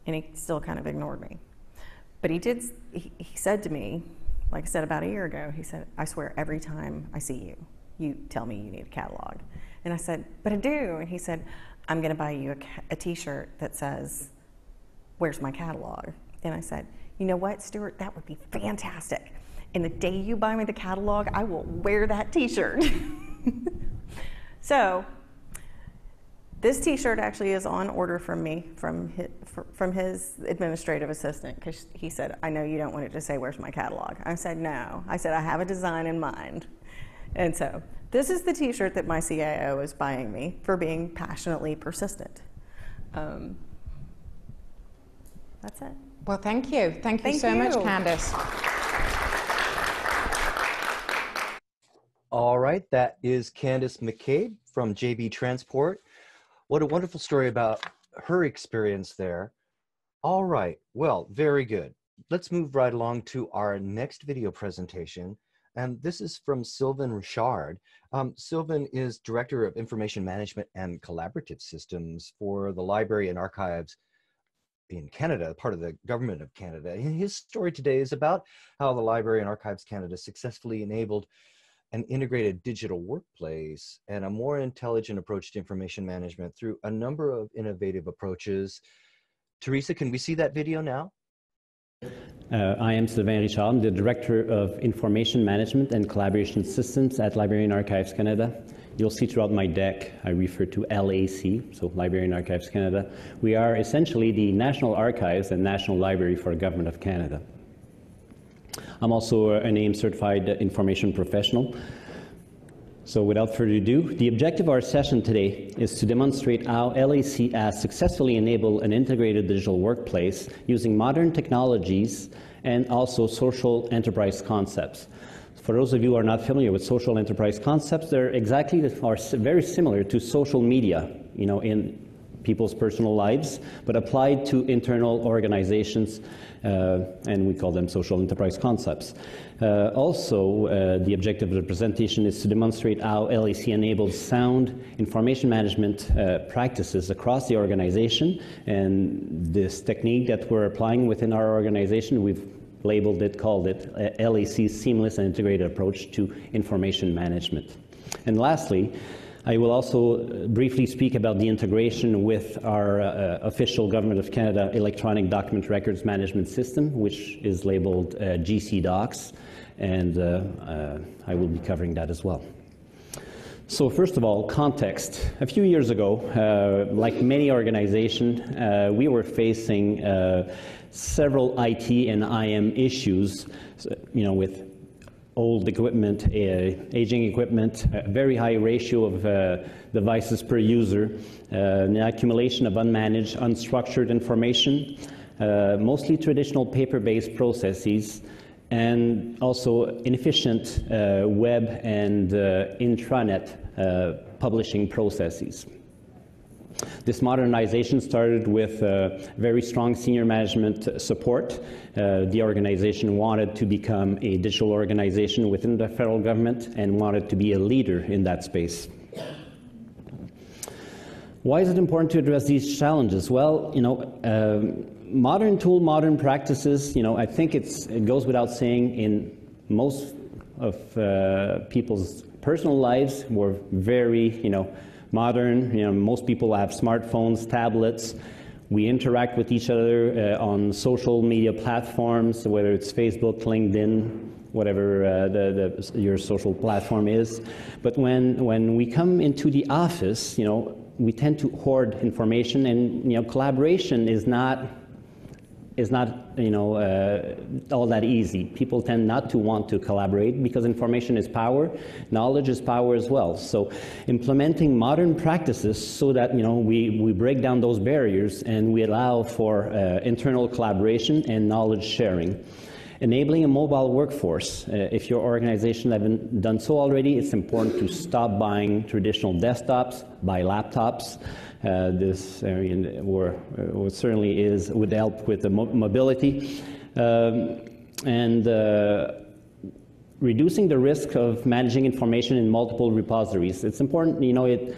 And he still kind of ignored me. But he did, he, he said to me, like I said about a year ago, he said, I swear every time I see you, you tell me you need a catalog. And I said, but I do. And he said, I'm going to buy you a, a t-shirt that says, where's my catalog? And I said, you know what, Stuart, that would be fantastic. And the day you buy me the catalog, I will wear that t-shirt. So this t-shirt actually is on order from me, from his, from his administrative assistant, because he said, I know you don't want it to say, where's my catalog? I said, no. I said, I have a design in mind. And so this is the t-shirt that my C I O is buying me for being passionately persistent. Um, that's it. Well, thank you. Thank you thank so you. much, Candace. All right, that is Candace McCabe from J B Transport. What a wonderful story about her experience there. All right, well, very good. Let's move right along to our next video presentation. And this is from Sylvain Richard. Um, Sylvain is Director of Information Management and Collaborative Systems for the Library and Archives in Canada, part of the Government of Canada. And his story today is about how the Library and Archives Canada successfully enabled an integrated digital workplace and a more intelligent approach to information management through a number of innovative approaches. Teresa, can we see that video now? Uh, I am Sylvain Richard. I'm the Director of Information Management and Collaboration Systems at Library and Archives Canada. You'll see throughout my deck, I refer to L A C, so Library and Archives Canada. We are essentially the National Archives and National Library for the Government of Canada. I'm also an A I I M Certified Information Professional. So without further ado, the objective of our session today is to demonstrate how L A C has successfully enabled an integrated digital workplace using modern technologies and also social enterprise concepts. For those of you who are not familiar with social enterprise concepts, they're exactly are very similar to social media, you know, in people's personal lives, but applied to internal organizations, uh, and we call them social enterprise concepts. Uh, also, uh, the objective of the presentation is to demonstrate how L A C enables sound information management uh, practices across the organization, and this technique that we're applying within our organization, we've labeled it, called it uh, L A C's Seamless and Integrated Approach to Information Management. And lastly, I will also briefly speak about the integration with our uh, official Government of Canada electronic document records management system, which is labeled uh, G C Docs, and uh, uh, I will be covering that as well. So first of all, context. A few years ago, uh, like many organizations, uh, we were facing uh, several I T and I M issues, you know, with old equipment, uh, aging equipment, a very high ratio of uh, devices per user, uh, an accumulation of unmanaged, unstructured information, uh, mostly traditional paper-based processes, and also inefficient uh, web and uh, intranet uh, publishing processes. This modernization started with uh, very strong senior management support. Uh, the organization wanted to become a digital organization within the federal government and wanted to be a leader in that space. Why is it important to address these challenges? Well, you know, um, modern tool, modern practices, you know, I think it's, it goes without saying in most of uh, people's personal lives, we're very, you know, modern. You know, most people have smartphones, tablets. We interact with each other uh, on social media platforms, whether it's Facebook, LinkedIn, whatever uh, the, the, your social platform is. But when, when we come into the office, you know, we tend to hoard information, and you know, collaboration is not is not you know uh, all that easy. People tend not to want to collaborate because information is power, knowledge is power as well. So, implementing modern practices so that you know we we break down those barriers and we allow for uh, internal collaboration and knowledge sharing. Enabling a mobile workforce. Uh, if your organization haven't done so already, it's important to stop buying traditional desktops, buy laptops. Uh, this area or, or certainly is, would help with the mo mobility. Um, and uh, reducing the risk of managing information in multiple repositories. It's important, you know, it,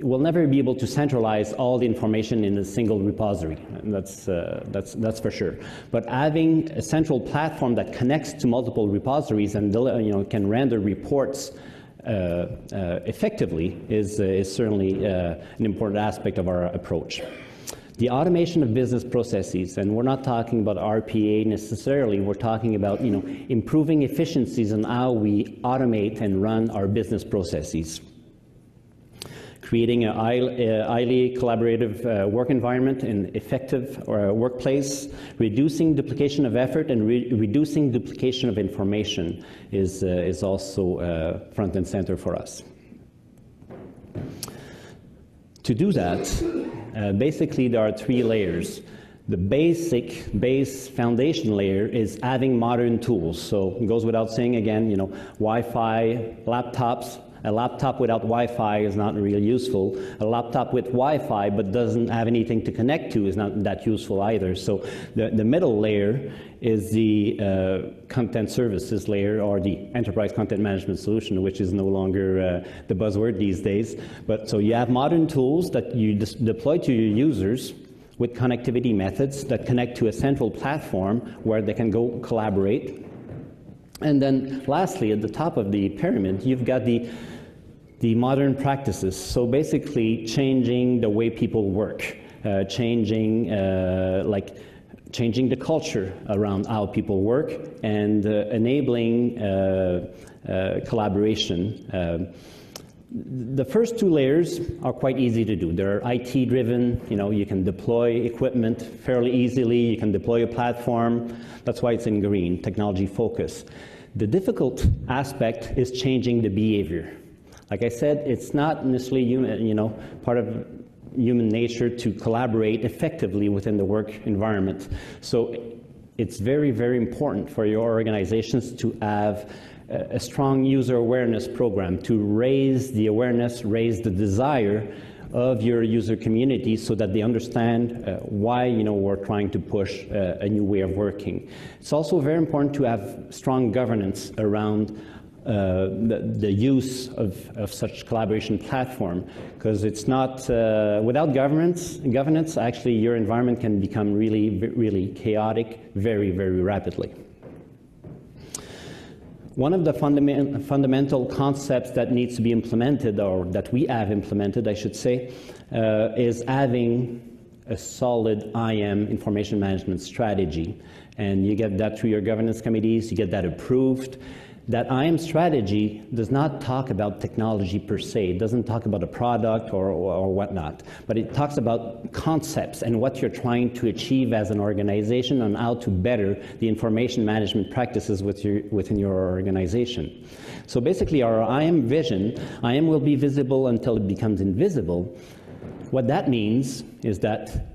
we'll never be able to centralize all the information in a single repository. And that's, uh, that's, that's for sure. But having a central platform that connects to multiple repositories and you know, can render reports uh, uh, effectively is, uh, is certainly uh, an important aspect of our approach. The automation of business processes, and we're not talking about R P A necessarily, we're talking about you know, improving efficiencies in how we automate and run our business processes. Creating a highly collaborative uh, work environment and effective uh, workplace, reducing duplication of effort and re reducing duplication of information is, uh, is also uh, front and center for us. To do that, uh, basically there are three layers. The basic, base foundation layer is having modern tools. So it goes without saying again, you know, Wi-Fi, laptops. A laptop without Wi-Fi is not really useful. A laptop with Wi-Fi but doesn't have anything to connect to is not that useful either. So the, the middle layer is the uh, content services layer, or the enterprise content management solution, which is no longer uh, the buzzword these days. But so you have modern tools that you deploy to your users with connectivity methods that connect to a central platform where they can go collaborate. And then lastly, at the top of the pyramid, you've got the, the modern practices. So basically changing the way people work, uh, changing, uh, like, changing the culture around how people work, and uh, enabling uh, uh, collaboration. Uh, The first two layers are quite easy to do. They're I T driven, you know, you can deploy equipment fairly easily, you can deploy a platform, that's why it's in green, technology focus. The difficult aspect is changing the behavior. Like I said, it's not necessarily human, you know, part of human nature to collaborate effectively within the work environment. So it's very, very important for your organizations to have a strong user awareness program to raise the awareness, raise the desire of your user community so that they understand uh, why you know, we're trying to push uh, a new way of working. It's also very important to have strong governance around uh, the, the use of, of such collaboration platform, because it's not, uh, without governance, governance, actually your environment can become really, really chaotic very, very rapidly. One of the fundament, fundamental concepts that needs to be implemented, or that we have implemented, I should say, uh, is having a solid I M, information management strategy. And you get that through your governance committees, you get that approved. That I M strategy does not talk about technology per se. It doesn't talk about a product or, or, or whatnot, but it talks about concepts and what you're trying to achieve as an organization on how to better the information management practices with your, within your organization. So basically our I M vision, I M will be visible until it becomes invisible. What that means is that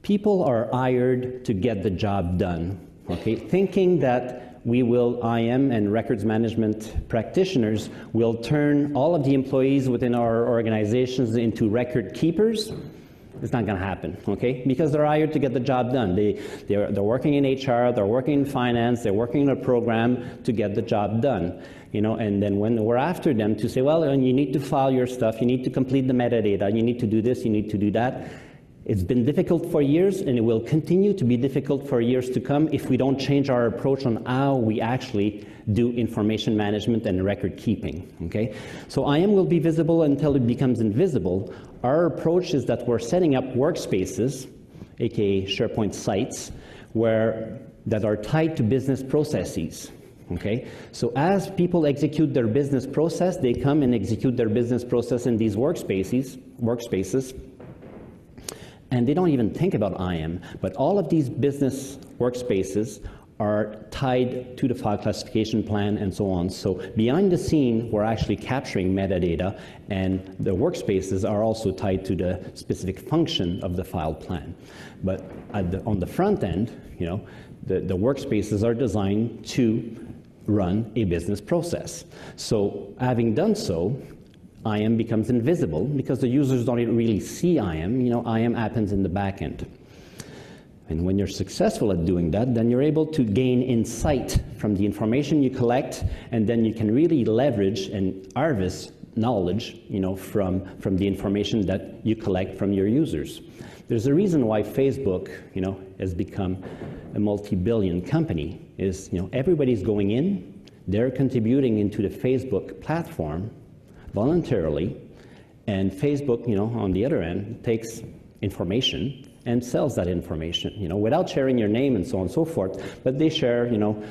people are hired to get the job done, okay? Thinking that we will, I M and records management practitioners will turn all of the employees within our organizations into record keepers It's not going to happen, okay? Because they're hired to get the job done. They, they're, they're working in H R, they're working in finance, they're working in a program to get the job done. You know, and then when we're after them to say, well, and you need to file your stuff, you need to complete the metadata, you need to do this, you need to do that. It's been difficult for years, and it will continue to be difficult for years to come if we don't change our approach on how we actually do information management and record keeping, okay? So I A M will be visible until it becomes invisible. Our approach is that we're setting up workspaces, aka SharePoint sites, where, that are tied to business processes. Okay? So as people execute their business process, they come and execute their business process in these workspaces, workspaces, and they don't even think about I A M. But all of these business workspaces are tied to the file classification plan and so on. So behind the scene, we're actually capturing metadata, and the workspaces are also tied to the specific function of the file plan. But at the, on the front end, you know, the, the workspaces are designed to run a business process. So having done so, I A M becomes invisible because the users don't even really see I A M. You know, I A M happens in the back end. And when you're successful at doing that, then you're able to gain insight from the information you collect, and then you can really leverage and harvest knowledge, you know, from, from the information that you collect from your users. There's a reason why Facebook, you know, has become a multi-billion company, is, you know, everybody's going in, they're contributing into the Facebook platform voluntarily, and Facebook, you know, on the other end, takes information and sells that information, you know, without sharing your name and so on and so forth. But they share, you know,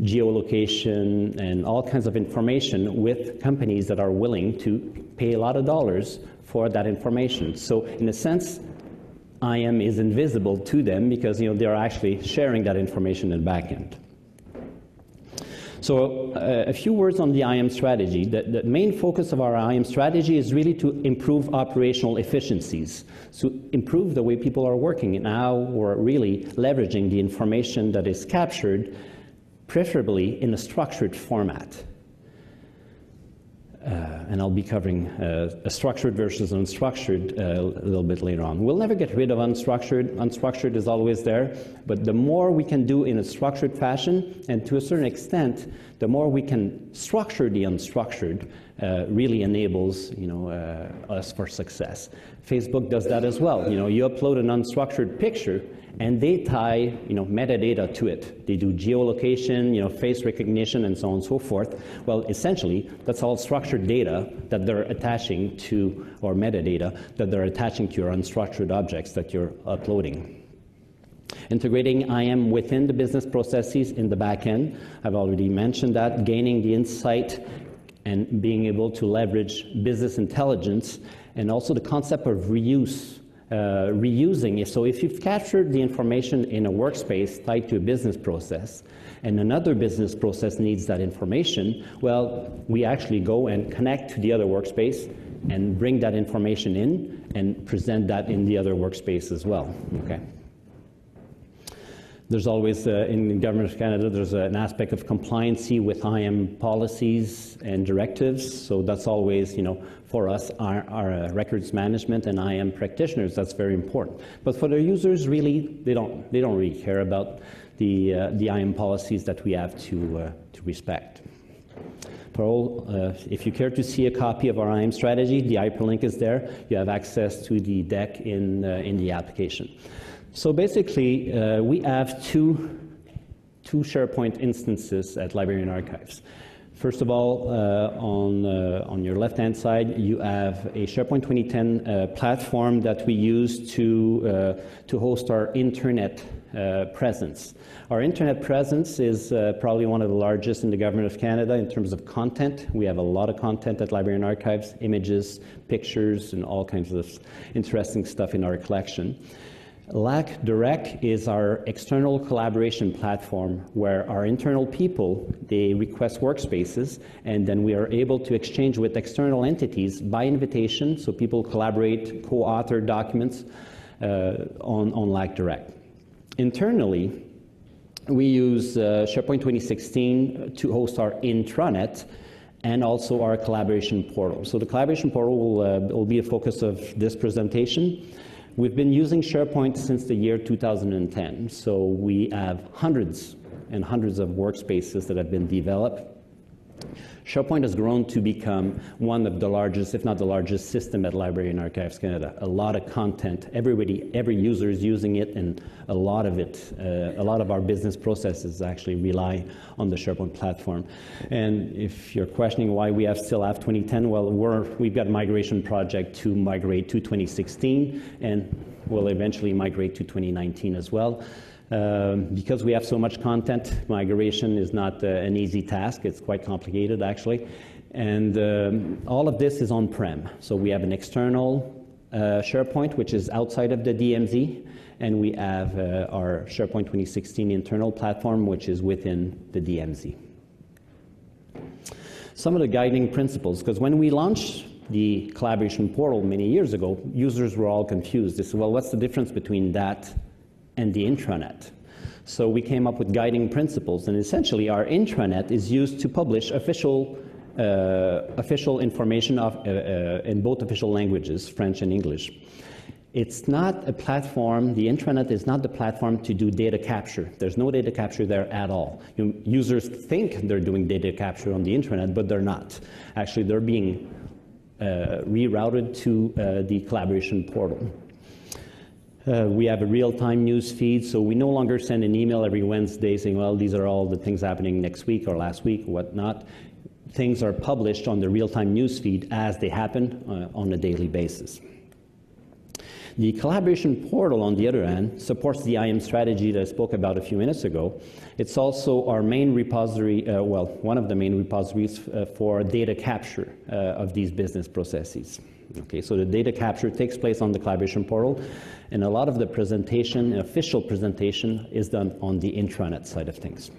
geolocation and all kinds of information with companies that are willing to pay a lot of dollars for that information. So in a sense, I A M is invisible to them because, you know, they're actually sharing that information in the back end. So uh, a few words on the I A M strategy. The, the main focus of our I A M strategy is really to improve operational efficiencies, to improve the way people are working and how we're really leveraging the information that is captured, preferably in a structured format. Uh, and I'll be covering uh, a structured versus unstructured uh, a little bit later on. We'll never get rid of unstructured. Unstructured is always there, but the more we can do in a structured fashion, and to a certain extent, the more we can structure the unstructured, uh, really enables, you know, uh, us for success. Facebook does that as well. You know, you upload an unstructured picture, and they tie, you know, metadata to it. They do geolocation, you know, face recognition, and so on and so forth. Well, essentially, that's all structured data that they're attaching to, or metadata that they're attaching to your unstructured objects that you're uploading. Integrating I A M within the business processes in the back end. I've already mentioned that. Gaining the insight and being able to leverage business intelligence, and also the concept of reuse. Uh, reusing it. So if you've captured the information in a workspace tied to a business process, and another business process needs that information, well, we actually go and connect to the other workspace and bring that information in and present that in the other workspace as well. Okay. There's always, uh, in the Government of Canada, there's an aspect of compliancy with I A M policies and directives. So that's always, you know, for us, our, our uh, records management and I A M practitioners, that's very important. But for the users, really, they don't, they don't really care about the, uh, the I A M policies that we have to, uh, to respect. Parole, uh, if you care to see a copy of our I A M strategy, the hyperlink is there. You have access to the deck in, uh, in the application. So basically, uh, we have two, two SharePoint instances at Library and Archives. First of all, uh, on, uh, on your left-hand side, you have a SharePoint twenty ten uh, platform that we use to, uh, to host our internet uh, presence. Our internet presence is uh, probably one of the largest in the Government of Canada in terms of content. We have a lot of content at Library and Archives, images, pictures, and all kinds of interesting stuff in our collection. L A C Direct is our external collaboration platform where our internal people, they request workspaces, and then we are able to exchange with external entities by invitation, so people collaborate, co-author documents uh, on, on L A C Direct. Internally, we use uh, SharePoint twenty sixteen to host our intranet and also our collaboration portal. So the collaboration portal will, uh, will be a focus of this presentation. We've been using SharePoint since the year two thousand ten, so we have hundreds and hundreds of workspaces that have been developed. SharePoint has grown to become one of the largest, if not the largest, system at Library and Archives Canada. A lot of content, everybody, every user is using it, and a lot of it, uh, a lot of our business processes actually rely on the SharePoint platform. And if you're questioning why we have still have twenty ten, well, we're, we've got a migration project to migrate to twenty sixteen, and we'll eventually migrate to twenty nineteen as well. Um, because we have so much content, migration is not uh, an easy task. It's quite complicated, actually. And um, all of this is on-prem. So we have an external uh, SharePoint, which is outside of the D M Z, and we have uh, our SharePoint twenty sixteen internal platform, which is within the D M Z. Some of the guiding principles, because when we launched the collaboration portal many years ago, users were all confused. They said, well, what's the difference between that and the intranet? So we came up with guiding principles, and essentially our intranet is used to publish official, uh, official information of, uh, uh, in both official languages, French and English. It's not a platform, the intranet is not the platform to do data capture. There's no data capture there at all. You, users think they're doing data capture on the intranet, but they're not. Actually, they're being uh, rerouted to uh, the collaboration portal. Uh, we have a real-time news feed, so we no longer send an email every Wednesday saying, well, these are all the things happening next week or last week, whatnot. Things are published on the real-time news feed as they happen uh, on a daily basis. The collaboration portal, on the other hand, supports the A I I M strategy that I spoke about a few minutes ago. It's also our main repository, uh, well, one of the main repositories uh, for data capture uh, of these business processes. Okay, so the data capture takes place on the collaboration portal, and a lot of the presentation, official presentation, is done on the intranet side of things.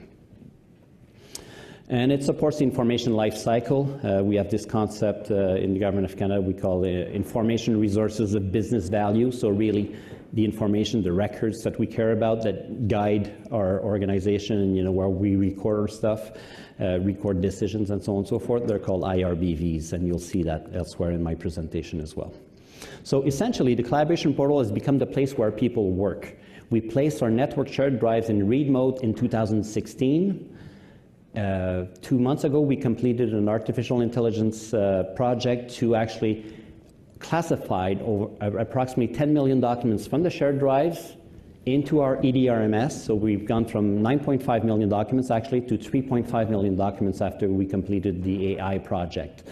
And it supports the information lifecycle. Uh, we have this concept uh, in the Government of Canada we call uh, information resources of business value, so really the information, the records that we care about that guide our organization, you know, where we record our stuff, uh, record decisions, and so on and so forth. They're called I R B Vs, and you'll see that elsewhere in my presentation as well. So essentially, the collaboration portal has become the place where people work. We placed our network shared drives in read mode in two thousand sixteen. Uh, two months ago, we completed an artificial intelligence uh, project to actually classified over approximately ten million documents from the shared drives into our E D R M S. So we've gone from nine point five million documents actually to three point five million documents after we completed the A I project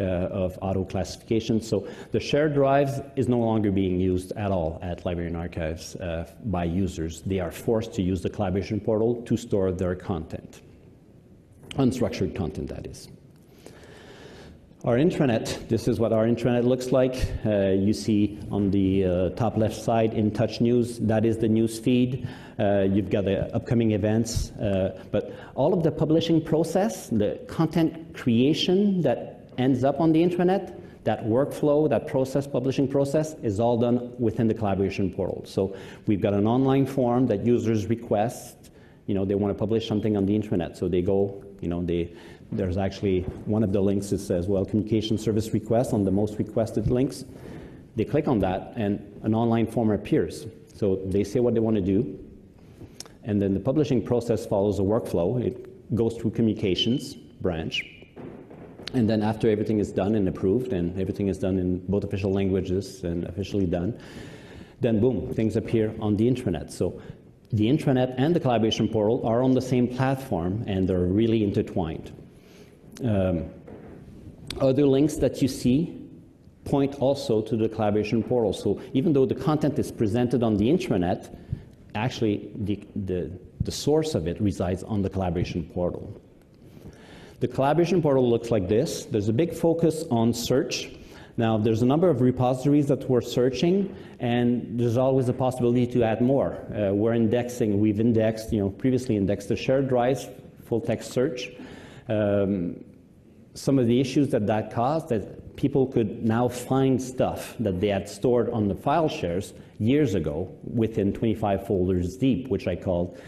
uh, of auto classification. So the shared drives is no longer being used at all at Library and Archives uh, by users. They are forced to use the collaboration portal to store their content, unstructured content, that is. Our intranet, this is what our intranet looks like. Uh, you see on the uh, top left side, In Touch News, that is the news feed. Uh, you've got the upcoming events, uh, but all of the publishing process, the content creation that ends up on the intranet, that workflow, that process, publishing process, is all done within the collaboration portal. So we've got an online form that users request. You know, they want to publish something on the intranet, so they go, you know, they, there's actually one of the links that says, well, communication service request on the most requested links. They click on that, and an online form appears. So they say what they want to do, and then the publishing process follows a workflow. It goes through communications branch, and then after everything is done and approved, and everything is done in both official languages and officially done, then boom, things appear on the intranet. So the intranet and the collaboration portal are on the same platform, and they're really intertwined. Um, other links that you see point also to the collaboration portal. So even though the content is presented on the intranet, actually the, the, the source of it resides on the collaboration portal. The collaboration portal looks like this. There's a big focus on search. Now, there's a number of repositories that we're searching, and there's always a possibility to add more. Uh, we're indexing, we've indexed, you know, previously indexed the shared drives, full text search. Um, some of the issues that that caused, that people could now find stuff that they had stored on the file shares years ago within twenty-five folders deep, which I called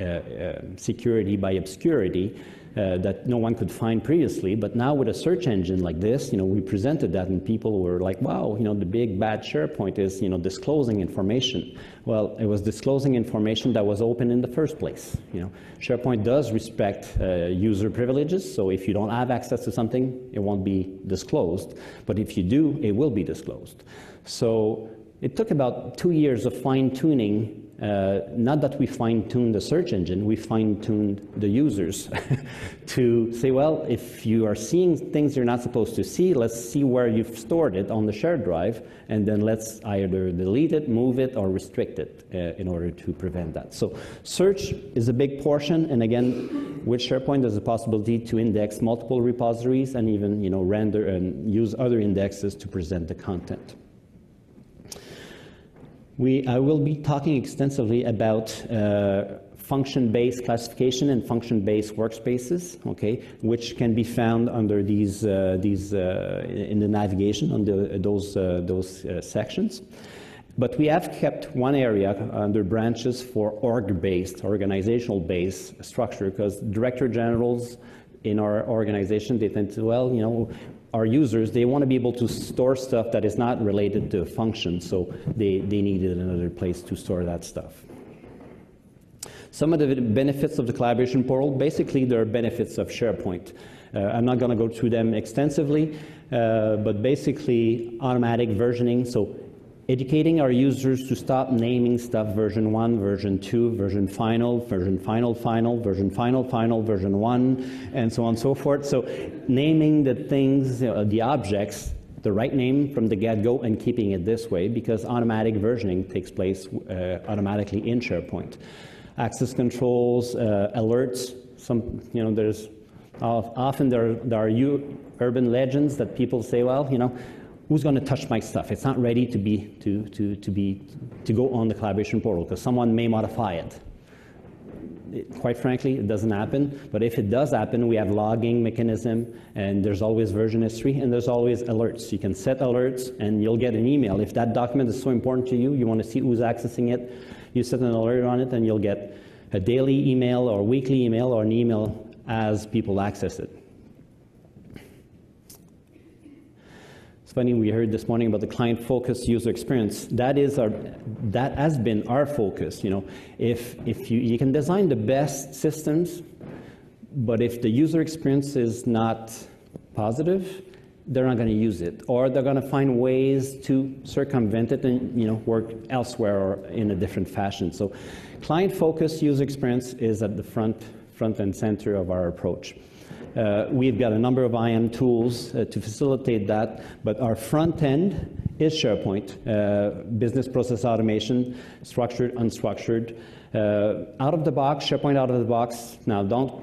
uh, uh, security by obscurity uh, that no one could find previously. But now with a search engine like this, you know, we presented that and people were like, wow, you know, the big bad SharePoint is, you know, disclosing information. Well, it was disclosing information that was open in the first place. You know, SharePoint does respect uh, user privileges, so if you don't have access to something, it won't be disclosed. But if you do, it will be disclosed. So it took about two years of fine-tuning. Uh, not that we fine-tuned the search engine, we fine-tuned the users to say, well, if you are seeing things you're not supposed to see, let's see where you've stored it on the shared drive, and then let's either delete it, move it, or restrict it uh, in order to prevent that. So search is a big portion, and again, with SharePoint, there's a possibility to index multiple repositories and even, you know, render and use other indexes to present the content. We, I will be talking extensively about uh, function-based classification and function-based workspaces, okay, which can be found under these, uh, these uh, in the navigation under those, uh, those uh, sections. But we have kept one area under branches for org-based, organizational-based structure, because director generals in our organization, they tend to, well, you know, our users, they want to be able to store stuff that is not related to a function, so they, they needed another place to store that stuff. Some of the benefits of the collaboration portal, basically there are benefits of SharePoint. Uh, I'm not going to go through them extensively, uh, but basically automatic versioning, so educating our users to stop naming stuff version one, version two, version final, version final, final, version final, final, version one, and so on and so forth. So naming the things, uh, the objects, the right name from the get-go and keeping it this way, because automatic versioning takes place uh, automatically in SharePoint. Access controls, uh, alerts, some, you know, there's uh, often there, there are u- urban legends that people say, well, you know, who's going to touch my stuff? It's not ready to be to to to be to go on the collaboration portal because someone may modify it. It. Quite frankly, it doesn't happen. But if it does happen, we have logging mechanism, and there's always version history, and there's always alerts. You can set alerts, and you'll get an email if that document is so important to you. You want to see who's accessing it. You set an alert on it, and you'll get a daily email or weekly email or an email as people access it. It's funny, we heard this morning about the client-focused user experience. That is our, that has been our focus. You know, if if you you can design the best systems, but if the user experience is not positive, they're not going to use it, or they're going to find ways to circumvent it and, you know, work elsewhere or in a different fashion. So, client-focused user experience is at the front front and center of our approach. Uh, we've got a number of I A M tools uh, to facilitate that, but our front end is SharePoint, uh, business process automation, structured, unstructured. Uh, out of the box, SharePoint out of the box, now don't,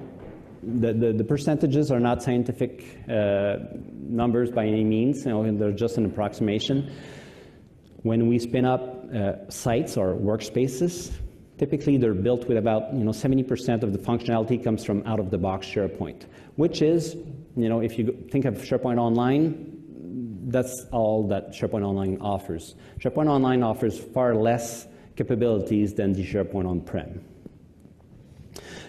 the, the, the percentages are not scientific uh, numbers by any means, you know, and they're just an approximation. When we spin up uh, sites or workspaces, typically, they're built with about, you know, seventy percent of the functionality comes from out-of-the-box SharePoint, which is, you know, if you think of SharePoint Online, that's all that SharePoint Online offers. SharePoint Online offers far less capabilities than the SharePoint on-prem.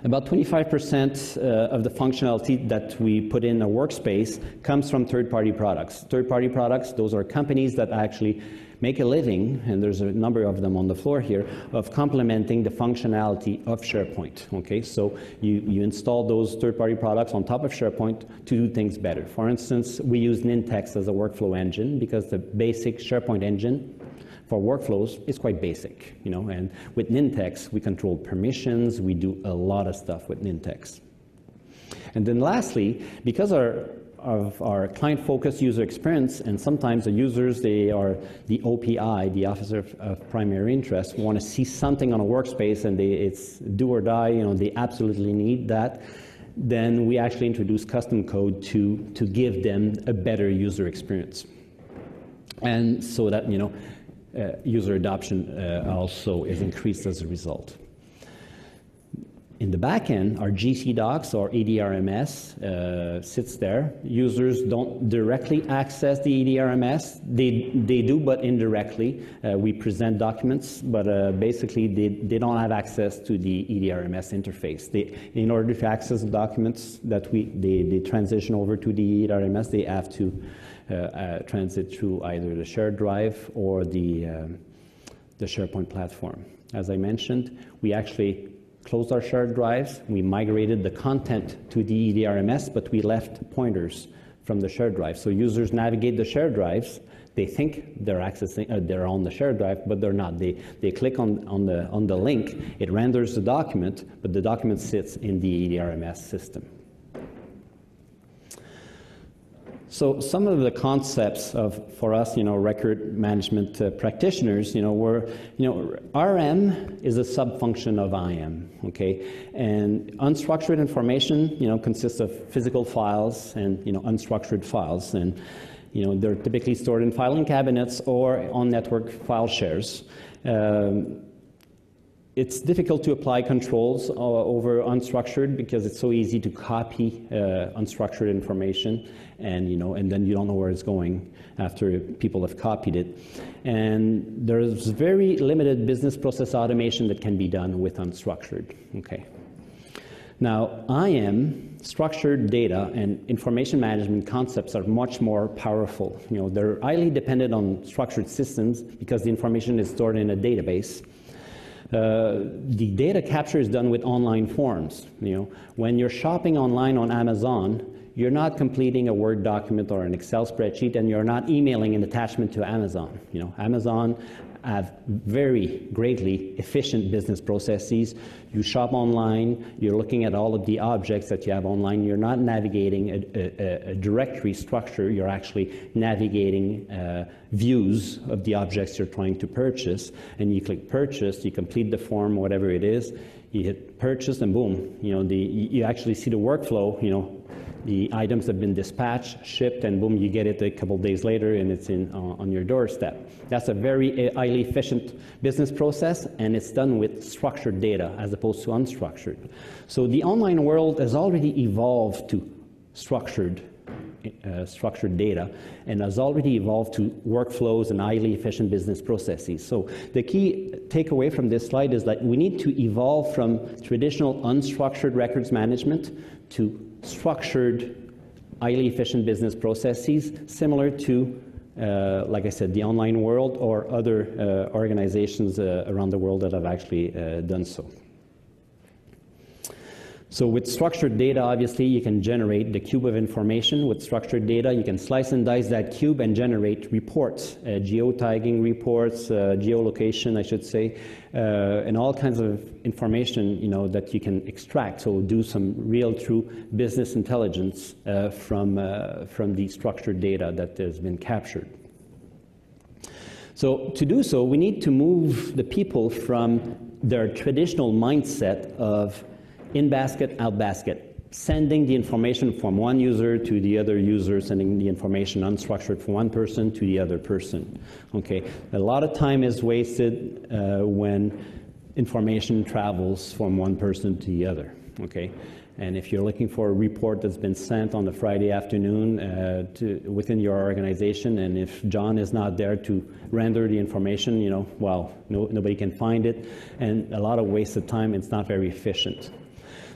About twenty-five percent uh, of the functionality that we put in a workspace comes from third-party products. Third-party products, those are companies that actually make a living, and there's a number of them on the floor here, of complementing the functionality of SharePoint, okay? So you, you install those third-party products on top of SharePoint to do things better. For instance, we use Nintex as a workflow engine because the basic SharePoint engine for workflows is quite basic, you know, and with Nintex, we control permissions, we do a lot of stuff with Nintex. And then lastly, because our of our client-focused user experience, and sometimes the users, they are the O P I, the Officer of, of Primary Interest, want to see something on a workspace and they, it's do or die, you know, they absolutely need that, then we actually introduce custom code to, to give them a better user experience. And so that, you know, uh, user adoption uh, also is increased as a result. In the back end, our G C Docs or E D R M S uh, sits there. Users don't directly access the E D R M S. They, they do, but indirectly. Uh, we present documents, but uh, basically they, they don't have access to the E D R M S interface. They, in order to access the documents that we, they, they transition over to the E D R M S, they have to uh, uh, transit through either the shared drive or the, uh, the SharePoint platform. As I mentioned, we actually closed our shared drives, we migrated the content to the E D R M S, but we left pointers from the shared drive. So users navigate the shared drives, they think they're accessing, uh, they're on the shared drive, but they're not. They, they click on, on, the, on the link, it renders the document, but the document sits in the E D R M S system. So some of the concepts of, for us, you know, record management uh, practitioners, you know, were, you know, R M is a sub-function of I M, okay? And unstructured information, you know, consists of physical files and, you know, unstructured files. And, you know, they're typically stored in filing cabinets or on network file shares. Um, It's difficult to apply controls over unstructured because it's so easy to copy uh, unstructured information, and you know, and then you don't know where it's going after people have copied it. And there's very limited business process automation that can be done with unstructured. Okay. Now, I M, structured data, and information management concepts are much more powerful. You know, they're highly dependent on structured systems because the information is stored in a database. Uh, the data capture is done with online forms. You know, when you're shopping online on Amazon, you're not completing a Word document or an Excel spreadsheet, and you're not emailing an attachment to Amazon. You know, Amazon have very greatly efficient business processes. You shop online, you're looking at all of the objects that you have online, you're not navigating a, a, a directory structure, you're actually navigating uh, views of the objects you're trying to purchase, and you click purchase, you complete the form, whatever it is, you hit purchase, and boom, you know, the, you actually see the workflow, you know, the items have been dispatched, shipped, and boom, you get it a couple days later and it's in, uh, on your doorstep. That's a very highly efficient business process, and it's done with structured data as opposed to unstructured. So the online world has already evolved to structured, uh, structured data, and has already evolved to workflows and highly efficient business processes. So the key takeaway from this slide is that we need to evolve from traditional unstructured records management to structured, highly efficient business processes, similar to, uh, like I said, the online world or other uh, organizations uh, around the world that have actually uh, done so. So with structured data, obviously, you can generate the cube of information. With structured data, you can slice and dice that cube and generate reports, uh, geotagging reports, uh, geolocation, I should say, uh, and all kinds of information, you know, that you can extract. So do some real, true business intelligence uh, from, uh, from the structured data that has been captured. So to do so, we need to move the people from their traditional mindset of in basket, out basket, sending the information from one user to the other user, sending the information unstructured from one person to the other person. Okay, a lot of time is wasted uh, when information travels from one person to the other. Okay, and if you're looking for a report that's been sent on a Friday afternoon uh, to, within your organization, and if John is not there to render the information, you know, well, no, nobody can find it, and a lot of wasted time. It's not very efficient.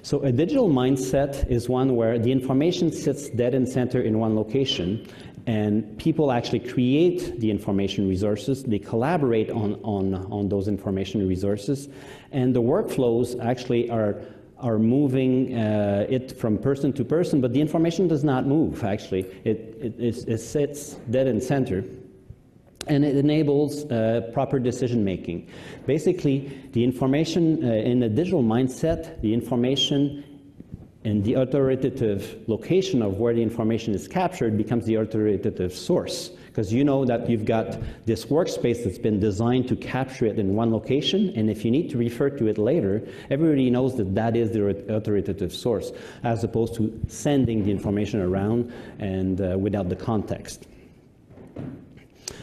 So a digital mindset is one where the information sits dead and center in one location, and people actually create the information resources, they collaborate on, on, on those information resources, and the workflows actually are, are moving uh, it from person to person, but the information does not move, actually. It, it, it, it sits dead and center. And it enables uh, proper decision making. Basically, the information uh, in a digital mindset, the information and the authoritative location of where the information is captured becomes the authoritative source. Because you know that you've got this workspace that's been designed to capture it in one location, and if you need to refer to it later, everybody knows that that is the authoritative source, as opposed to sending the information around and uh, without the context.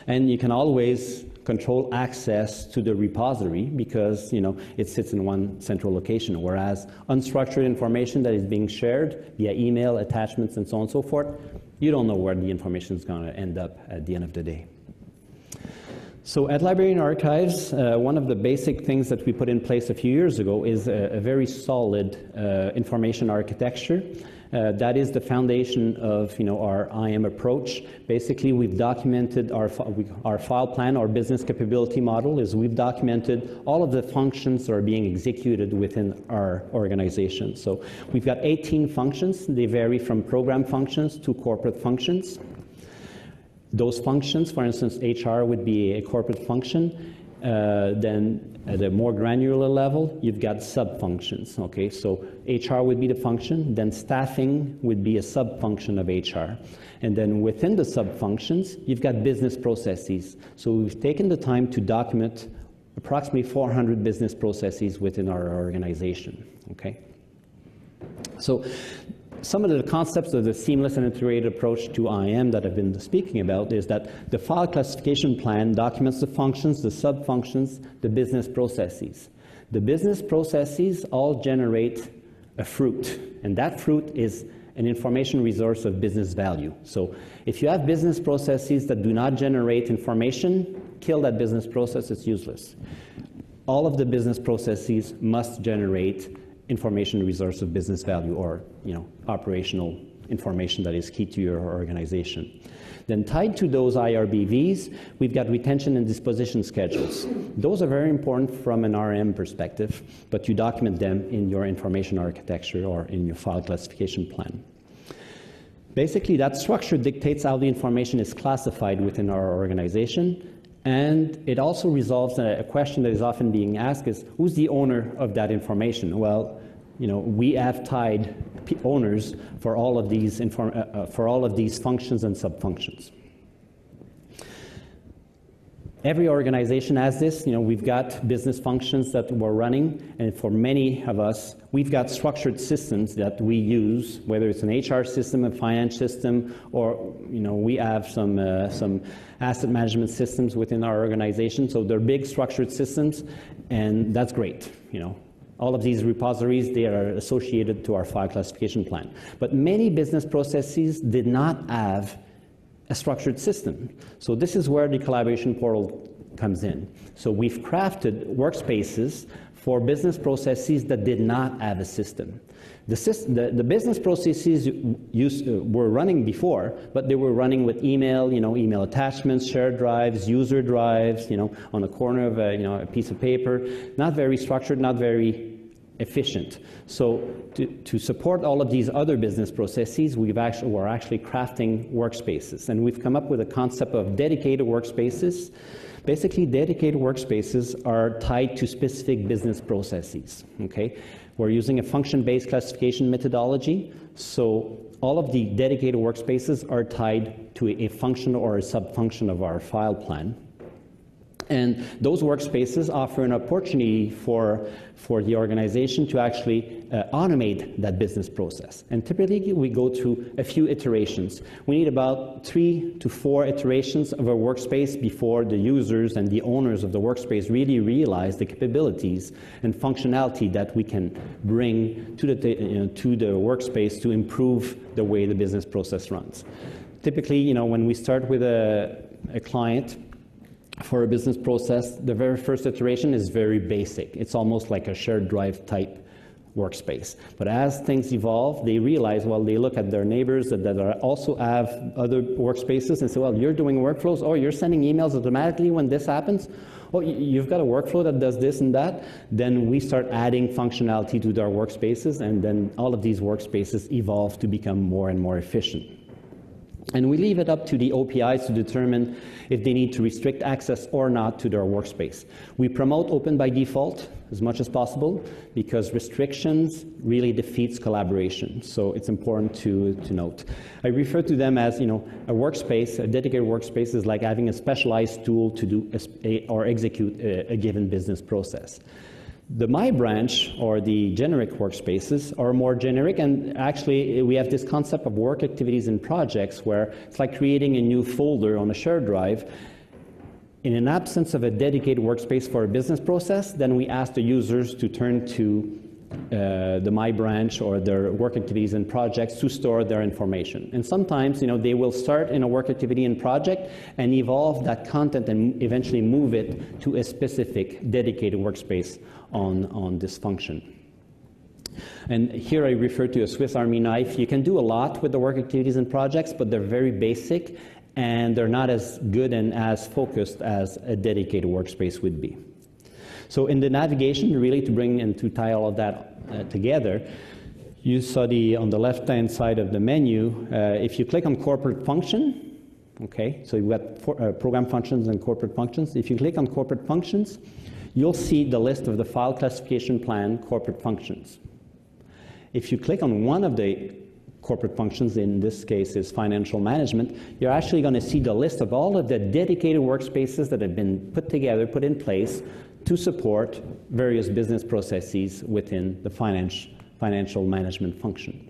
And you can always control access to the repository because, you know, it sits in one central location, whereas unstructured information that is being shared via email, attachments, and so on and so forth, you don't know where the information is going to end up at the end of the day. So at Library and Archives, uh, one of the basic things that we put in place a few years ago is a, a very solid uh, information architecture. Uh, that is the foundation of, you know, our I M approach. Basically, we've documented our, our file plan, our business capability model, is we've documented all of the functions that are being executed within our organization. So we've got eighteen functions. They vary from program functions to corporate functions. Those functions, for instance, H R would be a corporate function. Uh, then at a more granular level, you've got sub-functions, okay? So H R would be the function, then staffing would be a sub-function of H R. And then within the sub-functions, you've got business processes. So we've taken the time to document approximately four hundred business processes within our organization, okay? So some of the concepts of the seamless and integrated approach to I M that I've been speaking about is that the file classification plan documents the functions, the sub-functions, the business processes. The business processes all generate a fruit, and that fruit is an information resource of business value. So if you have business processes that do not generate information, kill that business process, it's useless. All of the business processes must generate information resource of business value, or, you know, operational information that is key to your organization. Then tied to those I R B Vs, we've got retention and disposition schedules. Those are very important from an R M perspective, but you document them in your information architecture or in your file classification plan. Basically, that structure dictates how the information is classified within our organization. And it also resolves a question that is often being asked is, who's the owner of that information? Well, you know, we have tied owners for all of these, inform uh, for all of these functions and sub-functions. Every organization has this. You know, we've got business functions that we're running, and for many of us, we've got structured systems that we use, whether it's an H R system, a finance system, or, you know, we have some, uh, some asset management systems within our organization. So they're big structured systems, and that's great. You know, all of these repositories, they are associated to our file classification plan. But many business processes did not have a structured system. So this is where the collaboration portal comes in. So we've crafted workspaces for business processes that did not have a system. The, system, the, the business processes used, uh, were running before, but they were running with email, you know, email attachments, shared drives, user drives, you know, on the corner of a, you know, a piece of paper. Not very structured, not very efficient. So to, to support all of these other business processes, we've actually, we're actually crafting workspaces. And we've come up with a concept of dedicated workspaces. Basically, dedicated workspaces are tied to specific business processes, okay? We're using a function-based classification methodology. So all of the dedicated workspaces are tied to a, a function or a sub-function of our file plan. And those workspaces offer an opportunity for, for the organization to actually uh, automate that business process. And typically, we go through a few iterations. We need about three to four iterations of a workspace before the users and the owners of the workspace really realize the capabilities and functionality that we can bring to the, you know, to the workspace to improve the way the business process runs. Typically, you know, when we start with a, a client, for a business process, the very first iteration is very basic. It's almost like a shared drive type workspace. But as things evolve, they realize, well, they look at their neighbors that, that are also have other workspaces and say, well, you're doing workflows, or you're sending emails automatically when this happens, or you've got a workflow that does this and that. Then we start adding functionality to their workspaces, and then all of these workspaces evolve to become more and more efficient. And we leave it up to the O P Is to determine if they need to restrict access or not to their workspace. We promote open by default as much as possible, because restrictions really defeats collaboration. So it's important to, to note. I refer to them as, you know, a workspace, a dedicated workspace is like having a specialized tool to do a, or execute a, a given business process. The My Branch, or the generic workspaces, are more generic, and actually we have this concept of work activities and projects where it's like creating a new folder on a shared drive. In an absence of a dedicated workspace for a business process, then we ask the users to turn to uh, the My Branch or their work activities and projects to store their information. And sometimes, you know, they will start in a work activity and project and evolve that content and eventually move it to a specific dedicated workspace on, on this function. And here I refer to a Swiss Army knife. You can do a lot with the work activities and projects, but they're very basic and they're not as good and as focused as a dedicated workspace would be. So in the navigation, really to bring and to tie all of that uh, together, you saw the, on the left-hand side of the menu, uh, if you click on corporate function, okay, so you've got for, uh, program functions and corporate functions. If you click on corporate functions, you'll see the list of the file classification plan corporate functions. If you click on one of the corporate functions, in this case is financial management, you're actually going to see the list of all of the dedicated workspaces that have been put together, put in place to support various business processes within the finance, financial management function.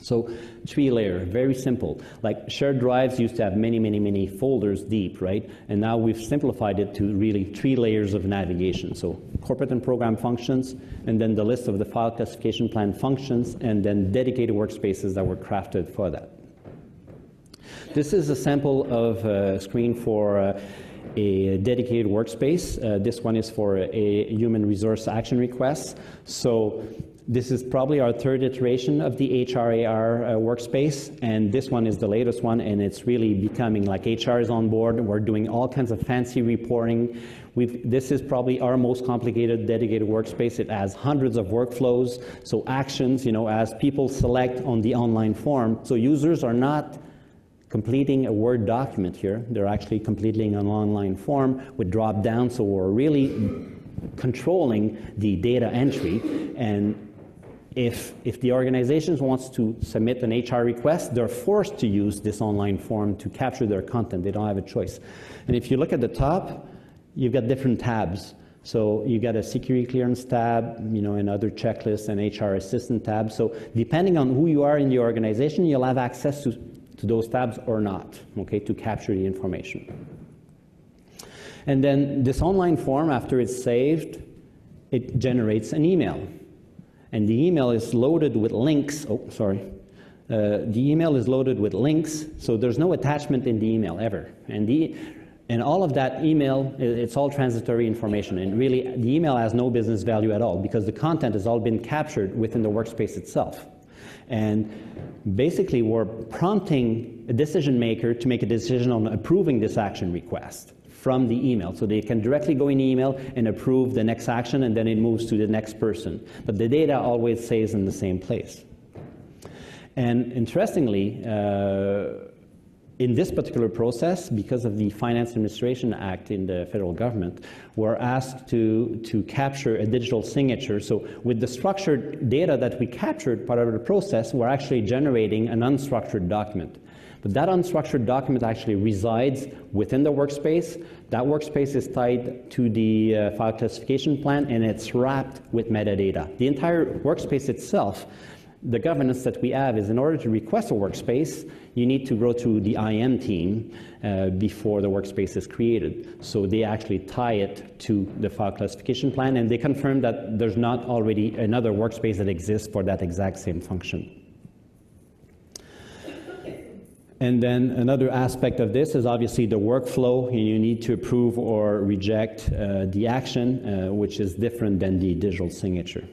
So three-layer, very simple. Like shared drives used to have many, many, many folders deep, right? And now we've simplified it to really three layers of navigation. So corporate and program functions, and then the list of the file classification plan functions, and then dedicated workspaces that were crafted for that. This is a sample of a screen for uh, a dedicated workspace. Uh, this one is for a human resource action request. So this is probably our third iteration of the H R A R uh, workspace, and this one is the latest one, and it's really becoming like H R is on board. We're doing all kinds of fancy reporting. We've, this is probably our most complicated dedicated workspace. It has hundreds of workflows, so actions, you know, as people select on the online form. So users are not completing a Word document here. They're actually completing an online form with drop-down, so we're really controlling the data entry. And If, if the organization wants to submit an H R request, they're forced to use this online form to capture their content. They don't have a choice. And if you look at the top, you've got different tabs. So you've got a security clearance tab, you know, and other checklists, and H R assistant tab. So depending on who you are in the organization, you'll have access to, to those tabs or not, okay, to capture the information. And then this online form, after it's saved, it generates an email. And the email is loaded with links. Oh, sorry. Uh, the email is loaded with links, so there's no attachment in the email ever. And, the, and all of that email, it's all transitory information. And really, the email has no business value at all because the content has all been captured within the workspace itself. And basically, we're prompting a decision maker to make a decision on approving this action request from the email. So they can directly go in the email and approve the next action, and then it moves to the next person. But the data always stays in the same place. And interestingly, uh, in this particular process, because of the Finance Administration Act in the federal government, we're asked to, to capture a digital signature. So with the structured data that we captured part of the process, we're actually generating an unstructured document. But that unstructured document actually resides within the workspace. That workspace is tied to the uh, file classification plan, and it's wrapped with metadata. The entire workspace itself, the governance that we have is in order to request a workspace, you need to go through the I M team uh, before the workspace is created. So they actually tie it to the file classification plan, and they confirm that there's not already another workspace that exists for that exact same function. And then another aspect of this is obviously the workflow. You need to approve or reject uh, the action, uh, which is different than the digital signature.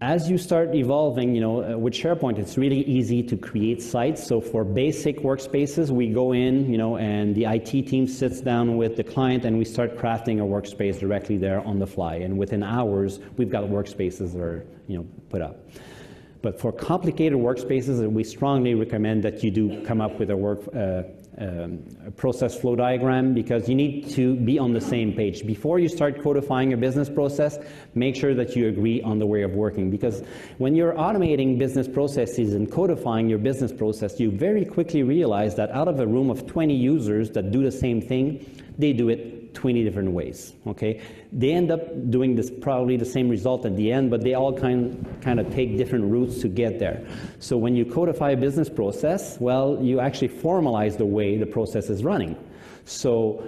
As you start evolving, you know, with SharePoint, it's really easy to create sites. So for basic workspaces, we go in, you know, and the I T team sits down with the client, and we start crafting a workspace directly there on the fly. And within hours, we've got workspaces that are, you know, put up. But for complicated workspaces, we strongly recommend that you do come up with a, work, uh, um, a process flow diagram, because you need to be on the same page. Before you start codifying a business process, make sure that you agree on the way of working. Because when you're automating business processes and codifying your business process, you very quickly realize that out of a room of twenty users that do the same thing, they do it twenty different ways, okay? They end up doing this probably the same result at the end, but they all kind, kind of take different routes to get there. So when you codify a business process, well, you actually formalize the way the process is running. So,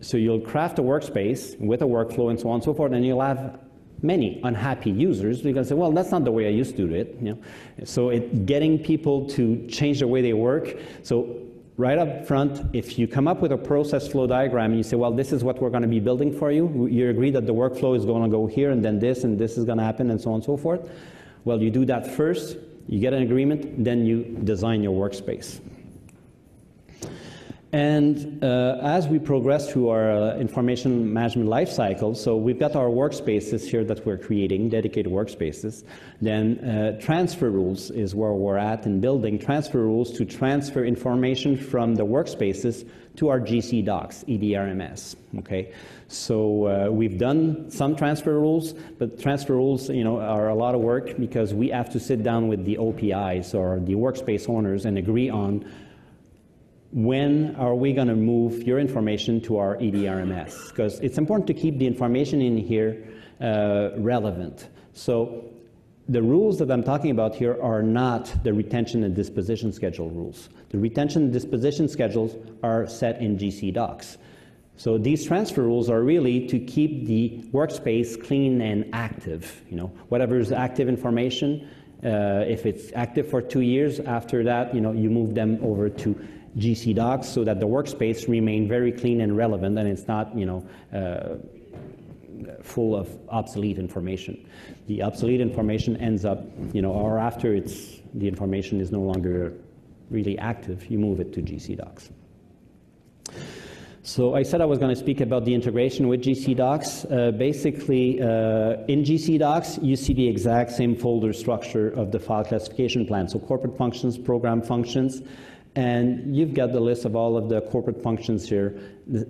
so you'll craft a workspace with a workflow and so on and so forth, and you'll have many unhappy users because, well, that's not the way I used to do it, you know? So it, getting people to change the way they work. So right up front, if you come up with a process flow diagram and you say, well, this is what we're going to be building for you, you agree that the workflow is going to go here and then this and this is going to happen and so on and so forth. Well, you do that first, you get an agreement, then you design your workspace. And uh, as we progress through our uh, information management lifecycle, so we've got our workspaces here that we're creating, dedicated workspaces. Then uh, transfer rules is where we're at in building transfer rules to transfer information from the workspaces to our G C Docs, E D R M S, okay? So uh, we've done some transfer rules, but transfer rules, you know, are a lot of work because we have to sit down with the O P Is or the workspace owners and agree on when are we going to move your information to our E D R M S? Because it's important to keep the information in here uh, relevant. So the rules that I'm talking about here are not the retention and disposition schedule rules. The retention and disposition schedules are set in G C Docs. So these transfer rules are really to keep the workspace clean and active. You know, whatever is active information, uh, if it's active for two years, after that, you know, you move them over to G C Docs so that the workspace remain very clean and relevant, and it's not, you know, uh, full of obsolete information. The obsolete information ends up, you know, or after it's the information is no longer really active, you move it to G C Docs. So I said I was going to speak about the integration with G C Docs. Uh, basically, uh, in G C Docs, you see the exact same folder structure of the file classification plan. So corporate functions, program functions. And you've got the list of all of the corporate functions here,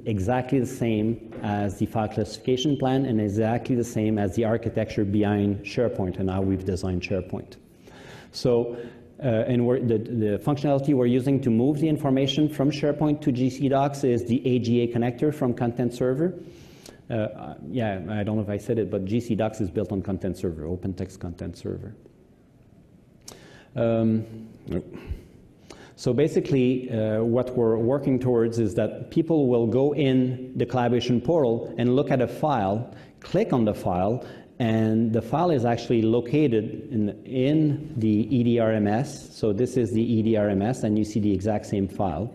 exactly the same as the file classification plan and exactly the same as the architecture behind SharePoint and how we've designed SharePoint. So, uh, and we're, the, the functionality we're using to move the information from SharePoint to G C Docs is the A G A connector from Content Server. Uh, yeah, I don't know if I said it, but G C Docs is built on Content Server, OpenText Content Server. Um, nope. So basically, uh, what we're working towards is that people will go in the collaboration portal and look at a file, click on the file, and the file is actually located in, in the E D R M S. So this is the E D R M S, and you see the exact same file.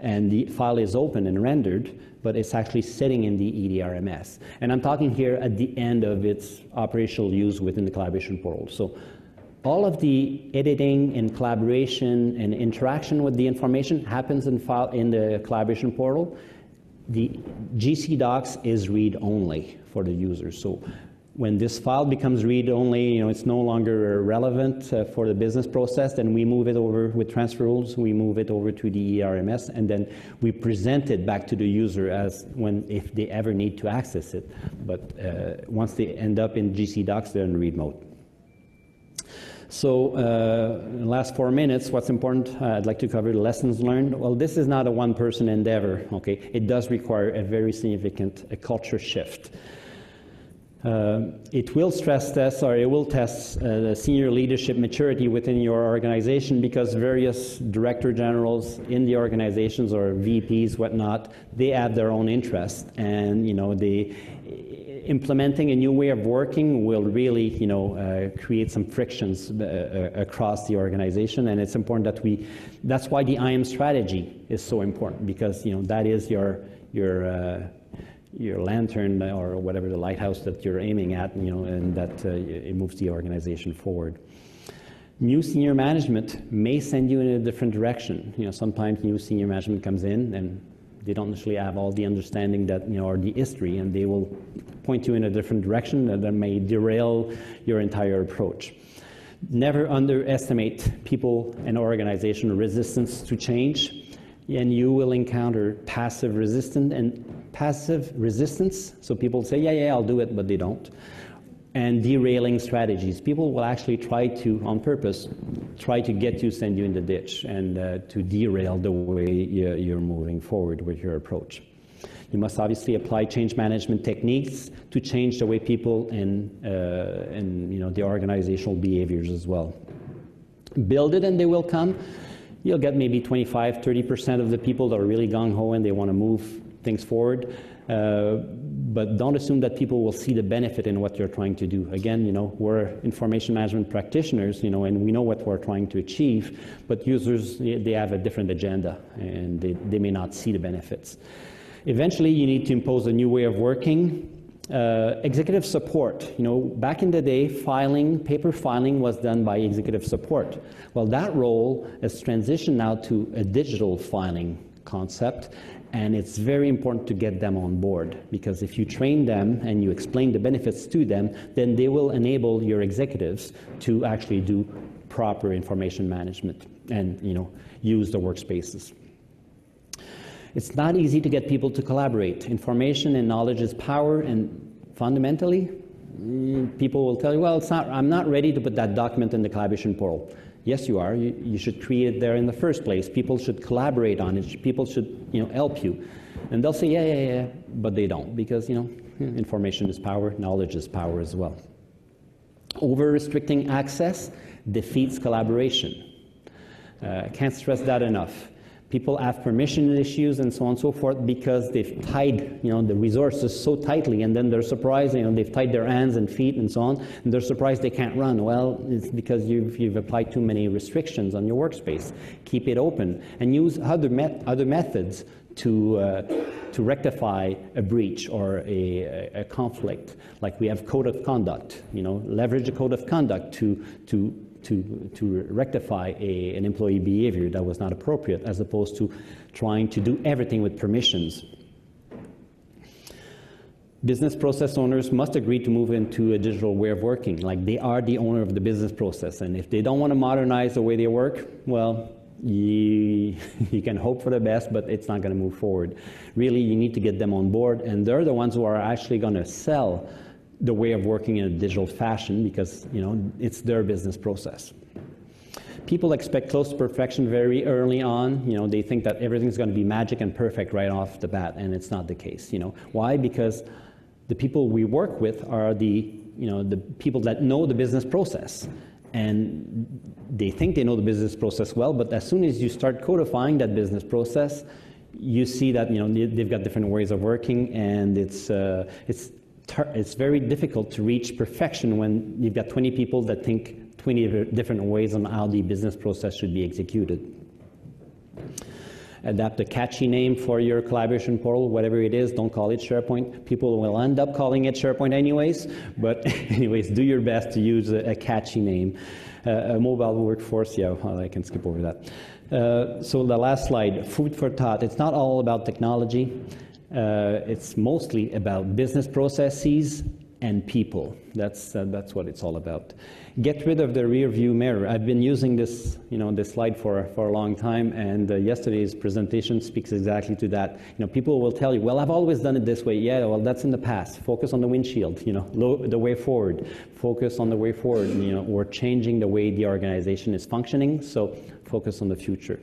And the file is open and rendered, but it's actually sitting in the E D R M S. And I'm talking here at the end of its operational use within the collaboration portal. So all of the editing and collaboration and interaction with the information happens in, file, in the collaboration portal. The G C Docs is read-only for the user. So when this file becomes read-only, you know, it's no longer relevant uh, for the business process, then we move it over with transfer rules, we move it over to the E R M S, and then we present it back to the user as when, if they ever need to access it. But uh, once they end up in G C Docs, they're in read mode. So uh, in the last four minutes, what's important, uh, I'd like to cover the lessons learned. Well, this is not a one-person endeavor, okay? It does require a very significant a culture shift. Uh, it will stress test, or it will test uh, the senior leadership maturity within your organization because various director generals in the organizations or V Ps, whatnot, they have their own interests, and you know, they, implementing a new way of working will really, you know, uh, create some frictions uh, across the organization, and it's important that we, that's why the A I I M strategy is so important, because, you know, that is your, your, uh, your lantern or whatever the lighthouse that you're aiming at, you know, and that uh, it moves the organization forward. New senior management may send you in a different direction. You know, sometimes new senior management comes in and they don't necessarily have all the understanding that, you know, or the history, and they will point you in a different direction that may derail your entire approach. Never underestimate people and organizational resistance to change, and you will encounter passive resistance and passive resistance. So people say, yeah, yeah, I'll do it, but they don't. And derailing strategies. People will actually try to, on purpose, try to get you, send you in the ditch, and uh, to derail the way you're moving forward with your approach. You must obviously apply change management techniques to change the way people and, uh, and you know, the organizational behaviors as well. Build it and they will come. You'll get maybe twenty-five, thirty percent of the people that are really gung-ho and they want to move things forward. Uh, but don't assume that people will see the benefit in what you're trying to do. Again, you know, we're information management practitioners, you know, and we know what we're trying to achieve, but users, they have a different agenda, and they, they may not see the benefits. Eventually, you need to impose a new way of working. Uh, executive support. You know, back in the day, filing, paper filing was done by executive support. Well, that role has transitioned now to a digital filing concept, and it's very important to get them on board, because if you train them and you explain the benefits to them, then they will enable your executives to actually do proper information management and, you know, use the workspaces. It's not easy to get people to collaborate. Information and knowledge is power, and fundamentally, people will tell you, well, it's not, I'm not ready to put that document in the collaboration portal. Yes, you are. You, you should create it there in the first place. People should collaborate on it. People should, you know, help you. And they'll say, yeah, yeah, yeah, but they don't, because, you know, information is power, knowledge is power as well. Over-restricting access defeats collaboration. Uh, can't stress that enough. People have permission issues and so on and so forth, because they've tied, you know, the resources so tightly, and then they're surprised, you know, they've tied their hands and feet and so on, and they're surprised they can't run. Well, it's because you've, you've applied too many restrictions on your workspace. Keep it open and use other, met other methods to, uh, to rectify a breach or a, a conflict. Like we have code of conduct, you know, leverage the code of conduct to, to To, to rectify a, an employee behavior that was not appropriate, as opposed to trying to do everything with permissions. Business process owners must agree to move into a digital way of working. Like, they are the owner of the business process, and if they don't want to modernize the way they work, well, you, you can hope for the best, but it's not going to move forward. Really, you need to get them on board, and they're the ones who are actually going to sell the way of working in a digital fashion, because, you know, it's their business process. People expect close to perfection very early on. You know, they think that everything's going to be magic and perfect right off the bat, and it's not the case. You know why? Because the people we work with are the, you know, the people that know the business process, and they think they know the business process well. But as soon as you start codifying that business process, you see that, you know, they've got different ways of working, and it's uh, it's. It's very difficult to reach perfection when you've got twenty people that think twenty different ways on how the business process should be executed. Adapt a catchy name for your collaboration portal, whatever it is. Don't call it SharePoint. People will end up calling it SharePoint anyways. But anyways, do your best to use a, a catchy name. Uh, a mobile workforce, yeah, I can skip over that. Uh, so the last slide, food for thought. It's not all about technology. Uh, it's mostly about business processes and people. That's, uh, that's what it's all about. Get rid of the rearview mirror. I've been using this, you know, this slide for, for a long time, and uh, yesterday's presentation speaks exactly to that. You know, people will tell you, well, I've always done it this way. Yeah, well, that's in the past. Focus on the windshield, you know, low, the way forward. Focus on the way forward. You know, we're changing the way the organization is functioning, so focus on the future.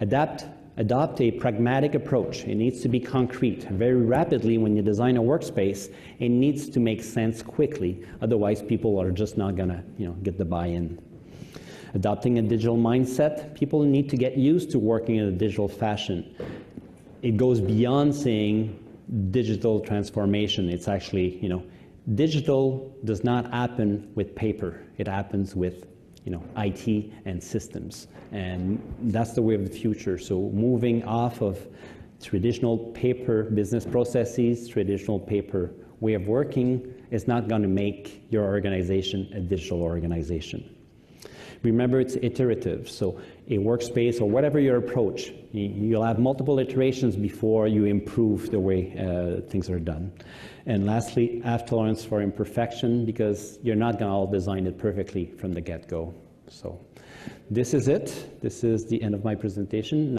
Adapt. Adopt a pragmatic approach. It needs to be concrete. Very rapidly, when you design a workspace, it needs to make sense quickly. Otherwise, people are just not going to, you know, get the buy-in. Adopting a digital mindset. People need to get used to working in a digital fashion. It goes beyond saying digital transformation. It's actually, you know, digital does not happen with paper. It happens with, you know, I T and systems, and that's the way of the future. So moving off of traditional paper business processes, traditional paper way of working is not going to make your organization a digital organization. Remember, it's iterative. So a workspace or whatever your approach, you'll have multiple iterations before you improve the way uh, things are done. And lastly, have tolerance for imperfection, because you're not going to all design it perfectly from the get-go. So this is it. This is the end of my presentation.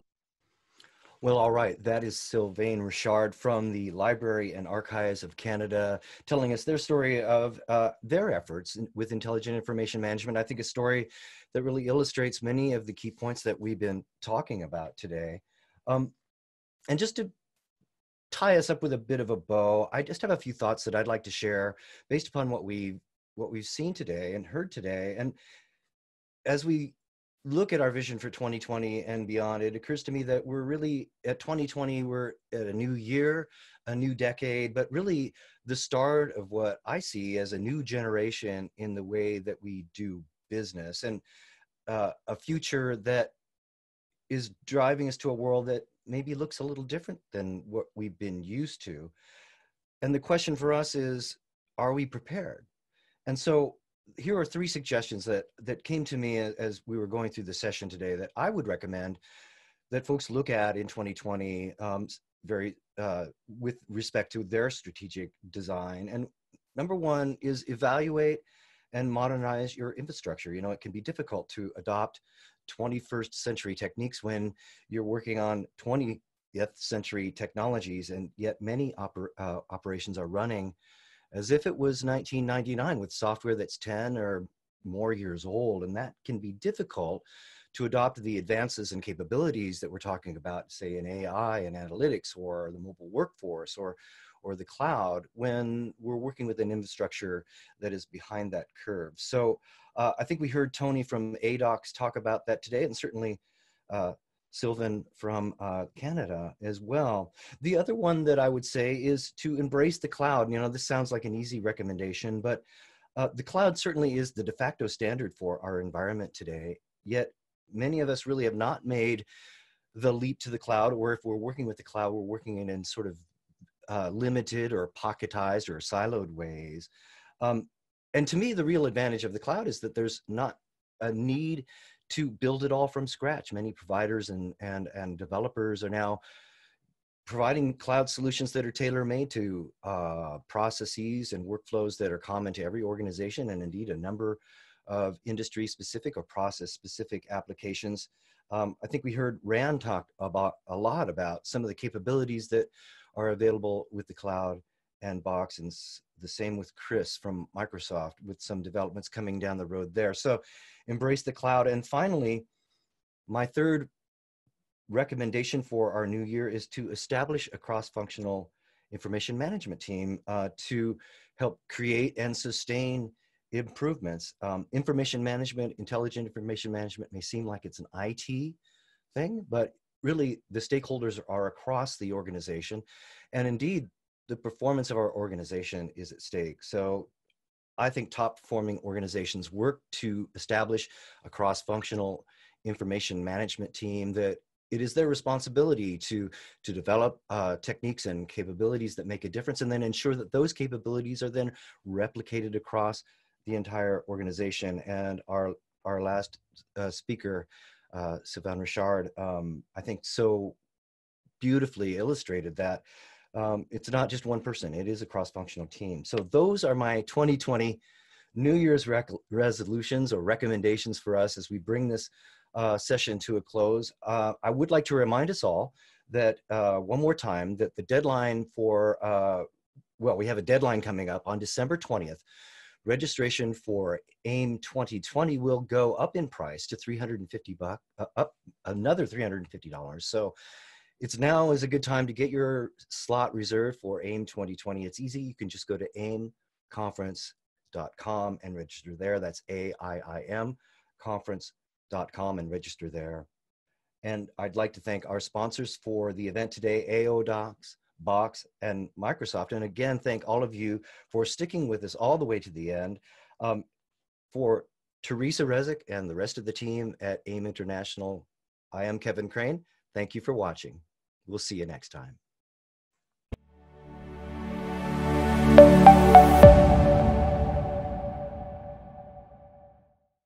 Well, all right. That is Sylvain Richard from the Library and Archives of Canada telling us their story of uh, their efforts in, with intelligent information management. I think a story that really illustrates many of the key points that we've been talking about today. Um, and just to tie us up with a bit of a bow, I just have a few thoughts that I'd like to share based upon what we've, what we've seen today and heard today. And as we look at our vision for twenty twenty and beyond, it occurs to me that we're really at twenty twenty, we're at a new year, a new decade, but really the start of what I see as a new generation in the way that we do business, and uh, a future that is driving us to a world that maybe looks a little different than what we've been used to. And the question for us is, are we prepared? And so here are three suggestions that, that came to me as we were going through the session today that I would recommend that folks look at in twenty twenty um, very uh, with respect to their strategic design. And number one is evaluate and modernize your infrastructure. You know, it can be difficult to adopt twenty-first century techniques when you're working on twentieth century technologies, and yet many oper uh, operations are running as if it was nineteen ninety-nine with software that's ten or more years old. And that can be difficult to adopt the advances and capabilities that we're talking about, say in A I and analytics or the mobile workforce or, or the cloud, when we're working with an infrastructure that is behind that curve. So uh, I think we heard Tony from A docs talk about that today, and certainly uh, Sylvain from uh, Canada as well. The other one that I would say is to embrace the cloud. You know, this sounds like an easy recommendation, but uh, the cloud certainly is the de facto standard for our environment today. Yet many of us really have not made the leap to the cloud, or if we're working with the cloud, we're working in, in sort of uh, limited or pocketized or siloed ways. Um, and to me, the real advantage of the cloud is that there's not a need to build it all from scratch. Many providers and, and, and developers are now providing cloud solutions that are tailor-made to uh, processes and workflows that are common to every organization, and indeed a number of industry-specific or process-specific applications. Um, I think we heard Rand talk about a lot about some of the capabilities that are available with the cloud and Box, and the same with Chris from Microsoft with some developments coming down the road there. So embrace the cloud. And finally, my third recommendation for our new year is to establish a cross-functional information management team uh, to help create and sustain improvements. Um, information management, intelligent information management may seem like it's an I T thing, but really the stakeholders are across the organization. And indeed, the performance of our organization is at stake. So I think top performing organizations work to establish a cross-functional information management team that it is their responsibility to, to develop uh, techniques and capabilities that make a difference, and then ensure that those capabilities are then replicated across the entire organization. And our, our last uh, speaker, uh, Sylvain Richard, um, I think so beautifully illustrated that. Um, it's not just one person, it is a cross-functional team. So those are my twenty twenty New Year's rec resolutions or recommendations for us as we bring this uh, session to a close. Uh, I would like to remind us all that uh, one more time that the deadline for, uh, well, we have a deadline coming up on December twentieth. Registration for A I I M twenty twenty will go up in price to three hundred fifty bucks, uh, up another three hundred fifty dollars. So it's now is a good time to get your slot reserved for A I I M twenty twenty. It's easy. You can just go to A I I M conference dot com and register there. That's A I I M conference dot com and register there. And I'd like to thank our sponsors for the event today, A O docs, Box, and Microsoft. And again, thank all of you for sticking with us all the way to the end. Um, for Teresa Resick and the rest of the team at A I I M International, I am Kevin Crane. Thank you for watching. We'll see you next time.